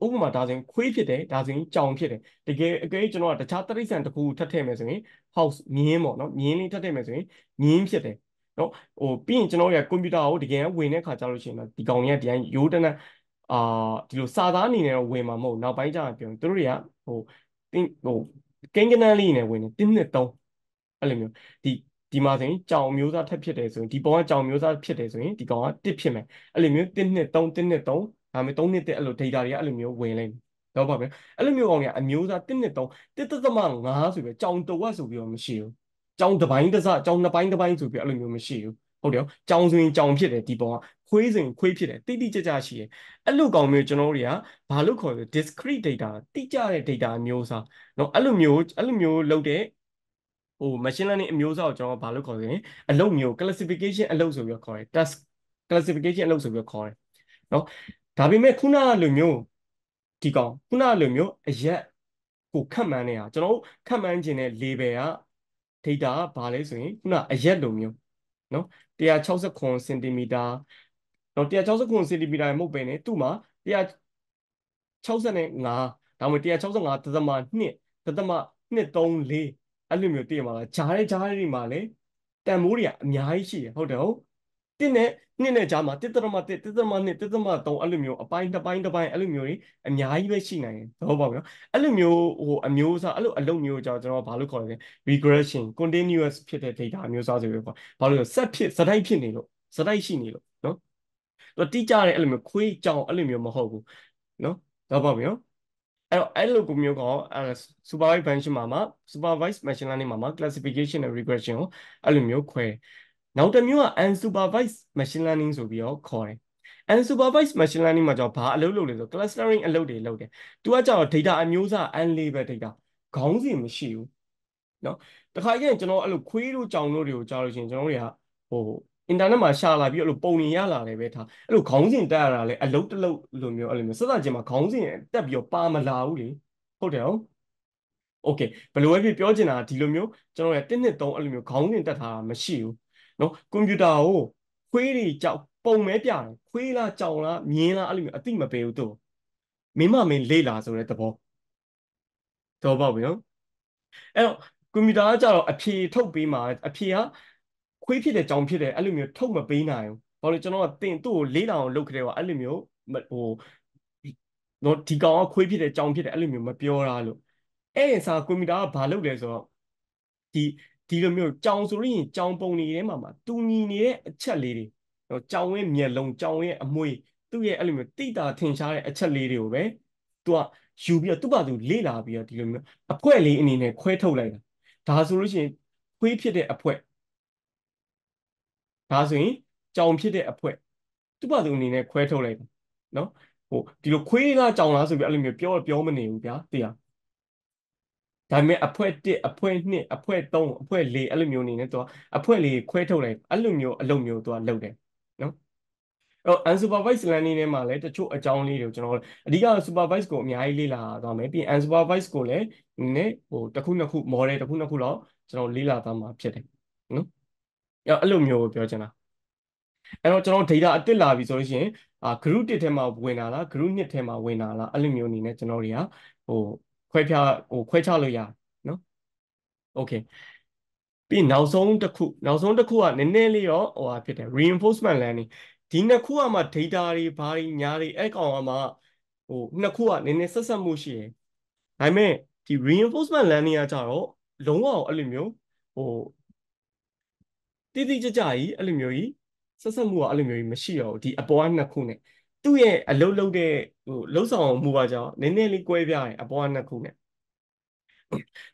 ဥပမာဒါဆိုရင်ခွေးဖြစ်တယ်ဒါဆိုရင်ကြောင်ဖြစ်တယ်တကယ်အကဲကျွန်တော်ကတခြားတိရစ္ဆာန်တစ်ခုထပ်ထည့်မယ်ဆိုရင် house မြင်းပေါ့နော်မြင်းလေးထပ်ထည့်မယ်ဆိုရင်မြင်းဖြစ်တယ်နော်ဟိုပြီးရင်ကျွန်တော်ကကွန်ပျူတာကိုတကယ်ဝင်တဲ့ခါကျလို့ရှိရင်ဒီကောင်တွေကတရားရိုးတနက်အာဒီလိုစာသားအနေနဲ့တော့ဝင်မှာမဟုတ်နောက်ပိုင်းကျမှပြောသူတို့တွေကဟိုတင်ဟိုကင်ကနန်းလေးနဲ့ဝင်နေတင်းနဲ့တုံးအဲ့လိုမျိုးဒီဒီမှာဆိုရင်ကြောင်မျိုးစားထက်ဖြစ်တယ်ဆိုရင်ဒီပုံကကြောင်မျိုးစားဖြစ်တယ်ဆိုရင်ဒီကောင်ကတစ်ဖြစ်မယ်အဲ့လိုမျိုးတင်းနဲ့တုံးတင်းနဲ့တုံးဒါမျိုးတုံးနဲ့တက်အဲ့လို data တွေကအဲ့လိုမျိုးဝင်လိုက်တော့ပါပဲအဲ့လိုမျိုးကောင်တွေကအမျိုးစားတင်းနဲ့တုံးတစ်သသမငါးဆိုပြီးကြောင်တဝက်ဆိုပြီးတော့မရှိဘူးကြောင်တစ်ပိုင်းတစ်စကြောင်နှစ်ပိုင်းတစ်ပိုင်းဆိုပြီးအဲ့လိုမျိုးမရှိဘူးဟုတ်တယ်ကြောင်ဆိုရင်ကြောင်ဖြစ်တယ်ဒီပုံကခွေးဆိုရင်ခွေးဖြစ်တယ်တိတိကျကျရှိတယ်အဲ့လိုကောင်မျိုးကျွန်တော်တို့တွေကဘာလို့ခေါ်လဲ discrete data တိကျတဲ့ data မျိုးစားเนาะအဲ့လိုမျိုးအဲ့လိုမျိုးလုပ်တဲ့ဟို machine learning အမျိုးစားကိုကျွန်တော်ဘာလို့ခေါ်လဲအလုပ်မျိုး classification အလုပ်ဆိုပြီးခေါ်တယ် task classification အလုပ်ဆိုပြီးခေါ်တယ်เนาะဒါပေမဲ့ခုနကလိုမျိုးဒီကောင်ခုနကလိုမျိုးအရက်ကိုခန့်မှန်းနေတာကျွန်တော်တို့ခန့်မှန်းခြင်းတဲ့ label က data ကဘာလဲဆိုရင်ခုနအရက်လိုမျိုးနော်တစ်ရာ၆၇စင်တီမီတာနော်တစ်ရာ၆၇စင်တီမီတာမဟုတ်ပဲねသူ့မှာတစ်ရာ၆၅ဒါမှမဟုတ်တစ်ရာ၆၅ဒသမ နှစ် ဒသမ နှစ်သုံးလေးအဲ့လိုမျိုးတည်မှာလားဂျားတဲ့ဂျားတွေမှာလည်းတန်မိုးတွေကအများကြီးရှိတယ်ဟုတ်တယ်ဟုတ်တစ်နဲ့နှစ်နဲ့ဂျားမှာတစ်ဒသမ တစ် ဒသမ နှစ် ဒသမ သုံးအဲ့လိုမျိုးအပိုင်းတစ်ပိုင်းတစ်ပိုင်းအဲ့လိုမျိုးတွေအများကြီးပဲရှိနိုင်တယ်သဘောပေါက်ပြီနော်အဲ့လိုမျိုးဟိုအမျိုးအစားအဲ့လိုအလုံးမျိုးကြောင့်ကျွန်တော်ဘာလို့ခေါ်လဲ regression continuous ဖြစ်တဲ့ data မျိုးစားဆိုပြီးခေါ်ဘာလို့လဲဆက်ဖြစ်စတိုင်းဖြစ်နေလို့စတိုင်းရှိနေလို့နော်သူတိကျတဲ့အဲ့လိုမျိုးခွေးကြောင်အဲ့လိုမျိုးမဟုတ်ဘူးနော်သဘောပေါက်ပြီနော်အဲ့တော့အဲ့လိုကိုမျိုးကော supervised function မှာမှာ supervised machine learning မှာမှာ classification and regression ကိုအဲ့လိုမျိုးခွဲနောက်တစ်မျိုးက unsupervised machine learning ဆိုပြီးတော့ခေါ်တယ် unsupervised machine learning မှာကြောင့်ဘာအလုပ်လုပ်လဲဆို clustering အလုပ်တွေလုပ်တယ်သူကကြောင့် data အမျိုးအစား unlabeled data ခေါင်းစဉ်မရှိဘူးเนาะတခါကျရင်ကျွန်တော်အဲ့လိုခွေးတို့ကြောင်တို့တွေကိုကြားလို့ရှိရင်ကျွန်တော်တွေကဟို internet မှာရှာလာပြီးအဲ့လိုပုံနေရလာတယ်ပဲထားအဲ့လိုခေါင်းစဉ်တက်ရတာလဲအလုပ်တစ်လုပ်လိုမျိုးအဲ့လိုမျိုးစသချင်းမှာခေါင်းစဉ်တက်ပြီးတော့ပါမလာဘူးလေဟုတ်တယ်ဟုတ်โอเคဘယ်လိုပဲပြောချင်တာဒီလိုမျိုးကျွန်တော်ရတစ်နှစ်သုံးအဲ့လိုမျိုးခေါင်းစဉ်တက်ထားတာမရှိဘူးနော်ကွန်ပျူတာကိုခွေးတွေကြောက်ပုံမဲပြတယ်ခွေးလားကြောင်လားမြင်းလားအဲ့လိုမျိုးအတိမပေးဘူးသူမင်းမမင်းလေးလားဆိုတဲ့သဘောတော့ပေါ့ဗျာအဲ့တော့ကွန်ပျူတာကကြတော့အဖြေထုတ်ပေးမှာအဖြေကခွေးဖြစ်တဲ့ကြောင်ဖြစ်တဲ့အဲ့လိုမျိုးထုတ်မပေးနိုင်ဘူးဘာလို့ကျွန်တော်ကတင်သူ့ကိုလေးလောင်လုတ်ခဲ့တယ်ကွာအဲ့လိုမျိုးဟိုတော့ဒီကောင်ကခွေးဖြစ်တဲ့ကြောင်ဖြစ်တဲ့အဲ့လိုမျိုးမပြောတာလို့အဲ့ရင်စာကွန်ပျူတာကဘာလုပ်လဲဆိုတော့ဒီဒီလိုမျိုးကြောင်ဆိုရင်ကြောင်ပုံနေထဲမှာမှာတူညီနေတဲ့အချက်လေးတွေနော်ကြောင်ရဲ့မျက်လုံးကြောင်ရဲ့အမွေသူ့ရဲ့အဲ့လိုမျိုးတိတာထင်ရှားတဲ့အချက်လေးတွေကိုပဲသူကယူပြီးတော့သူ့ဘာသူလေ့လာပြီးတော့ဒီလိုမျိုးအဖွဲလေးအနေနဲ့ခွဲထုတ်လိုက်တာဒါဆိုလို့ရှိရင်ခွေးဖြစ်တဲ့အဖွဲဒါဆိုရင်ကြောင်ဖြစ်တဲ့အဖွဲသူ့ဘာသူအနေနဲ့ခွဲထုတ်လိုက်တာနော်ဟိုဒီလိုခွေးကကြောင်လားဆိုပြီးအဲ့လိုမျိုးပြောပြောမနေဘူးဗျာတရားဒါပေမဲ့အဖွဲတစ်အဖွဲနှစ်အဖွဲသုံးအဖွဲလေးအဲ့လိုမျိုးနေနေတော့အဖွဲလေးခွဲထုတ်လိုက်အဲ့လိုမျိုးအလုပ်မျိုးသူကလုပ်တယ်နော်အဲ့တော့ unsupervised learning နဲ့မှာလည်းတချို့အကြောင်းလေးတွေကိုကျွန်တော်အဓိက supervised ကိုအများကြီးလေ့လာသွားမယ်ပြီး unsupervised ကိုလည်းနည်းဟိုတစ်ခုနှစ်ခု model တစ်ခုနှစ်ခုလောက်ကျွန်တော်လေ့လာသွားမှာဖြစ်တယ်နော်အဲ့အဲ့လိုမျိုးကိုပြောချင်တာအဲ့တော့ကျွန်တော် data အစ်စ်လာပြီဆိုလို့ရှိရင်အာ group တစ်ထဲမှာဝင်လာလား group နှစ်ထဲမှာဝင်လာလားအဲ့လိုမျိုးနေနေကျွန်တော်တွေကဟိုခွဲဖြားဟိုခွဲခြားလို့ရနော်โอเคပြီးနောက်ဆုံးတစ်ခုနောက်ဆုံးတစ်ခုကနည်းနည်းလေးတော့ဟိုဟာဖြစ်တယ် reinforcement learning ဒီနှစ်ခုကမှ data တွေဘာတွေညာတွေအဲ့ကောင်ကမှဟိုနှစ်ခုကနည်းနည်းဆက်ဆက်မှုရှိတယ်ဒါပေမဲ့ဒီ reinforcement learning ကကြတော့လုံးဝအဲ့လိုမျိုးဟိုတိတိကျကျကြီးအဲ့လိုမျိုးကြီးဆက်ဆက်မှုကအဲ့လိုမျိုးကြီးမရှိတော့ဘူးဒီအပေါ်ကနှစ်ခု ਨੇ သူ့ရဲ့အလုပ်လုပ်တဲ့ဟိုလှုပ်ဆောင်မှုပါကြောင့်နည်းနည်းလေးကွဲပြားတယ်အပေါ်ကနှစ်ခု ਨੇ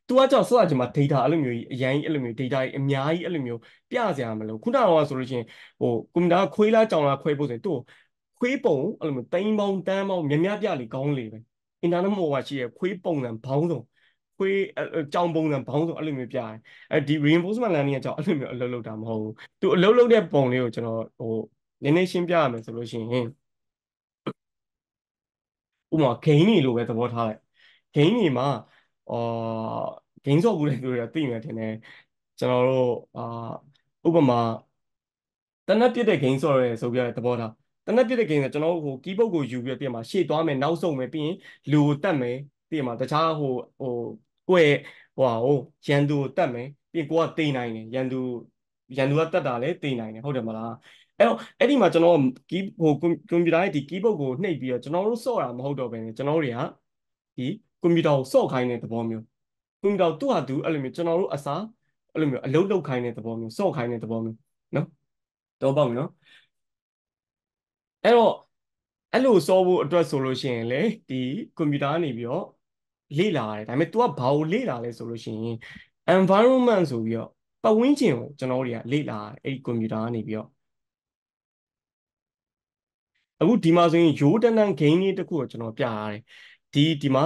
သူကကြောင့်စစချင်းမှာ data အဲ့လိုမျိုးကြီးအရင်အဲ့လိုမျိုး data ကြီးအများကြီးအဲ့လိုမျိုးပြစရာမလိုခုနကတော့ဆိုလို့ရှိရင်ဟိုကွန်ပျူတာခွေးလားကြောင်လားခွဲဖို့ဆိုရင်သူ့ခွေးပုံအဲ့လိုမျိုးတိန်ပေါင်းတန်းပေါင်းများများပြလေကောင်းလေပဲအင်တာနက်ပေါ်မှာရှိရဲ့ခွေးပုံစံဘောင်းစုံခွေးကြောင်ပုံစံဘောင်းစုံအဲ့လိုမျိုးပြတယ်အဲဒီ reinforcement learning ကကြောင့်အဲ့လိုမျိုးအလုပ်လုပ်တာမဟုတ်ဘူးသူအလုပ်လုပ်တဲ့ပုံလေးကိုကျွန်တော်ဟိုနည်းနည်းရှင်းပြရမယ်ဆိုလို့ရှိရင်ဥပမာဂိမ်းတွေလိုပဲသဘောထားလိုက်ဂိမ်းတွေမှာအော်ဂိမ်းဆော့ဘူးတဲ့သူတွေကသိမယ်ထင်တယ်ကျွန်တော်တို့အာဥပမာတနက်ပြတဲ့ဂိမ်းဆော့ရဲဆိုပြတဲ့သဘောထားတနက်ပြတဲ့ဂိမ်းကကျွန်တော်တို့ဟိုကီးဘုတ်ကိုယူပြီးပြင်မှာရှေ့သွားမယ်နောက်ဆုံးမယ်ပြီးရင်လူကိုတက်မယ်ပြင်မှာတခြားဟိုဟိုကိုယ့်ဟိုဟာဟိုရန်သူကိုတက်မယ်ပြင်ကိုကတေးနိုင်တယ်ရန်သူရန်သူကတက်တာလဲတေးနိုင်တယ်ဟုတ်တယ်မလားအဲ့တော့အဲ့ဒီမှာကျွန်တော်ကီးဟိုကွန်ပျူတာရဲ့ဒီကီးဘုတ်ကိုနှိပ်ပြီးတော့ကျွန်တော်တို့ဆော့တာမဟုတ်တော့ဘဲနဲ့ကျွန်တော်တွေကဒီကွန်ပျူတာကိုဆော့ခိုင်းတဲ့သဘောမျိုးကွန်ပျူတာသူ့ဟာသူအဲ့လိုမျိုးကျွန်တော်တို့အစားအဲ့လိုမျိုးအလုပ်လုပ်ခိုင်းတဲ့သဘောမျိုးဆော့ခိုင်းတဲ့သဘောမျိုးနော်တော့ပေါ့နော်အဲ့တော့အဲ့လိုဆော့ဖို့အတွက်ဆိုလို့ရှိရင်လေဒီကွန်ပျူတာကနေပြီးတော့လေ့လာရတယ်ဒါပေမဲ့ तू ကဘာကိုလေ့လာလဲဆိုလို့ရှိရင် environment ဆိုပြီးတော့ပတ်ဝန်းကျင်ကိုကျွန်တော်တွေကလေ့လာအဲ့ဒီကွန်ပျူတာကနေပြီးတော့အခုဒီမှာဆိုရင်ရိုးတန်းတန်းဂိမ်းလေးတစ်ခုကိုကျွန်တော်ပြရတယ်ဒီဒီမှာ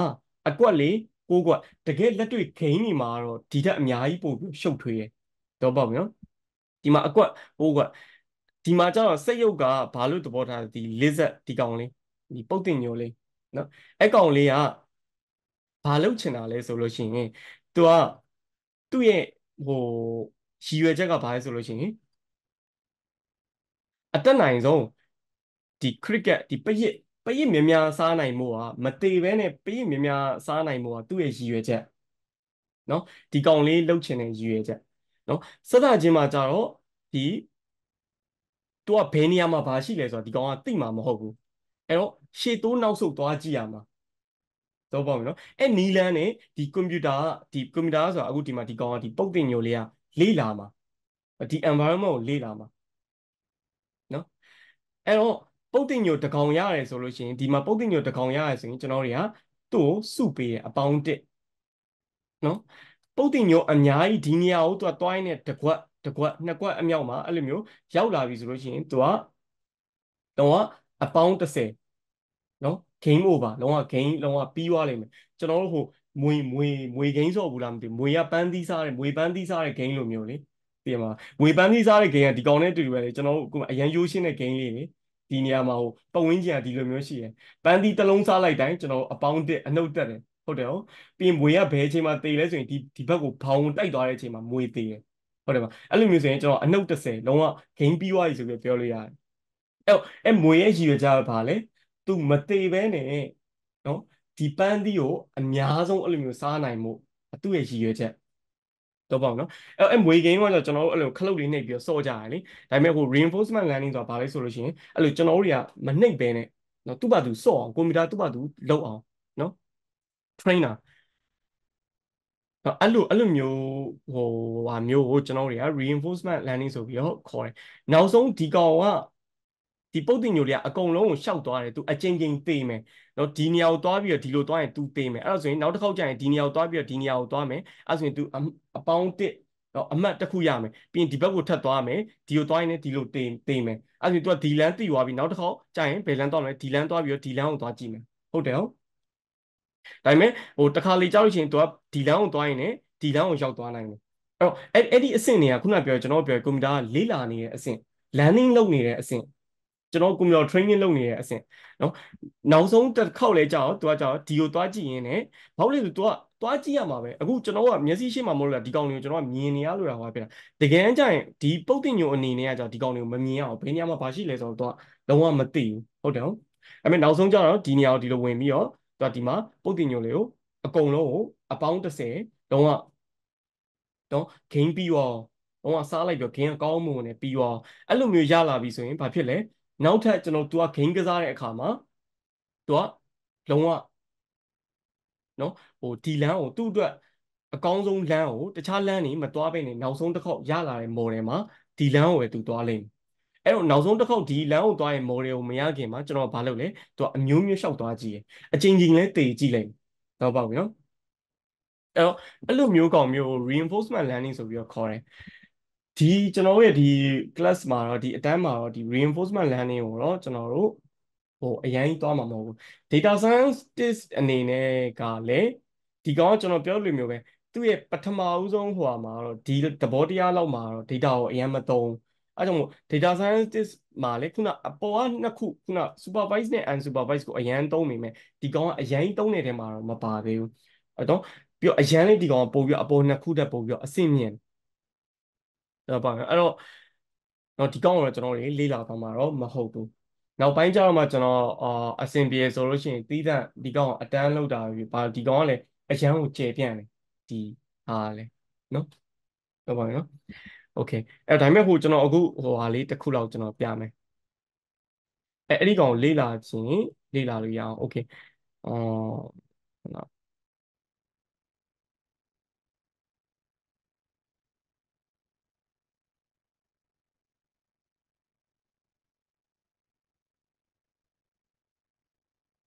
အကွက်လေးကိုကွက်တကယ်လက်တွေ့ဂိမ်းတွေမှာတော့ဒီတက်အများကြီးပို့ပြီးရှုပ်ထွေးတယ်တော့ပေါ့နော်ဒီမှာအကွက်ကိုကွက်ဒီမှာကျတော့စိတ်ရုပ်ကဘာလို့သဘောထားဒီ lizard ဒီကောင်လေးဒီပုတ်တင်ညိုလေးနော်အဲ့ကောင်လေးကဘာလုပ်ချင်တာလဲဆိုလို့ရှိရင်သူကသူ့ရဲ့ 뭐 기회제가 다 해서 그러시니?အတက်နိုင်ဆုံးဒီ cricket ဒီပရစ်ပရစ်များများစားနိုင်မှုอ่ะမတေဘဲနဲ့ပရစ်များများစားနိုင်မှုอ่ะသူ့ရဲ့ရည်ရွယ်ချက်เนาะဒီကောင်လေးလှုပ်ချင်တဲ့ရည်ရွယ်ချက်เนาะစသချင်းမှာကြတော့ဒီသူကဘယ်နေရာမှာဘာရှိလဲဆိုတာဒီကောင်ကသိမှာမဟုတ်ဘူးအဲ့တော့ရှေ့တိုးနောက်ဆုတ်သွားကြည့်ရမှာတော့ပေါ့မယ်เนาะအဲ့နီလန်းနဲ့ဒီကွန်ပျူတာကဒီကွန်ပျူတာဆိုတာအခုဒီမှာဒီကောင်ကဒီပုတ်တင်ညိုလေးอ่ะလေးလာမှာဒီ environment ကိုလေးလာမှာအဲ့တော့ပုတ်တင်ညိုတကောင်ရရတယ်ဆိုလို့ရှိရင်ဒီမှာပုတ်တင်ညိုတကောင်ရရတယ်ဆိုရင်ကျွန်တော်တွေကသူ့ကိုစုပေးရအပေါင်းတစ်နော်ပုတ်တင်ညိုအများကြီးဒီနေရာကိုသူကတွိုင်းနဲ့တစ်ခွက်တစ်ခွက်နှစ်ခွက်အမြောက်မှာအဲ့လိုမျိုးရောက်လာပြီဆိုလို့ရှိရင်သူကလုံးဝအပေါင်းတစ်ဆယ်နော် game over လုံးဝ game လုံးဝပြီးသွားလိမ့်မယ်ကျွန်တော်တို့ဟိုမွေမွေမွေ game ဆော့ဘူးလားမသိမွေရပန်းသီးစားတယ်မွေပန်းသီးစားတဲ့ game လိုမျိုးလေဒီမှာဝေပန်းသီးစားတဲ့ဂိမ်းကဒီကောင်နဲ့တူတူပဲလေကျွန်တော်တို့အရန်ရိုးရှင်းတဲ့ဂိမ်းလေးလေဒီနေရာမှာဟိုပတ်ဝန်းကျင်ကဒီလိုမျိုးရှိရယ်ပန်းသီးတစ်လုံးစားလိုက်တိုင်းကျွန်တော်အပေါင်းတက်အနှုတ်တက်တယ်ဟုတ်တယ်ဟုတ်ပြီးရင်ဝေကဘဲအချိန်မှာတေလဲဆိုရင်ဒီဒီဘက်ကိုဘောင်တိုက်သွားတဲ့အချိန်မှာမွေတေတယ်ဟုတ်တယ်ပါအဲ့လိုမျိုးဆိုရင်ကျွန်တော်အနှုတ်တစ်ဆယ်လုံးဝဂိမ်းပြီးသွားပြီဆိုပြီးပြောလို့ရတယ်အဲ့အဲ့မွေရဲ့ရည်ရွယ်ချက်ပါလေသူမတေဘဲနဲ့နော်ဒီပန်းသီးကိုအများဆုံးအဲ့လိုမျိုးစားနိုင်မှုအတူရဲ့ရည်ရွယ်ချက်တော့ပေါ့နော်အဲ့အဲ့မွေဂိမ်းကတော့ကျွန်တော်တို့အဲ့လိုခလုတ်လေးနှိပ်ပြီးစော့ကြရလေဒါပေမဲ့ဟို reinforcement learning ဆိုတာဘာလဲဆိုလို့ရှိရင်အဲ့လိုကျွန်တော်တို့တွေကမနှိပ်ပဲနဲ့နော်သူ့ဘာသူစော့အောင်ကွန်ပျူတာသူ့ဘာသူလုပ်အောင်နော် trainer အဲ့လိုအဲ့လိုမျိုးဟိုဟာမျိုးကိုကျွန်တော်တို့တွေက reinforcement learning ဆိုပြီးတော့ခေါ်တယ်နောက်ဆုံးဒီကောင်ကဒီပုတ်တင်ညိုတွေကအကုန်လုံးကိုရှောက်သွားတယ်သူအချင်းချင်းတေးမယ်နော်ဒီနေရာကိုသွားပြီးတော့ဒီလိုသွားရင် तू တေးမယ်အဲ့ဒါဆိုရင်နောက်တစ်ခေါက်ကျရင်ဒီနေရာကိုသွားပြီးတော့ဒီနေရာကိုသွားမယ်အဲ့ဒါဆိုရင် तू အပေါင်းတစ်နော်အမှတ်တစ်ခုရမယ်ပြီးရင်ဒီဘက်ကိုထပ်သွားမယ်ဒီကိုသွားရင်လည်းဒီလိုတေးတေးမယ်အဲ့ဒါဆိုရင် तू ဒီလမ်းသိသွားပြီးနောက်တစ်ခေါက်ကျရင်ဘယ်လမ်းသွားမလဲဒီလမ်းသွားပြီးတော့ဒီလမ်းကိုသွားကြည့်မယ်ဟုတ်တယ်ဟုတ်ဒါပေမဲ့ဟိုတစ်ခါလေကြောက်လို့ရှိရင် तू ဒီလမ်းကိုသွားရင်လည်းဒီလမ်းကိုရောက်သွားနိုင်တယ်အဲ့တော့အဲ့အဲ့ဒီအဆင့်တွေကခုနပြောကျွန်တော်ပြောကွန်ပျူတာကလေးလာနေတဲ့အဆင့် learning လုပ်နေတဲ့အဆင့်ကျွန်တော်ကွန်ပျူတာ training လုပ်နေတဲ့အဆင့်နော်နောက်ဆုံးတစ်ခေါက်လဲကြအောင် तू ကကြအောင်ဒီကိုတွားကြည့်ရင်းနဲ့ဘောက်လေး तू ကတွားကြည့်ရမှာပဲအခုကျွန်တော်ကမျက်စိရှိမှမဟုတ်လားဒီကောင်တွေကိုကျွန်တော်ကမြင်နေရလို့တာဟောပြတာတကယ်ကြရင်ဒီပုတ်တင်ညိုအနေနဲ့ကကြဒီကောင်တွေကိုမမြင်အောင်ဘယ်နေရာမှာဘာရှိလဲဆိုတော့ तू ကလုံးဝမသိဘူးဟုတ်တယ်ဟုတ်ဒါပေမဲ့နောက်ဆုံးကြတော့ဒီနေရာကိုဒီလိုဝင်ပြီးတော့ तू ကဒီမှာပုတ်တင်ညိုလေးကိုအကုန်လုံးကိုအပေါင်းတစ်ဆယ်လုံးဝတော့ဂိမ်းပြီးရောလုံးဝစားလိုက်ပြီးဂိမ်းကောင်းမှုနဲ့ပြီးရောအဲ့လိုမျိုးရလာပြီဆိုရင်ဘာဖြစ်လဲနောက်ထပ်ကျွန်တော်သူကဂိမ်းကစားတဲ့အခါမှာသူကလုံးဝနော်ဟိုဒီလမ်းကိုသူ့အတွက်အကောင်းဆုံးလမ်းကိုတခြားလမ်းနေမသွားပဲနဲ့နောက်ဆုံးတစ်ခေါက်ရလာတဲ့ model မှာဒီလမ်းကိုပဲသူသွားလိမ့်မယ်အဲ့တော့နောက်ဆုံးတစ်ခေါက်ဒီလမ်းကိုသွားရင် model ကိုမရခင်မှာကျွန်တော်ဘာလုပ်လဲသူကအမျိုးမျိုးလျှောက်သွားကြည့်ရအချိန်ချင်းလဲတေကြည့်လိုက်တော့ပေါ့နော်အဲ့တော့အဲ့လိုမျိုးကောင်မျိုး reinforcement learning ဆိုပြီးတော့ခေါ်တယ်ဒီကျွန်တော်ရဲ့ဒီ class မှာတော့ဒီအတန်းမှာတော့ဒီ reinforcement learning ကိုတော့ကျွန်တော်တို့ဟိုအရင်သွားမှာမဟုတ်ဘူး data scientist အနေနဲ့ကလည်းဒီကောင်ကျွန်တော်ပြောလို့မျိုးပဲသူ့ရဲ့ပထမဦးဆုံးဟိုမှာတော့ဒီသဘောတရားလောက်မှာတော့ data ကိုအရင်မသုံးအဲကြောင့်မို့ data scientist မှာလည်းခုနအပေါ်ကနှစ်ခုခုန supervised နဲ့ unsupervised ကိုအရင်သုံးမိမယ်ဒီကောင်ကအရင်သုံးနေတဲ့မှာတော့မပါသေးဘူးအဲတော့ပြီးတော့အရင်လေးဒီကောင်ကပို့ပြီးအပေါ်နှစ်ခုတက်ပို့ပြီးအဆင့်မြင့်တော့ပါအဲ့တော့တော့ဒီကောင်ကတော့ကျွန်တော်လေးလေးလာတော့မှာတော့မဟုတ်ဘူးနောက်ပိုင်းကျတော့မှကျွန်တော်အာအဆင်ပြေဆိုလို့ရှိရင်တီးတဲ့ဒီကောင်အတန်းလောက်တာပြီဘာဒီကောင်ကလည်းအရန်ကိုကျေပြန့်တယ်ဒီဟာလေနော်တော့ပါနော်โอเคအဲ့ဒါပေမဲ့ဟိုကျွန်တော်အခုဟိုဟာလေးတစ်ခုလောက်ကျွန်တော်ပြမယ်အဲ့အဲ့ဒီကောင်လေးလာခြင်းလေးလာလို့ရအောင်โอเคအော်နော်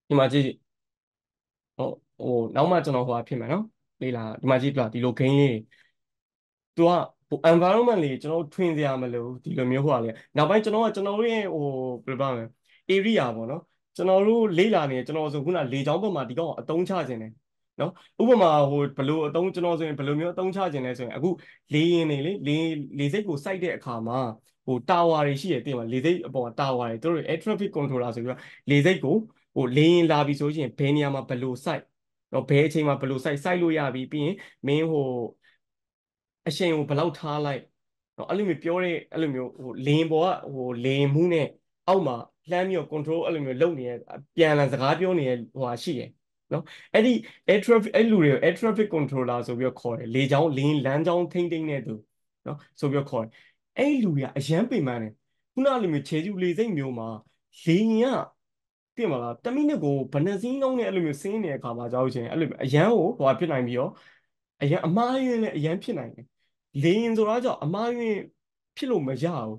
ဒီမှာကြည့်ဟိုဟိုနောက်မှကျွန်တော်ဟိုဟာဖြစ်မယ်နော်လေးလာဒီမှာကြည့်ပြဒီလိုဂိမ်းလေးသူကဟို environment လေးကျွန်တော်ထွင်စရာမလိုဒီလိုမျိုးဟိုဟာလေးနောက်ပိုင်းကျွန်တော်ကကျွန်တော်ရဲ့ဟိုဘယ်လိုပြောမလဲ area ပေါ့နော်ကျွန်တော်တို့လေးလာနေကျွန်တော်ဆိုခုနလေချောင်းပေါ်မှာဒီကောင်အတုံးချခြင်းတယ်နော်ဥပမာဟိုဘယ်လိုအတုံးကျွန်တော်ဆိုရင်ဘယ်လိုမျိုးအတုံးချခြင်းလဲဆိုရင်အခုလေရင်နေလေလေလေစိတ်ကိုစိုက်တဲ့အခါမှာဟို tower တွေရှိတယ်တင်ပါလေစိတ်အပေါ်မှာ tower တွေတို့ air traffic controller ဆိုပြီးတော့လေစိတ်ကိုဟိုလေရင်လာပြီဆိုရင်ဘယ်နေရာမှာဘယ်လိုစိုက်တော့ဘယ်အချိန်မှာဘယ်လိုစိုက်စိုက်လို့ရပြီပြီးရင်မင်းဟို အရှင်ကိုဘယ်လောက်ထားလိုက်နော်အဲ့လိုမျိုးပြောတဲ့အဲ့လိုမျိုးဟိုလင်းပေါ်ကဟိုလင်းမှုနဲ့အောက်မှာလှမ်းပြီး control အဲ့လိုမျိုးလုပ်နေရပြန်လာစကားပြောနေရဟိုဟာရှိတယ်နော်အဲ့ဒီ air traffic အဲ့လူတွေကို air traffic controller ဆိုပြီးခေါ်တယ်လေချောင်းလင်းလမ်းချောင်းထိမ့်ထိမ့်နေသူနော်ဆိုပြီးခေါ်တယ်အဲ့လူတွေကအရန်ပင်ပန်းတယ်ခုနလိုမျိုးခြေကျူလေစိတ်မျိုးမှာလင်းကတင်ပါလားတမိနစ်ကိုဗနက်စင်းနှောင်းနဲ့အဲ့လိုမျိုးဆင်းနေတဲ့အခါမှာကြောက်ချင်အဲ့လိုအရန်ကိုဟိုဟာဖြစ်နိုင်ပြီးတော့အရန်အမားရင်းနဲ့အရန်ဖြစ်နိုင်တယ်လင်းဆိုတော့ကြောက်အမားရင်းဖြစ်လို့မရဘူး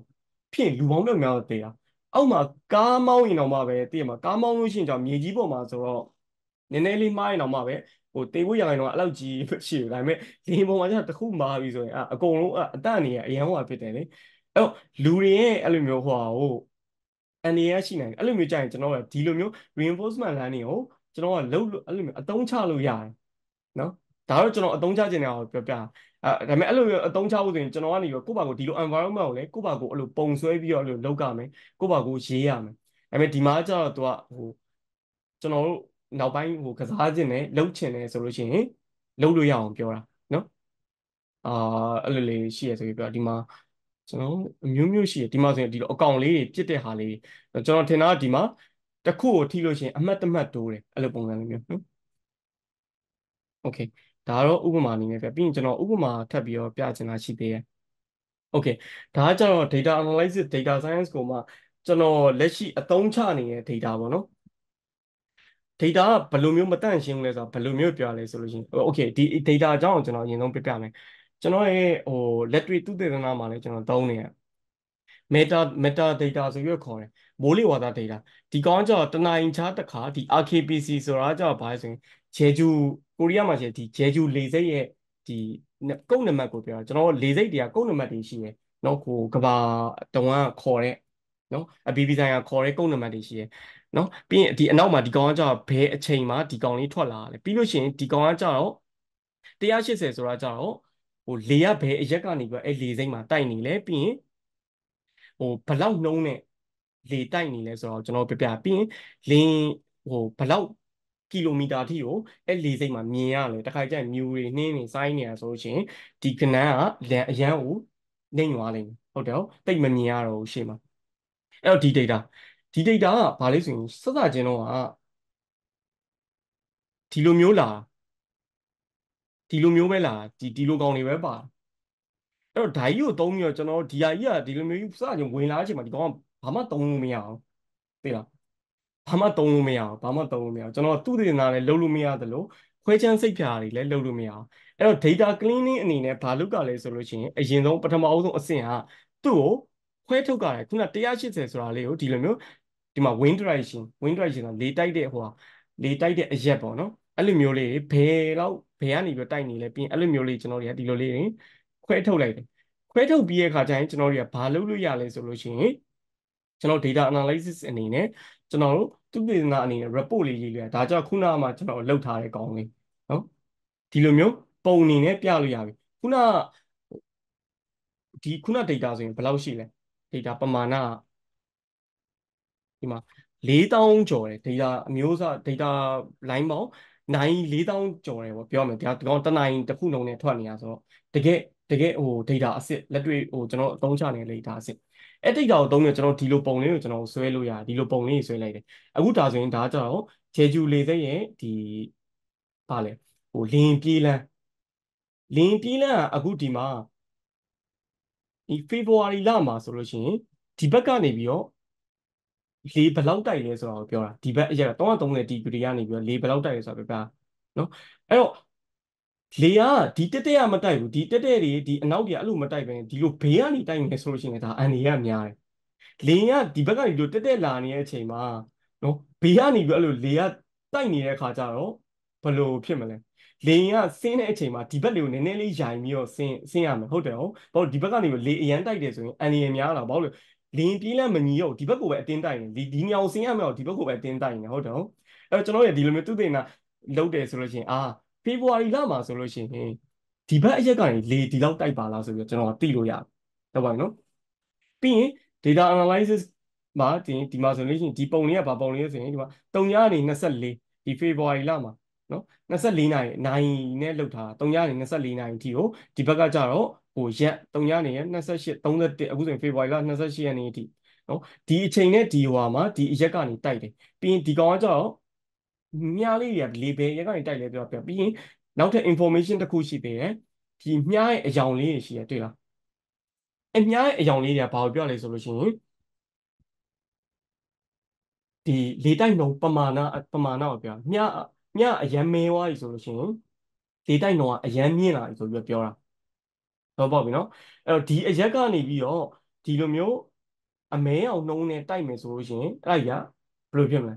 ဖြစ်လူပေါင်းတော့များတော့တေးတာအောက်မှာကားမောင်းရင်တော့မှပဲတည်ရမှာကားမောင်းလို့ရှိရင်ကြောင့်မြေကြီးပေါ်မှာဆိုတော့နည်းနည်းလေးမှားရင်တော့မှပဲဟိုတေးဖို့ရရင်တော့အဲ့လောက်ကြီးရှိတယ်ဒါပေမဲ့လင်းပေါ်မှာကျတော့တစ်ခုမှားပြီဆိုရင်အအကုန်လုံးအတအနေရအရန်ဟိုဟာဖြစ်တယ်လေအဲ့တော့လူတွေရဲ့အဲ့လိုမျိုးဟိုဟာဟိုအနေရရှိနိုင်တယ်အဲ့လိုမျိုးကြရင်ကျွန်တော်ကဒီလိုမျိုး reinforcement learning ကိုကျွန်တော်ကလုံးအဲ့လိုမျိုးအသုံးချလို့ရတယ်နော်ဒါတော့ကျွန်တော်အသုံးချခြင်းနဲ့ပြောပြအဲဒါပေမဲ့အဲ့လိုအသုံးချဖို့ဆိုရင်ကျွန်တော်ကနေပြီးကိုယ့်ဘာကိုဒီလို environment ကိုလည်းကိုယ့်ဘာကိုအဲ့လိုပုံဆွဲပြီးတော့အဲ့လိုလုပ်ရမယ်ကိုယ့်ဘာကိုရေးရမယ်ဒါပေမဲ့ဒီမှာကျတော့သူကဟိုကျွန်တော်တို့နောက်ပိုင်းဟိုကစားခြင်းနဲ့လုပ်ခြင်းနဲ့ဆိုလို့ရှိရင်လုပ်လို့ရအောင်ပြောတာနော်အာအဲ့လိုလေးရှိရဆိုပြီးပြောဒီမှာကျွန်တော်အမျိုးမျိုးရှိရဒီမှာဆိုရင်ဒီလိုအကောင်လေးတွေပြစ်တဲ့ဟာလေးကျွန်တော်ထင်တာဒီမှာတစ်ခုကိုထိလို့ရှိရင်အမှတ်တမှတ်တိုးတယ်အဲ့လိုပုံစံလေးမျိုးနော် Okayဒါတော့ဥပမာအနေနဲ့ပြပြီးရင်ကျွန်တော်ဥပမာထပ်ပြီးတော့ပြချင်တာရှိသေးတယ်။ Okay ဒါကကျတော့ data analysis data science ကိုမှကျွန်တော်လက်ရှိအသုံးချနေတဲ့ data ပေါ့နော်။ data ကဘယ်လိုမျိုးမတန့်ရှင်းလဲဆိုတော့ဘယ်လိုမျိုးပြောလဲဆိုလို့ရှိရင် Okay ဒီ data အကြောင်းကိုကျွန်တော်အရင်ဆုံးပြပြမယ်။ကျွန်တော်ရဲ့ဟိုလက်တွေ့သုတေသနမှာလည်းကျွန်တော်သုံးနေရ meta meta data ဆိုပြီးခေါ်တယ်။မိုးလေဝသ data ဒီကောင်းကျတော့တနင်္ဂနွေခြားတစ်ခါဒီ R K P C ဆိုတာကျတော့ဘာလဲဆိုရင်ဂျေဂျူကိုရီးယားမှာရှိဒီဂျေဂျူလေစိတ်ရဲ့ဒီကုတ်နံပါတ်ကိုပြောတာကျွန်တော်လေစိတ်တွေကကုတ်နံပါတ်တွေရှိတယ်နော်ကိုကဘာတဝမ်းခေါ်တဲ့နော်အဘီဘီဆိုင်ကခေါ်တဲ့ကုတ်နံပါတ်တွေရှိတယ်နော်ပြီးရင်ဒီအနောက်မှာဒီကောင်ကကြာဘဲအချိန်မှာဒီကောင်လေးထွက်လာတယ်ပြီးလို့ရှိရင်ဒီကောင်ကကြာတော့တစ်ရာရှစ်ဆယ်ဆိုတာကြာတော့ဟိုလေရဘဲအရက်ကနေပြီးအဲ့လေစိတ်မှာတိုက်နေလဲပြီးရင်ဟိုဘလောက်နှုံးနဲ့လေတိုက်နေလဲဆိုတော့ကျွန်တော်ပြပြပြီးရင်လင်းဟိုဘလောက်ကီလိုမီတာထိကိုအဲ့လေစိတ်မှာမြင်ရတယ်တခါကျရင်မြူတွေနှင်းနေစိုင်းနေတာဆိုလို့ရှိရင်ဒီကနန်းကလန်အရန်ကိုနှိမ့်သွားလိမ့်မယ်ဟုတ်တယ်ဟုတ်တိတ်မမြင်ရတော့ရှေ့မှာအဲ့တော့ဒီ data ဒီ data ကဘာလဲဆိုရင်စစချင်းတော့ကဒီလိုမျိုးလာဒီလိုမျိုးပဲလာဒီဒီလိုကောင်တွေပဲပါအဲ့တော့ဓာကြီးကိုသုံးပြီးတော့ကျွန်တော်ဒီဓာကြီးကဒီလိုမျိုးစချင်းဝင်လာချိန်မှာဒီကောင်ကဘာမှသုံးလို့မရအောင်သိလားဘာမှသုံးလို့မရအောင်ဘာမှသုံးလို့မရအောင်ကျွန်တော်သူ့တင်တာလည်းလုပ်လို့မရသလိုခွဲခြမ်းစိတ်ဖြာတွေလည်းလုပ်လို့မရအောင်အဲ့တော့ data cleaning အနေနဲ့ဘာလုပ်ကြလဲဆိုလို့ရှိရင်အရင်ဆုံးပထမအဆုံးအဆင့်ဟာသူ့ကိုခွဲထုတ်ကြတယ်ခုနတစ်ရာရှစ်ဆယ်ဆိုတာလေးကိုဒီလိုမျိုးဒီမှာ wind direction wind direction ကလေတိုက်တဲ့ဟိုဟာလေတိုက်တဲ့အရက်ပေါ့နော်အဲ့လိုမျိုးလေးဘယ်လောက်ဘယ်ကနေပြီးတိုက်နေလဲပြီးရင်အဲ့လိုမျိုးလေးကျွန်တော်တွေကဒီလိုလေးခွဲထုတ်လိုက်တယ်ခွဲထုတ်ပြီးတဲ့အခါကျရင်ကျွန်တော်တွေကဘာလုပ်လို့ရလဲဆိုလို့ရှိရင်ကျွန်တော် data analysis အနေနဲ့ကျွန်တော်တို့သူပြည်နာအနေနဲ့ report လေးရေးလိုက်တာဒါကြောင့်ခုနကမှကျွန်တော်လှုပ်ထားတဲ့ကောင်းလေးနော်ဒီလိုမျိုးပုံအနေနဲ့ပြလို့ရပြီခုနဒီခုန data ဆိုရင်ဘယ်လောက်ရှိလဲ data ပမာဏဒီမှာလေးသောင်းကျော်တယ် data အမျိုးအစား data line ပေါင်းလေးသောင်းကျော်တယ်ပေါ့ပြောမယ်ဒီကောင်တနိုင်တစ်ခုလုံးနဲ့ထွက်နေတာဆိုတော့တကယ်တကယ်ဟို data အစစ်လက်တွေ့ဟိုကျွန်တော်အသုံးချနေတဲ့ data အစစ်အဲ့တိတ်တာကိုသုံးရကျွန်တော်ဒီလိုပုံလေးကိုကျွန်တော်ဆွဲလို့ရဒီလိုပုံလေးကိုဆွဲလိုက်တယ်အခုဒါဆိုရင်ဒါကြတော့ဂျေဂျူလေစိတ်ရဲ့ဒီဘာလဲဟိုလင်းပြေးလန်းလင်းပြေးလန်းကအခုဒီမှာဒီ February လမှာဆိုလို့ရှိရင်ဒီဘက်ကနေပြီးတော့လေဘလောက်တိုက်လဲဆိုတာကိုပြောတာဒီဘက်အရာသုံးရာသုံးဆယ်ဒီဂရီကနေပြီးတော့လေဘလောက်တိုက်လဲဆိုတာပြောတာနော်အဲ့တော့လေကဒီတက်တက်ရမတိုက်ဘူးဒီတက်တက်တွေဒီအနောက်တွေအဲ့လိုမတိုက်ပဲဒီလိုဘေးကနေတိုက်နေဆိုလို့ရှိရင်ဒါအန်ဒီရများတယ်လေကဒီဘက်ကနေဒီလိုတက်တက်လာနေတဲ့အချိန်မှာနော်ဘေးကနေပြီးအဲ့လိုလေကတိုက်နေတဲ့အခါကျတော့ဘလို့ဖြစ်မလဲလေကဆင်းတဲ့အချိန်မှာဒီဘက်လေးကိုနည်းနည်းလေးယာရင်ပြီးတော့ဆင်းဆင်းရမယ်ဟုတ်တယ်ဟုတ်ဘာလို့ဒီဘက်ကနေလေအရန်တိုက်တယ်ဆိုရင်အန်ဒီရများလာဘာလို့လင်းပြေးလမ်းမညီတော့ဒီဘက်ကိုပဲအတင်းတိုက်နေဒီဒီညောင်ဆင်းရမယ်တော့ဒီဘက်ကိုပဲအတင်းတိုက်နေဟုတ်တယ်ဟုတ်အဲ့တော့ကျွန်တော်ရဒီလိုမျိုးသူတင်တာလုပ်တယ်ဆိုလို့ရှိရင်အာFebruary လမှာဆိုလို့ရှိရင်ဒီဘက်အရက်ကနေလေဒီလောက်တိုက်ပါလားဆိုပြီးကျွန်တော်ကသိလို့ရတယ်ဟုတ်ပါပြီနော်ပြီးရင် data analysis မှာဒီဒီမှာဆိုလို့ရှိရင်ဒီပုံလေးကဘာပုံလေးလဲဆိုရင်ဒီမှာသုံးရာနေနှစ်ဆယ့်လေးဒီ February လမှာ နော်24နာရီနိုင်နဲ့လောက်ထား324နာရီအထိကိုဒီဘက်ကကြတော့ဟိုရက်3ညနေရ28 31အခုဆိုရင်ဖေဖော်ဝါရီလ28ရက်နေ့အထိနော်ဒီအချိန်နဲ့ဒီဟွာမှာဒီရက်ကနေတိုက်တယ်ပြီးရင်ဒီကောင်ကကြတော့မြားလေးတွေက label ရက်ကနေတိုက်လဲပြောပြပြီးရင်နောက်ထပ် information တစ်ခုရှိသေးတယ်ဒီမြားရဲ့အယောင်လေးတွေရှိရတွေ့လားအမြားရဲ့အယောင်လေးတွေကဘာကိုပြောလဲဆိုလို့ရှိရင်ဒီလေတိုက်နှုန်းပမာဏပမာဏကိုပြောမြားမြားအရန်မဲဝါးကြီးဆိုလို့ရှိရင်လေတိုက်နှုန်းကအရန်မြင့်လာပြီဆိုပြီးပြောတာတော့ပေါ့ပြီနော်အဲ့တော့ဒီအရက်ကနေပြီးတော့ဒီလိုမျိုးအမဲအောင်နှုံးနဲ့တိုက်မယ်ဆိုလို့ရှိရင်အဲ့ဒါကဘယ်လိုဖြစ်မလဲ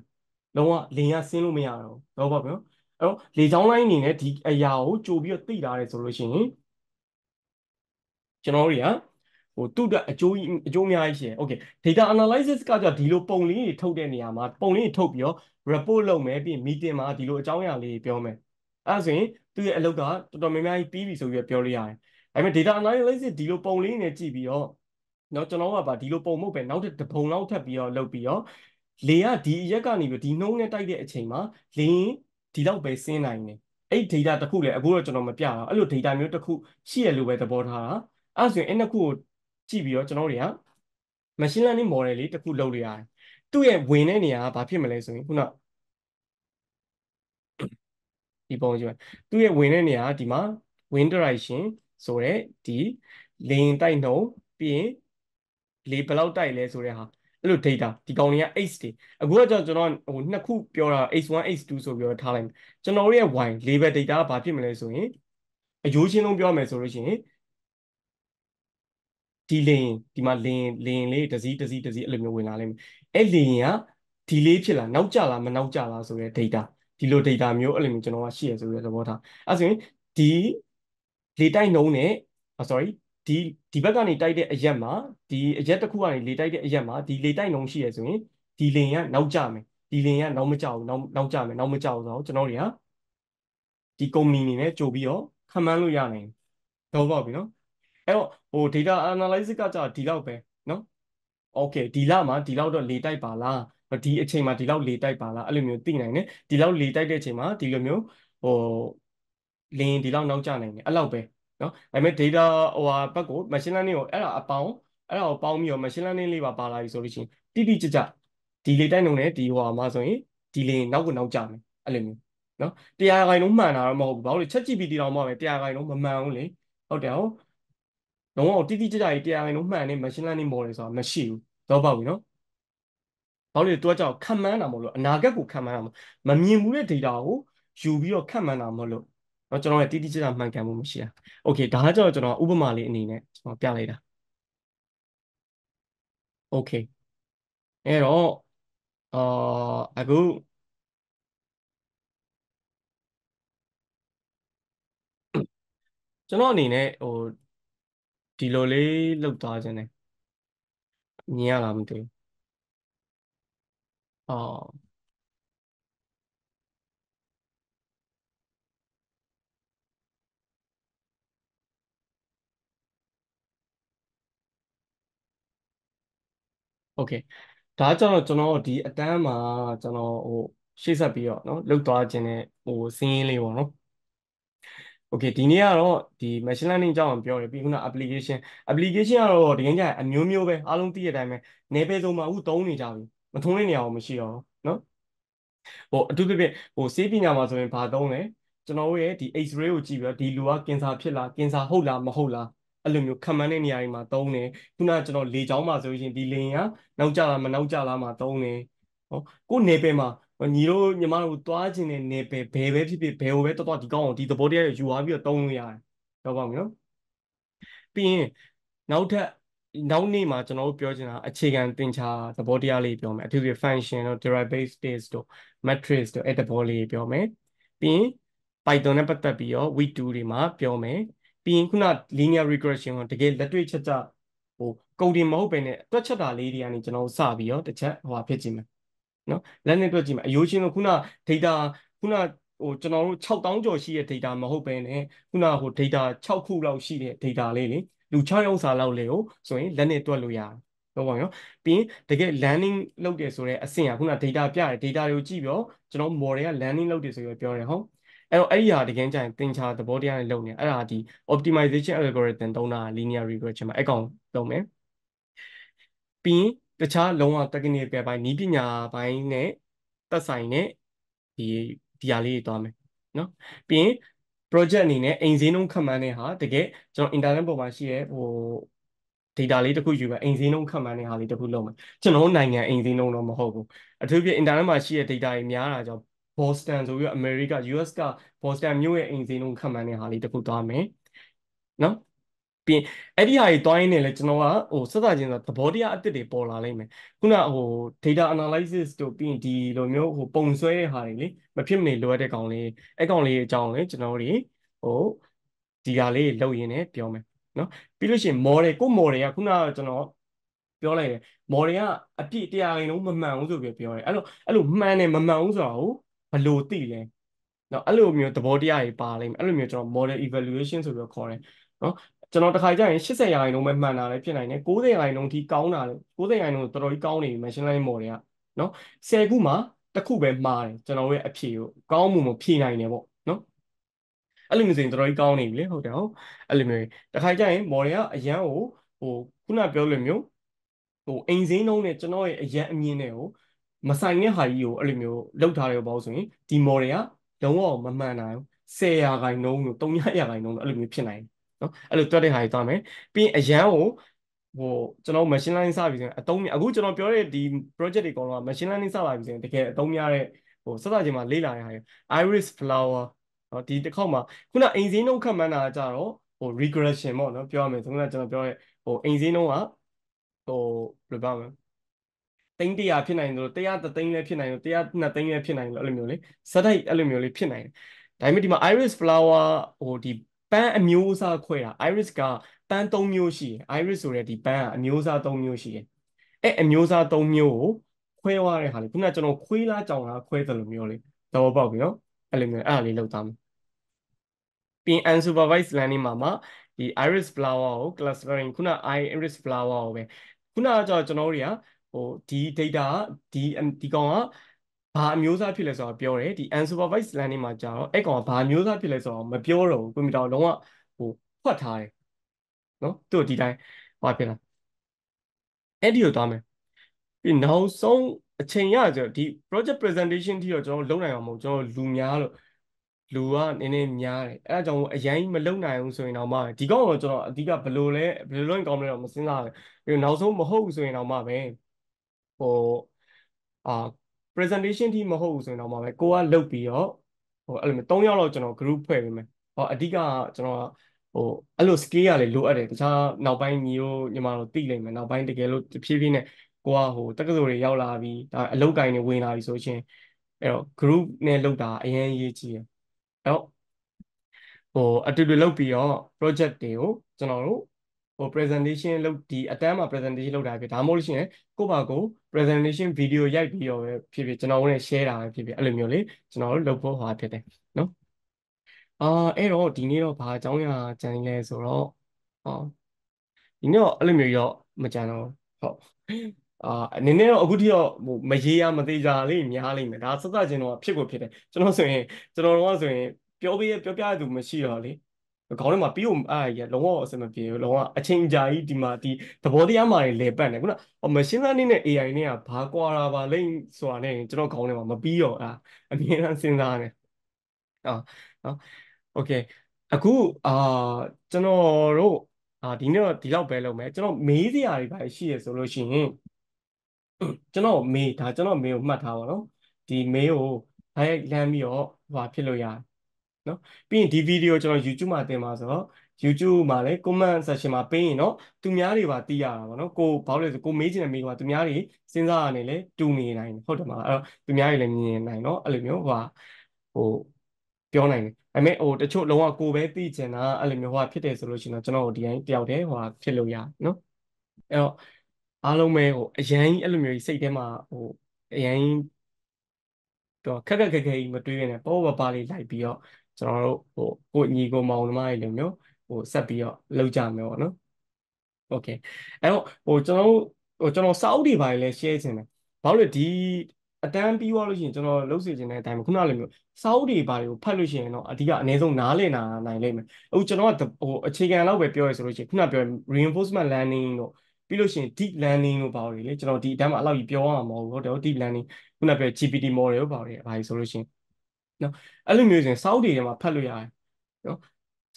လုံးဝလင်ရဆင်းလို့မရတော့တော့ပေါ့ပြီနော်အဲ့တော့လေချောင်းလိုင်းအနေနဲ့ဒီအရာကိုကြိုပြီးတော့သိထားတယ်ဆိုလို့ရှိရင်ကျွန်တော်တို့ကဟိုသူ့အတွက်အကျိုးအကျိုးအများကြီးရှိတယ်။ Okay data analysis ကကြာဒီလိုပုံလေးတွေထုတ်တဲ့နေရာမှာပုံလေးတွေထုတ်ပြီးတော့ report လုပ်မယ်ပြီး meeting မှာဒီလိုအကြောင်းအရာလေးတွေပြောမယ်။အဲဒါဆိုရင်သူ့ရဲ့အလုပ်ကတော်တော်များများကြီးပြီးပြီဆိုပြီးပြောလို့ရတယ်။ဒါပေမဲ့ data analysis ဒီလိုပုံလေးနဲ့ကြည့်ပြီးတော့တော့ကျွန်တော်ကပါဒီလိုပုံမဟုတ်ပဲနောက်တစ်ပုံလောက်ထပ်ပြီးတော့လုပ်ပြီးတော့လေကဒီရက်ကနေပြီးဒီနှုံးနဲ့တိုက်တဲ့အချိန်မှာလေရင်ဒီလောက်ပဲဆင်းနိုင်တယ်။အဲ့ data တစ်ခုလေအခုတော့ကျွန်တော်မပြတော့အဲ့လို data မျိုးတစ်ခုရှိရလို့ပဲသဘောထားတာ။အဲဒါဆိုရင်အဲ့နှစ်ခုကိုကြည့်ပြီးတော့ကျွန်တော်တွေက machine learning model လေးတစ်ခုလုပ်လိုက်ရတယ်။သူ့ရဲ့ဝင်တဲ့နေရာကဘာဖြစ်မလဲဆိုရင်ခုနဒီပုံကြည့်ပါသူ့ရဲ့ဝင်တဲ့နေရာကဒီမှာ wind direction ဆိုတဲ့ဒီလေရင်တိုက်နှုန်းပြီးရင်လေဘယ်လောက်တိုက်လဲဆိုတဲ့ဟာအဲ့လို data ဒီကောင်တွေက h တွေအခုကကျွန်တော်ဟိုနှစ်ခုပြောတာ h one h two ဆိုပြီးတော့ထားလိုက်ကျွန်တော်ရဲ့ y label data ကဘာဖြစ်မလဲဆိုရင်အရိုးချင်းလုံးပြောမယ်ဆိုလို့ရှိရင်ဒီလင်းဒီမှာလင်းလင်းလေးတစည်းတစည်းတစည်းအဲ့လိုမျိုးဝင်လာလိမ့်မယ်အဲ့လင်းကဒီလေးဖြစ်လာနောက်ကျလားမနောက်ကျလားဆိုတဲ့ data ဒီလို data မျိုးအဲ့လိုမျိုးကျွန်တော်ကရှိရဆိုတဲ့သဘောထားအဲ့ဆိုရင်ဒီလေတိုက်နှုံးနဲ့ sorry ဒီဒီဘက်ကနေတိုက်တဲ့အရက်မှာဒီအရက်တစ်ခုကနေလေတိုက်တဲ့အရက်မှာဒီလေတိုက်နှုံးရှိရဆိုရင်ဒီလင်းကနောက်ကျမယ်ဒီလင်းကနောက်မကျဘူးနောက်နောက်ကျမယ်နောက်မကျဘူးဆိုတော့ကျွန်တော်တွေကဒီ company နေနဲ့ကြိုပြီးတော့ခံမှန်းလို့ရနိုင်တယ်တော့ပေါ့ပြီနော်အဲ့တော့ဟို data analysis ကကြာဒီလောက်ပဲเนาะ okay ဒီလမှာဒီလောက်တော့လေတိုက်ပါလားဒီအချိန်မှာဒီလောက်လေတိုက်ပါလားအဲ့လိုမျိုးသိနိုင်တယ်ဒီလောက်လေတိုက်တဲ့အချိန်မှာဒီလိုမျိုးဟိုလင်းဒီလောက်နောက်ကျနိုင်တယ်အဲ့လောက်ပဲเนาะဒါပေမဲ့ data ဟိုဟာဘက်ကို machine learning ကိုအဲ့ဒါအပေါင်းအဲ့ဒါကိုပေါင်းပြီးတော့ machine learning လေးပါပါလာပြီဆိုလို့ရှိရင်တိတိကျကျဒီလေတိုက်နှုန်းနဲ့ဒီဟိုဟာမှာဆိုရင်ဒီလင်းနောက်ကိုနောက်ကျမယ်အဲ့လိုမျိုးเนาะတရားခိုင်လုံးမှန်တာတော့မဟုတ်ဘူးဘာလို့လဲ ChatGPT တောင်မှပဲတရားခိုင်လုံးမမှန်ဘူးလေဟုတ်တယ်ဟုတ်လုံးဝတိတိကျကျကြီးတရားခိုင်လုံးမှန်နေ machine learning model ဆိုတာမရှိဘူးတော့ပေါ့ပြီနော်။ဘာလို့လဲသူကကြောက်ခံမှန်းတာမဟုတ်လို့အနာဂတ်ကိုခံမှန်းတာမမြင်ဘူးတဲ့ data ကိုယူပြီးတော့ခံမှန်းတာမဟုတ်လို့เนาะကျွန်တော်ကတိတိကျကျမှန်ကန်မှုမရှိတာ။ Okay ဒါကကြောက်ကျွန်တော်ဥပမာလေးအနေနဲ့ကျွန်တော်ပြလိုက်တာ။ Okay အဲ့တော့အာအခုကျွန်တော်အနေနဲ့ဟိုဒီလိုလေးလောက်သားခြင်းနဲ့မြင်ရလားမသိဘူး။အော်โอเคဒါကြောင့်ကျွန်တော်ဒီအတန်းမှာကျွန်တော်ဟိုရှေ့ဆက်ပြီးတော့เนาะလောက်သားခြင်းနဲ့ဟိုစင်းရင်းလေးပေါ့เนาะโอเคဒီနေ့ကတော့ဒီ machine learning အကြောင်းပြောရပြီးခုန application application ကတော့တကယ်ကြအမျိုးမျိုးပဲအားလုံးသိရတဲ့အတိုင်းပဲနေပဲဆုံးမှာအခုသုံးနေကြပြီမသုံးတဲ့နေရာကိုမရှိတော့เนาะဟိုအတူတူပဲဟိုစေးပညာမှာဆိုရင်ဘာသုံးလဲကျွန်တော်တို့ရဲ့ဒီ x-ray ကိုကြည့်ပြီးတော့ဒီလူကကင်ဆာဖြစ်လားကင်ဆာဟုတ်လားမဟုတ်လားအဲ့လိုမျိုးခံမှန်းတဲ့နေရာတွေမှာသုံးတယ်ခုနကျွန်တော်လေချောင်းမှာဆိုရင်ဒီလင်ကနောက်ကျလားမနောက်ကျလားမှာသုံးတယ်ဟောကိုနေပဲမှာညီတို့ညီမတို့သွားခြင်းနဲ့နေပဲဘယ်ပဲဖြစ်ဖြစ်ဘယ်ဟိုပဲတော်တော်ဒီကောင်းအောင်ဒီသဘောတရားယူသွားပြီးတော့တုံးလို့ရတယ်တော့ပါမယ်နော်ပြီးရင်နောက်ထပ်နောက်နေ့မှာကျွန်တော်တို့ပြောချင်တာအခြေခံသင်္ချာသဘောတရားလေးပြောမယ်အထူးဖြင့် function တို့ derived states တို့ matrix တို့အဲ့သဘောလေးပြောမယ်ပြီးရင် python နဲ့ပတ်သက်ပြီးတော့ week two တွေမှာပြောမယ်ပြီးရင်ခုန linear regression ကိုတကယ်လက်တွေ့ချက်ချဟိုကုန်တင်မဟုတ်ပဲနဲ့တွက်ချက်တာလေးတွေကနေကျွန်တော်စပြီးတော့တစ်ချက်ဟိုဟာဖြစ်ကြည့်မယ်နော်လက်နဲ့တွက်ကြည့်မှာအရိုးချင်းတို့ခုန data ခုနဟိုကျွန်တော်တို့6000ကျော်ရှိတဲ့ data မဟုတ်ပဲနဲ့ခုနဟို data 6ခုလောက်ရှိတဲ့ data လေးလေလူ6ယောက်စာလောက်လေကိုဆိုရင်လက်နဲ့တွက်လို့ရတယ်ဟုတ်ပါဘူးနော်ပြီးရင်တကယ် learning လုပ်တယ်ဆိုတဲ့အဆင့်ကခုန data ပြတယ် data တွေကိုကြည့်ပြီးတော့ကျွန်တော် model က learning လုပ်တယ်ဆိုပြီးပြောတယ်ဟုတ် အဲ့တော့အဲ့ဒီဟာတကယ်ကြရင်သင်ချာသဘောတရားနဲ့လုပ်နေအဲ့ဒါဒီ optimization algorithm သုံးတာ linear regression မှာအကောင်သုံးမယ်ပြီးရင်တခြားလုံးဝ technical ပိုင်းနည်းပညာပိုင်းနဲ့သက်ဆိုင်တဲ့ဒီဒီဟာလေးတွေသွားမယ်နော်ပြီးရင် project အနေနဲ့အိမ်ဈေးနှုန်းခန့်မှန်းတဲ့ဟာတကယ်ကျွန်တော် internet ပေါ်မှာရှိရဲဟို data လေးတစ်ခုယူမယ်အိမ်ဈေးနှုန်းခန့်မှန်းတဲ့ဟာလေးတစ်ခုလုပ်မယ်ကျွန်တော်နိုင်ငံအိမ်ဈေးနှုန်းတော့မဟုတ်ဘူးအထူးဖြင့် internet မှာရှိရဲ data တွေများတာကြောင့် Boston ဆိုပြီးတော့ America ယူ အက်စ် က Boston မြို့ရဲ့အိမ်ဈေးနှုန်းခန့်မှန်းတဲ့ဟာလေးတစ်ခုသွားမယ်နော်ပြီးအဲ့ဒီဟာကြီးတွိုင်းနေလဲကျွန်တော်ကဟိုစသချင်းဆိုသဘောတရားအသစ်တွေပေါ်လာလိမ့်မယ်ခုနဟို data analysis တို့ပြီးဒီလိုမျိုးဟိုပုံဆွဲတဲ့ဟာတွေလေမဖြစ်မနေလိုအပ်တဲ့ကောင်လေးအဲ့ကောင်လေးအကြောင်းလေကျွန်တော်တို့ဟိုဒီဟာလေးလုပ်ရင်းနဲ့ပြောမယ်နော်ပြီးလို့ရှိရင် model ကို model ကခုနကကျွန်တော်ပြောလိုက်တယ် model ကအပြည့်တရားရင်လုံးမမှန်ဘူးဆိုပြီးပြောတယ်အဲ့လိုအဲ့လိုမှန်တယ်မမှန်ဘူးဆိုတာကိုဘယ်လိုသိလဲနော်အဲ့လိုမျိုးသဘောတရားတွေပါလိမ့်မယ်အဲ့လိုမျိုးကျွန်တော် model evaluation ဆိုပြီးခေါ်တယ်နော်ကျွန်တော်တစ်ခါကြရင်ရှစ်ဆယ်ရာခိုင်နှုန်းပဲမှန်တာလည်းဖြစ်နိုင်တယ်ကိုးဆယ်ရာခိုင်နှုန်းထိကောင်းတာလည်းကိုးဆယ်ရာခိုင်နှုန်းတော်တော်ကြီးကောင်းနေပြီ machine learning model ကနော်ဆယ်ခုမှာတစ်ခုပဲမှားတယ်ကျွန်တော်ရဲ့အဖြေကိုကောင်းမှုမဖြေနိုင်တယ်ပေါ့နော်အဲ့လိုမျိုးဆိုရင်တော်တော်ကြီးကောင်းနေပြီလေဟုတ်တယ်ဟုတ်အဲ့လိုမျိုးတစ်ခါကြရင် model ကအရန်ကိုဟိုခုနပြောလိုမျိုးဟိုအိမ်စင်းနှုန်းနဲ့ကျွန်တော်ရဲ့အရန်အမြင်တွေကိုမဆိုင်တဲ့ဟာကြီးကိုအဲ့လိုမျိုးလောက်ထားတယ်ပေါ့ဆိုရင်ဒီ model ကလုံးဝမမှန်နိုင်ဘူးဆယ်ရာခိုင်နှုန်းလို့သုံးရာခိုင်နှုန်းလို့အဲ့လိုမျိုးဖြစ်နိုင်တယ်နော်အဲ့လိုတွက်တဲ့ဟာကြီးသွားမယ်ပြီးရင်အရန်ကိုဟိုကျွန်တော် machine learning စပြီဆိုရင်အသုံးများအခုကျွန်တော်ပြောတဲ့ဒီ project တွေအကုန်လုံးက machine learning စလာပြီဆိုရင်တကယ်အသုံးများတဲ့ဟိုစစချင်းမှာလေ့လာတဲ့ဟာကြီး iris flower နော်ဒီတစ်ခေါက်မှာခုနအိမ်ဈေးနှုန်းခန့်မှန်းတာကြတော့ဟို regression ပေါ့နော်ပြောရမယ်ဆိုတော့ကျွန်တော်ပြောတဲ့ဟိုအိမ်ဈေးနှုန်းကဟိုဘယ်လိုပြောမလဲသိန်းတစ်ရာဖြစ်နိုင်တယ်လို့တစ်ရာသိန်းလည်းဖြစ်နိုင်တယ်တစ်ရာနှစ်သိန်းလည်းဖြစ်နိုင်တယ်လို့အဲ့လိုမျိုးလေစက်တိုက်အဲ့လိုမျိုးလေးဖြစ်နိုင်တယ်ဒါပေမဲ့ဒီမှာ iris flower ဟိုဒီပန်းအမျိုးအစားခွဲတာ iris ကပန်းသုံးမျိုးရှိတယ် iris ဆိုတဲ့ဒီပန်းကအမျိုးအစားသုံးမျိုးရှိတယ်အဲ့အမျိုးအစားသုံးမျိုးကိုခွဲရတဲ့ဟာလေခုနကကျွန်တော်ခွေးလားကြောင်လားခွဲတယ်လို့မျိုးလေးသဘောပေါက်ပြီနော်အဲ့လိုမျိုးအဲ့ဒါလေးလောက်သားမယ်ပြီး unsupervised learning မှာမှာဒီ iris flower ကို clustering ခုန iris flower ကိုပဲခုနကကျွန်တော်တွေကဟိုဒီ data ကဒီဒီကောင်ကဘာအမျိုးအစားဖြစ်လဲဆိုတော့ပြောတယ်ဒီ unsupervised learning မှာကြာတော့အဲ့ကောင်ကဘာအမျိုးအစားဖြစ်လဲဆိုတော့မပြောတော့ဘူးကွန်ပျူတာလုံးဝဟိုဖွက်ထားတယ်နော်သူ့ဒီတိုင်းဟောပြလာအဲ့ဒီကိုသွားမယ်ပြီးနောက်ဆုံးအချိန်ရဆိုတော့ဒီ project presentation တိတော့ကျွန်တော်လုံးနိုင်အောင်မဟုတ်ကျွန်တော်လူများလို့လူကနည်းနည်းများတယ်အဲ့ဒါကြောင့်အရင်မလုံးနိုင်အောင်ဆိုရင်တော့မှဒီကောင်တော့ကျွန်တော်အဓိကဘယ်လိုလဲဘယ်လိုလုပ်ကောင်းလဲတော့မစဉ်းစားဘူးပြီးနောက်ဆုံးမဟုတ်ဘူးဆိုရင်တော့မှပဲဟိုအာpresentation တိမဟုတ်ဘူးဆိုရင်တော့မှာပဲကိုကလုတ်ပြီးတော့ဟိုအဲ့လိုသုံးယောက်လောက်ကျွန်တော် group ဖွဲ့ပေးမယ်ဟောအဓိကကျွန်တော်ဟိုအဲ့လို scale ရလေလိုအပ်တယ်တခြားနောက်ပိုင်းညီတို့ညီမတို့သိနိုင်မယ်နောက်ပိုင်းတကယ်လို့ဖြည်းဖြည်းနဲ့ကိုကဟိုတက္ကသိုလ်တွေရောက်လာပြီးဒါအလုပ်ကိုင်းတွေဝင်လာပြီဆိုရှင်အဲ့တော့ group နဲ့လုတ်တာအရင်ရေးကြည့်ရအဲ့တော့ဟိုအတူတူလုတ်ပြီးတော့ project တွေကိုကျွန်တော်တို့ဟို presentation လုပ်ဒီအတန်းမှာ presentation လုပ်တာဖြစ်ဒါမှမဟုတ်ရှင်ကိုပါကို presentation video ရိုက်ပြီးတော့ပဲဖြစ်ဖြစ်ကျွန်တော်တို့ share တာပဲဖြစ်ဖြစ်အဲ့လိုမျိုးလေးကျွန်တော်တို့လုပ်ဖို့ဟောဖြစ်တယ်နော်အာအဲ့တော့ဒီနေ့တော့ဘာအကြောင်းအရာကြံလဲဆိုတော့ဟောဒီနေ့တော့အဲ့လိုမျိုးတော့မကြံတော့ဟုတ်အာအနေနဲ့တော့အခုထိတော့ဟိုမရေရမသေးကြလေးများလိမ့်မယ်ဒါစသချင်းတော့ဖြစ်ကိုဖြစ်တယ်ကျွန်တော်ဆိုရင်ကျွန်တော်တို့ကဆိုရင်ပြောပြပြောပြသူမရှိတော့လေခေါင်းထဲမှာပြီးတော့အားရလုံးဝအဆင်မပြေဘူးလုံးဝအချိန်ကြာကြီးဒီမှာဒီသဘောတရားမှာလေပတ်နေခုနမရှင်းသားနေနဲ့ အေအိုင် နဲ့ကဘာကွာတာပါလိမ့်ဆိုတာနဲ့ကျွန်တော်ခေါင်းထဲမှာမပြီးတော့အာအမြဲတမ်းစဉ်းစားနေအော်နော်โอเคအခုအာကျွန်တော်တို့အာဒီနေ့တော့ဒီလောက်ပဲလုပ်မယ်ကျွန်တော်မေးစရာတွေပါရှိရဆိုလို့ရှိရင်ကျွန်တော်မေးဒါကျွန်တော်မေးကိုမှတ်ထားပါတော့ဒီမေးကိုဒါရိုက်လမ်းပြီးတော့ဟိုဖြစ်လို့ရတယ်နော်ပြီးရင်ဒီဗီဒီယိုကျွန်တော် YouTube မှာတင်ပါဆိုတော့ YouTube မှာလည်း comment section မှာပေးရင်တော့သူများတွေပါသိရတာပေါ့နော်ကိုဘာလို့လဲဆိုကိုမေးချင်တဲ့မေးကသူများတွေစဉ်းစားရနေလဲတူနေနိုင်တယ်ဟုတ်တယ်မလားအဲ့တော့သူများတွေလည်းမြင်နိုင်တော့အဲ့လိုမျိုးဟိုဟိုပြောနိုင်တယ်အဲ့မဲ့ဟိုတချို့လုံးဝကိုပဲသိချင်တာအဲ့လိုမျိုးဟိုဖြစ်တယ်ဆိုလို့ရှိရင်တော့ကျွန်တော်ဒီတိုင်းတယောက်တည်းဟိုဖြစ်လို့ရနော်အဲ့တော့အားလုံးပဲဟိုအရင်အဲ့လိုမျိုးစိတ်ထဲမှာဟိုအရင်တော့ခက်ခက်ခက်ခက်ကြီးမတွေးရနဲ့ပေါ့ပါပါလေးလိုက်ပြီးတော့ကျွန်တော်တို့ဟိုကိုညီကိုမောင်နှမတွေလိုမျိုးဟိုဆက်ပြီးတော့လုပ်ကြမယ်ပေါ့နော်။ Okay အဲ့တော့ဟိုကျွန်တော်တို့ဟိုကျွန်တော်စာအုပ်တွေပါလေ share ခြင်းတယ်။ဘာလို့လဲဒီ အတန်းပြီးသွားလို့ရှိရင်ကျွန်တော်လှုပ်စေခြင်းတဲ့အတိုင်းခုနလိုမျိုးစာအုပ်တွေပါတွေကိုဖတ်လို့ရှိရင်တော့အဓိကအနည်းဆုံးနားလည်နာနိုင်လိမ့်မယ်အခုကျွန်တော်ကဟိုအခြေခံလောက်ပဲပြောရဆိုလို့ရှိရင်ခုနပြော reinforcement learning တို့ပြီးလို့ရှိရင် deep learning တို့ပါတွေလေကျွန်တော်ဒီအတန်းမှာအလောက်ကြီးပြောရမှာမဟုတ်ဘူးဟုတ်တယ် deep learning ခုနပြော G P T model တို့ပါတွေဘာကြီးဆိုလို့ရှိရင်နော်အဲ့လိုမျိုးဆိုရင်စာအုပ်တွေထဲမှာဖတ်လို့ရတယ်နော်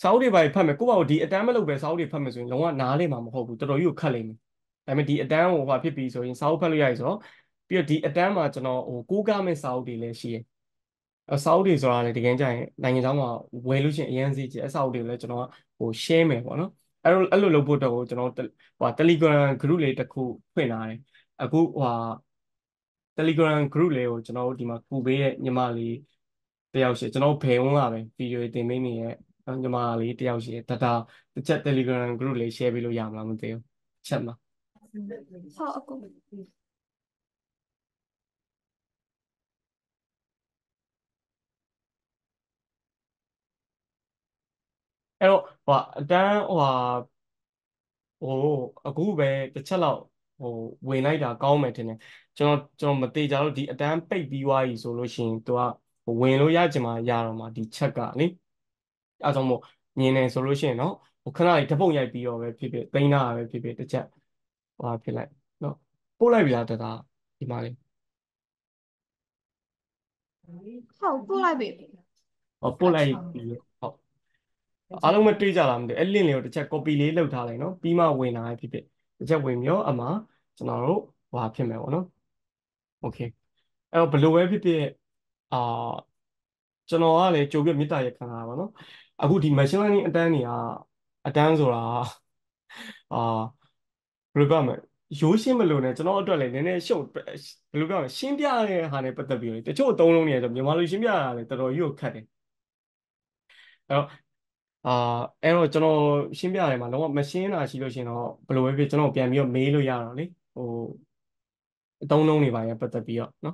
စာအုပ်တွေပါတွေဖတ်မယ်ကိုယ့်ဘာကိုဒီအတန်းမလုပ်ပဲစာအုပ်တွေဖတ်မယ်ဆိုရင်လုံးဝနားလည်မှာမဟုတ်ဘူးတော်တော်ကြီးကိုခက်လိမ့်မယ်ဒါပေမဲ့ဒီအတန်းဟိုဟာဖြစ်ပြီးဆိုရင်စာအုပ်ဖတ်လို့ရရဆိုတော့ပြီးတော့ဒီအတန်းမှာကျွန်တော်ဟိုကိုးကားမဲ့စာအုပ်တွေလည်းရှိရယ်အစာအုပ်တွေဆိုတာလည်းတကယ်ကြရင်နိုင်ငံသားမှာဝယ်လို့ရှိရင်အရင်စီကျအစာအုပ်တွေလည်းကျွန်တော်ဟို share မယ်ပေါ့နော်အဲ့လိုအဲ့လိုလုပ်ဖို့တော့ကျွန်တော်ဟို Telegram group လေးတစ်ခုဖွင့်ထားတယ်အခုဟို Telegram group လေးကိုကျွန်တော်ဒီမှာကူပေးရဲ့ညီမလေးတယောက်ရှိကျွန်တော်ဘယ်ဝန်ကပဲ video တင်မိနေရဲ့ညီမလေးတယောက်ရှိတတာတစ်ချက် Telegram group လေး share ပေးလို့ရမလားမသိဘူးချက်မှာဟုတ်အခုအဲ့တော့ဟိုအတန်းဟိုဟိုအခုပဲတစ်ချက်လောက်ဟိုဝင်လိုက်တာကောင်းမယ်ထင်တယ်ကျွန်တော်ကျွန်တော်မသေးကြတော့ဒီအတန်းပိတ်ပြီးွားပြီဆိုလို့ရှိရင်သူကဝင်လို့ရကြမှာရတော့မှာဒီချက်ကလေအဲ့တော့မို့ညင်နေဆိုလို့ရှိရင်နော်ဟိုခဏလေးတပုတ်ရိုက်ပြီးတော့ပဲဖြစ်ဖြစ်သိန်းသားပဲဖြစ်ဖြစ်တစ်ချက်ဟိုဖြစ်လိုက်နော်ပို့လိုက်ပြီလားတတာဒီမှာလေးဟုတ်ပို့လိုက်ပြီဟောပို့လိုက်ပြီဟုတ်အားလုံးမတွေ့ကြလားမသိအဲ့လင့်လေးကိုတစ်ချက် copy လေးလုပ်ထားလိုက်နော်ပြီးမှဝင်လာဖြစ်ဖြစ်တစ်ချက်ဝင်မျိုးအမှကျွန်တော်တို့ဟွာဖြစ်မယ်ပေါ့နော် okay အဲ့တော့ဘယ်လိုပဲဖြစ်ဖြစ်အာကျွန်တော်ကလည်းကြိုပြီးမြစ်တာရခံတာပါနော်အခုဒီ machine learning အတန်းတွေကအတန်းဆိုတာအာဘယ်လိုပြောမလဲရိုးရှင်းမလို့ねကျွန်တော်အတွက်လည်းနည်းနည်းရှုပ်ဘယ်လိုပြောမလဲရှင်းပြရတဲ့ဟာနဲ့ပတ်သက်ပြီးတော့တချို့အသုံးလုံးတွေဆိုမြန်မာလိုရှင်းပြရတာလည်းတော်တော်ကြီးကိုခက်တယ်အဲ့တော့အာအဲ့တော့ကျွန်တော်ရှင်းပြရတယ်မှာလုံးဝမရှင်းတာရှိလို့ရှင်တော့ဘယ်လိုပဲဖြစ်ကျွန်တော်ပြန်ပြီးတော့မေးလို့ရတော့လေဟိုအသုံးလုံးတွေပါရပတ်သက်ပြီးတော့เนาะ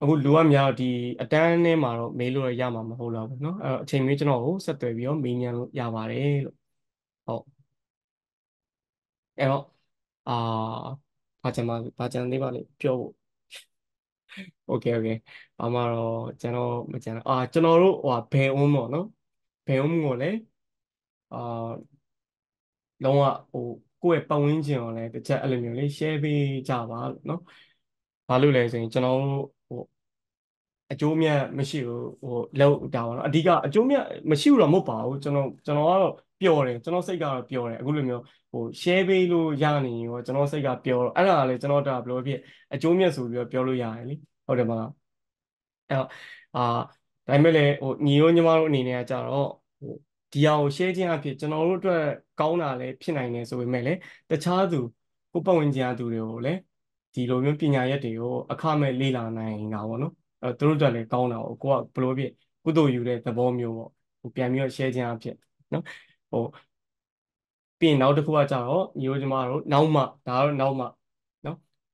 အခုလူကများဒီအတန်းနဲ့မှာတော့မေးလို့ရမှာမဟုတ်တော့ဘူးเนาะအဲ့တော့အချိန်မျိုးကျွန်တော်ကိုဆက်သွယ်ပြီးတော့မေးညံလို့ရပါတယ်လို့ဟုတ်အဲ့တော့အာဘာကြမ်းပါဘာကြမ်းလေးပါလေပြောဖို့โอเคโอเคဘာမှတော့ကျွန်တော်မကြမ်းတော့အာကျွန်တော်တို့ဟိုဘယ်အုံးပေါ့เนาะဘယ်ဦးကိုလဲအာလုံးဝဟိုကိုယ့်ရဲ့ပတ်ဝန်းကျင်ကိုလည်းတစ်ချက်အဲ့လိုမျိုးလေး share ပေးကြပါလို့เนาะဘာလို့လဲဆိုရင်ကျွန်တော်တို့ဟိုအကျိုးမြတ်မရှိဘူးဟိုလောက်တာပါเนาะအဓိကအကျိုးမြတ်မရှိဘူးတော့မဟုတ်ပါဘူးကျွန်တော်ကျွန်တော်ကတော့ပျော်တယ်ကျွန်တော်စိတ်ကတော့ပျော်တယ်အခုလိုမျိုးဟို share ပေးလို့ရနေရောကျွန်တော်စိတ်ကပျော်တော့အဲ့ဒါကလည်းကျွန်တော်ဒါဘယ်လိုဖြစ်အကျိုးမြတ်ဆိုပြီးတော့ပြောလို့ရတယ်လीဟုတ်တယ်မလားအဲ့တော့အာဒါပေမဲ့လည်းဟိုညီရောညီမတို့အနေနဲ့ကကြတော့ဟိုဒီအောင် share ခြင်းအဖြစ်ကျွန်တော်တို့အတွက်ကောင်းတာလည်းဖြစ်နိုင်တယ်ဆိုပေမဲ့လည်းတခြားသူကိုပတ်ဝန်းကျင်အသူတွေကိုလည်းဒီလိုမျိုးပညာရက်တွေကိုအခမဲ့လေ့လာနိုင်တာပေါ့နော်အဲတို့တို့လည်းကောင်းတာပေါ့ကိုကဘလို့ဖြစ်ကုသိုလ်ယူတဲ့သဘောမျိုးပေါ့ဟိုပြန်ပြီးတော့ share ခြင်းအဖြစ်နော်ဟိုပြီးနောက်တစ်ခုကကြတော့ညီရောညီမတို့နောက်မှဒါတော့နောက်မှ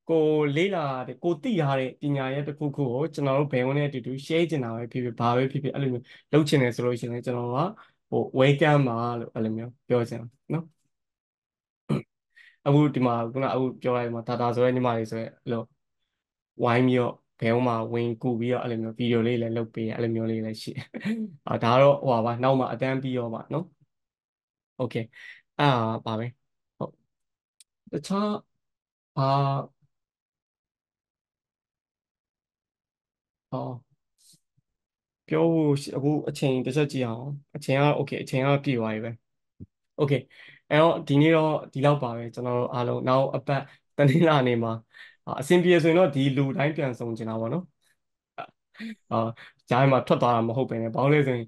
ကိုလေးလာတဲ့ကိုတိရတဲ့ပညာရဲ့တစ်ခုခုကိုကျွန်တော်တို့ဘယ်ဝင်နဲ့အတူတူ share ချင်တာပဲဖြစ်ဖြစ်ဘာပဲဖြစ်ဖြစ်အဲ့လိုမျိုးလုပ်ချင်တယ်ဆိုလို့ရှိရင်ကျွန်တော်ကဟို welcome ပါလို့အဲ့လိုမျိုးပြောချင်တာနော်အခုဒီမှာခုနအခုပြောရရင်မှာ data ဆိုတဲ့ညီမလေးဆိုရင်အဲ့လိုဝိုင်းပြီးတော့ဘယ်ဝင်မှာဝင်ကူပြီးတော့အဲ့လိုမျိုး video လေးလည်းလုပ်ပေးရအဲ့လိုမျိုးလေးလည်းရှိအာဒါတော့ဟိုပါနောက်မှာအတန်းပြီးတော့ပါနော် okay အာပါပဲဟုတ်တခြားအာပြောဖို့အခုအချိန်တစ်ချက်ကြည့်အောင်အချိန်က okay အချိန်ကပြည့်သွားပြီပဲ okay အဲ့တော့ဒီနေ့တော့ဒီလောက်ပါပဲကျွန်တော်တို့အားလုံးနောက်အပတ်တနင်္လာနေ့မှာအဆင်ပြေဆိုရင်တော့ဒီလူတိုင်းပြန်ဆုံကျင်တာပေါ့နော်အာကြားမှာထွက်သွားတာမဟုတ်ပဲねဘာလို့လဲဆိုရင်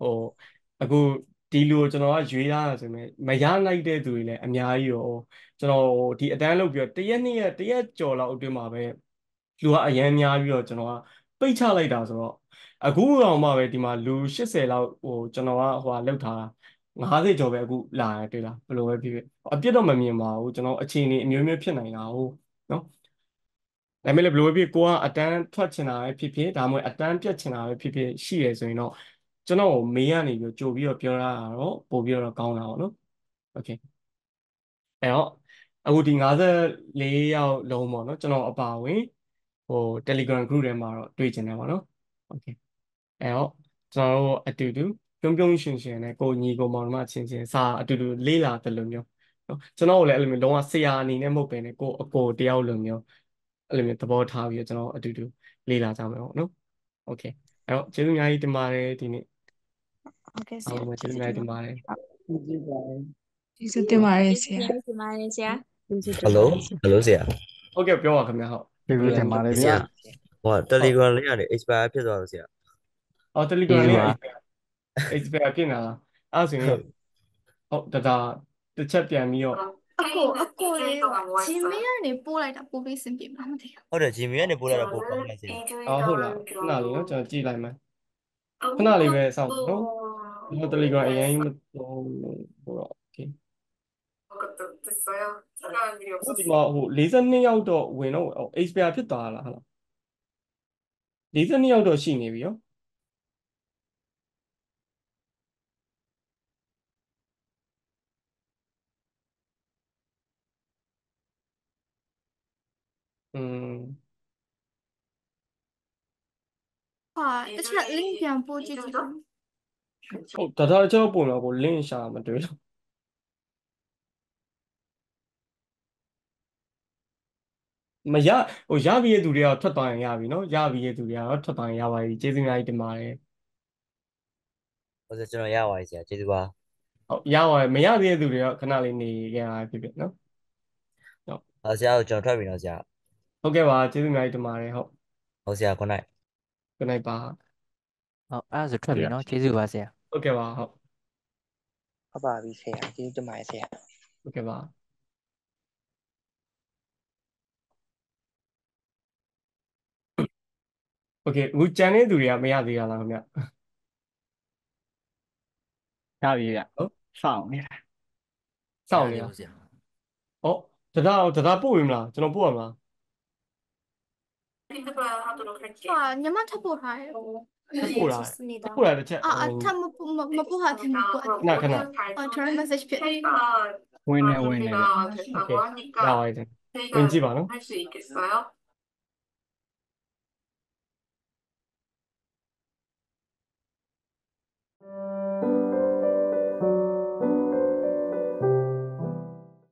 ဟိုအခုဒီလူကိုကျွန်တော်ကရွေးရတာဆိုရင်မရနိုင်တဲ့သူတွေလည်းအများကြီးရောကျွန်တော်ဒီအတန်းလုပ်ပြီးတော့တရက်နှစ်ရက်တရက်ကျော်လောက်အတွင်းမှာပဲလူကအရင်များပြီးတော့ကျွန်တော်ကပိတ်ချလိုက်တာဆိုတော့အခုတော့မှပဲဒီမှာလူရှစ်ဆယ်လောက်ဟိုကျွန်တော်ကဟိုလောက်ထားတာငါးဆယ်ကျော်ပဲအခုလာရတွေ့လားဘယ်လိုပဲဖြစ်ဖြစ်အပြစ်တော့မမြင်ပါဘူးကျွန်တော်အခြေအနေအမျိုးမျိုးဖြစ်နိုင်တာဟုတ်နော်ဒါမဲ့လည်းဘယ်လိုပဲဖြစ်ကိုကအတန်းထွက်ချင်တာပဲဖြစ်ဖြစ်ဒါမှမဟုတ်အတန်းပြတ်ချင်တာပဲဖြစ်ဖြစ်ရှိရဆိုရင်တော့ကျွန်တော်ကိုမေးရနေပြီးကြိုပြီးတော့ပြောရတာတော့ပို့ပြီးတော့ကောင်းတာပေါ့နော်โอเคအဲ့တော့အခုဒီငါးဆယ်လေးယောက်လုံးပေါ့နော်ကျွန်တော်အပါဝင် ဟို Telegram group ထဲမှာတော့တွေ့ကျင်တယ်ပါနော် okay အဲ့တော့ကျွန်တော်တို့အတူတူပြုံးပြုံးရှင်ရှင်နဲ့ကိုညီကိုမောင်တို့မှအချင်းချင်းစာအတူတူလေးလာတယ်လို့မျိုးနော်ကျွန်တော်ကိုလည်းအဲ့လိုမျိုးလုံးဝဆရာအနေနဲ့မဟုတ်ဘဲနဲ့ကိုအကိုတယောက်လို့မျိုးအဲ့လိုမျိုးသဘောထားပြီးတော့ကျွန်တော်အတူတူလေးလာကြမယ်ပေါ့နော် okay အဲ့တော့ကျေးဇူးအများကြီးတင်ပါတယ်ဒီနေ့ okay ဆရာကျေးဇူးအများကြီးတင်ပါတယ်ကျေးဇူးတင်ပါတယ်ကျေးဇူးတင်ပါတယ်ဆရာ Okay, okay. What Telegram Telegram Oh, Telegram It's better. Oh, the the chat Oh, the ဟုတ်ကဲ့ဒီမှာဟို၄၂ရောက်တော့ဝင်တော့ expire ဖြစ်သွားလားဟုတ်လား ၄၂ရောက်တော့ရှိနေပြီရော 음 ဟာတခြား link ပြန်ပို့ကြည့်ကြည့်ဟုတ်ဒါဒါကြောက်ပုံတော့ကို link ရှာမတွေ့တော့ မရဟိုရပြီရဲ့သူတွေကထွက်သွားရင်ရပြီနော်ရပြီရဲ့သူတွေကထွက်သွားရင်ရပါပြီကျေးဇူးများကြီးတင်ပါတယ်ဟုတ်ကဲ့ကျွန်တော်ရပါပြီဆရာကျေးဇူးပါဟုတ်ရပါမယ်မရသေးတဲ့သူတွေကခဏလေးနေကြရဖြစ်ဖြစ်နော်ဟုတ်ဆရာကျွန်တော်ထွက်ပြီနော်ဆရာဟုတ်ကဲ့ပါကျေးဇူးများကြီးတင်ပါတယ်ဟုတ်ဟုတ်ဆရာခုနိုင်ခုနိုင်ပါဟုတ်အဲ့ဒါဆိုထွက်ပြီနော်ကျေးဇူးပါဆရာဟုတ်ကဲ့ပါဟုတ်ပါပြီဆရာကျေးဇူးတင်ပါတယ်ဆရာဟုတ်ကဲ့ပါဟုတ် Okay, we channel do ya may the alarm. Oh, sound yeah. Sound yeah. Oh, the down to that poem now, to no poem. Yamata Thank you.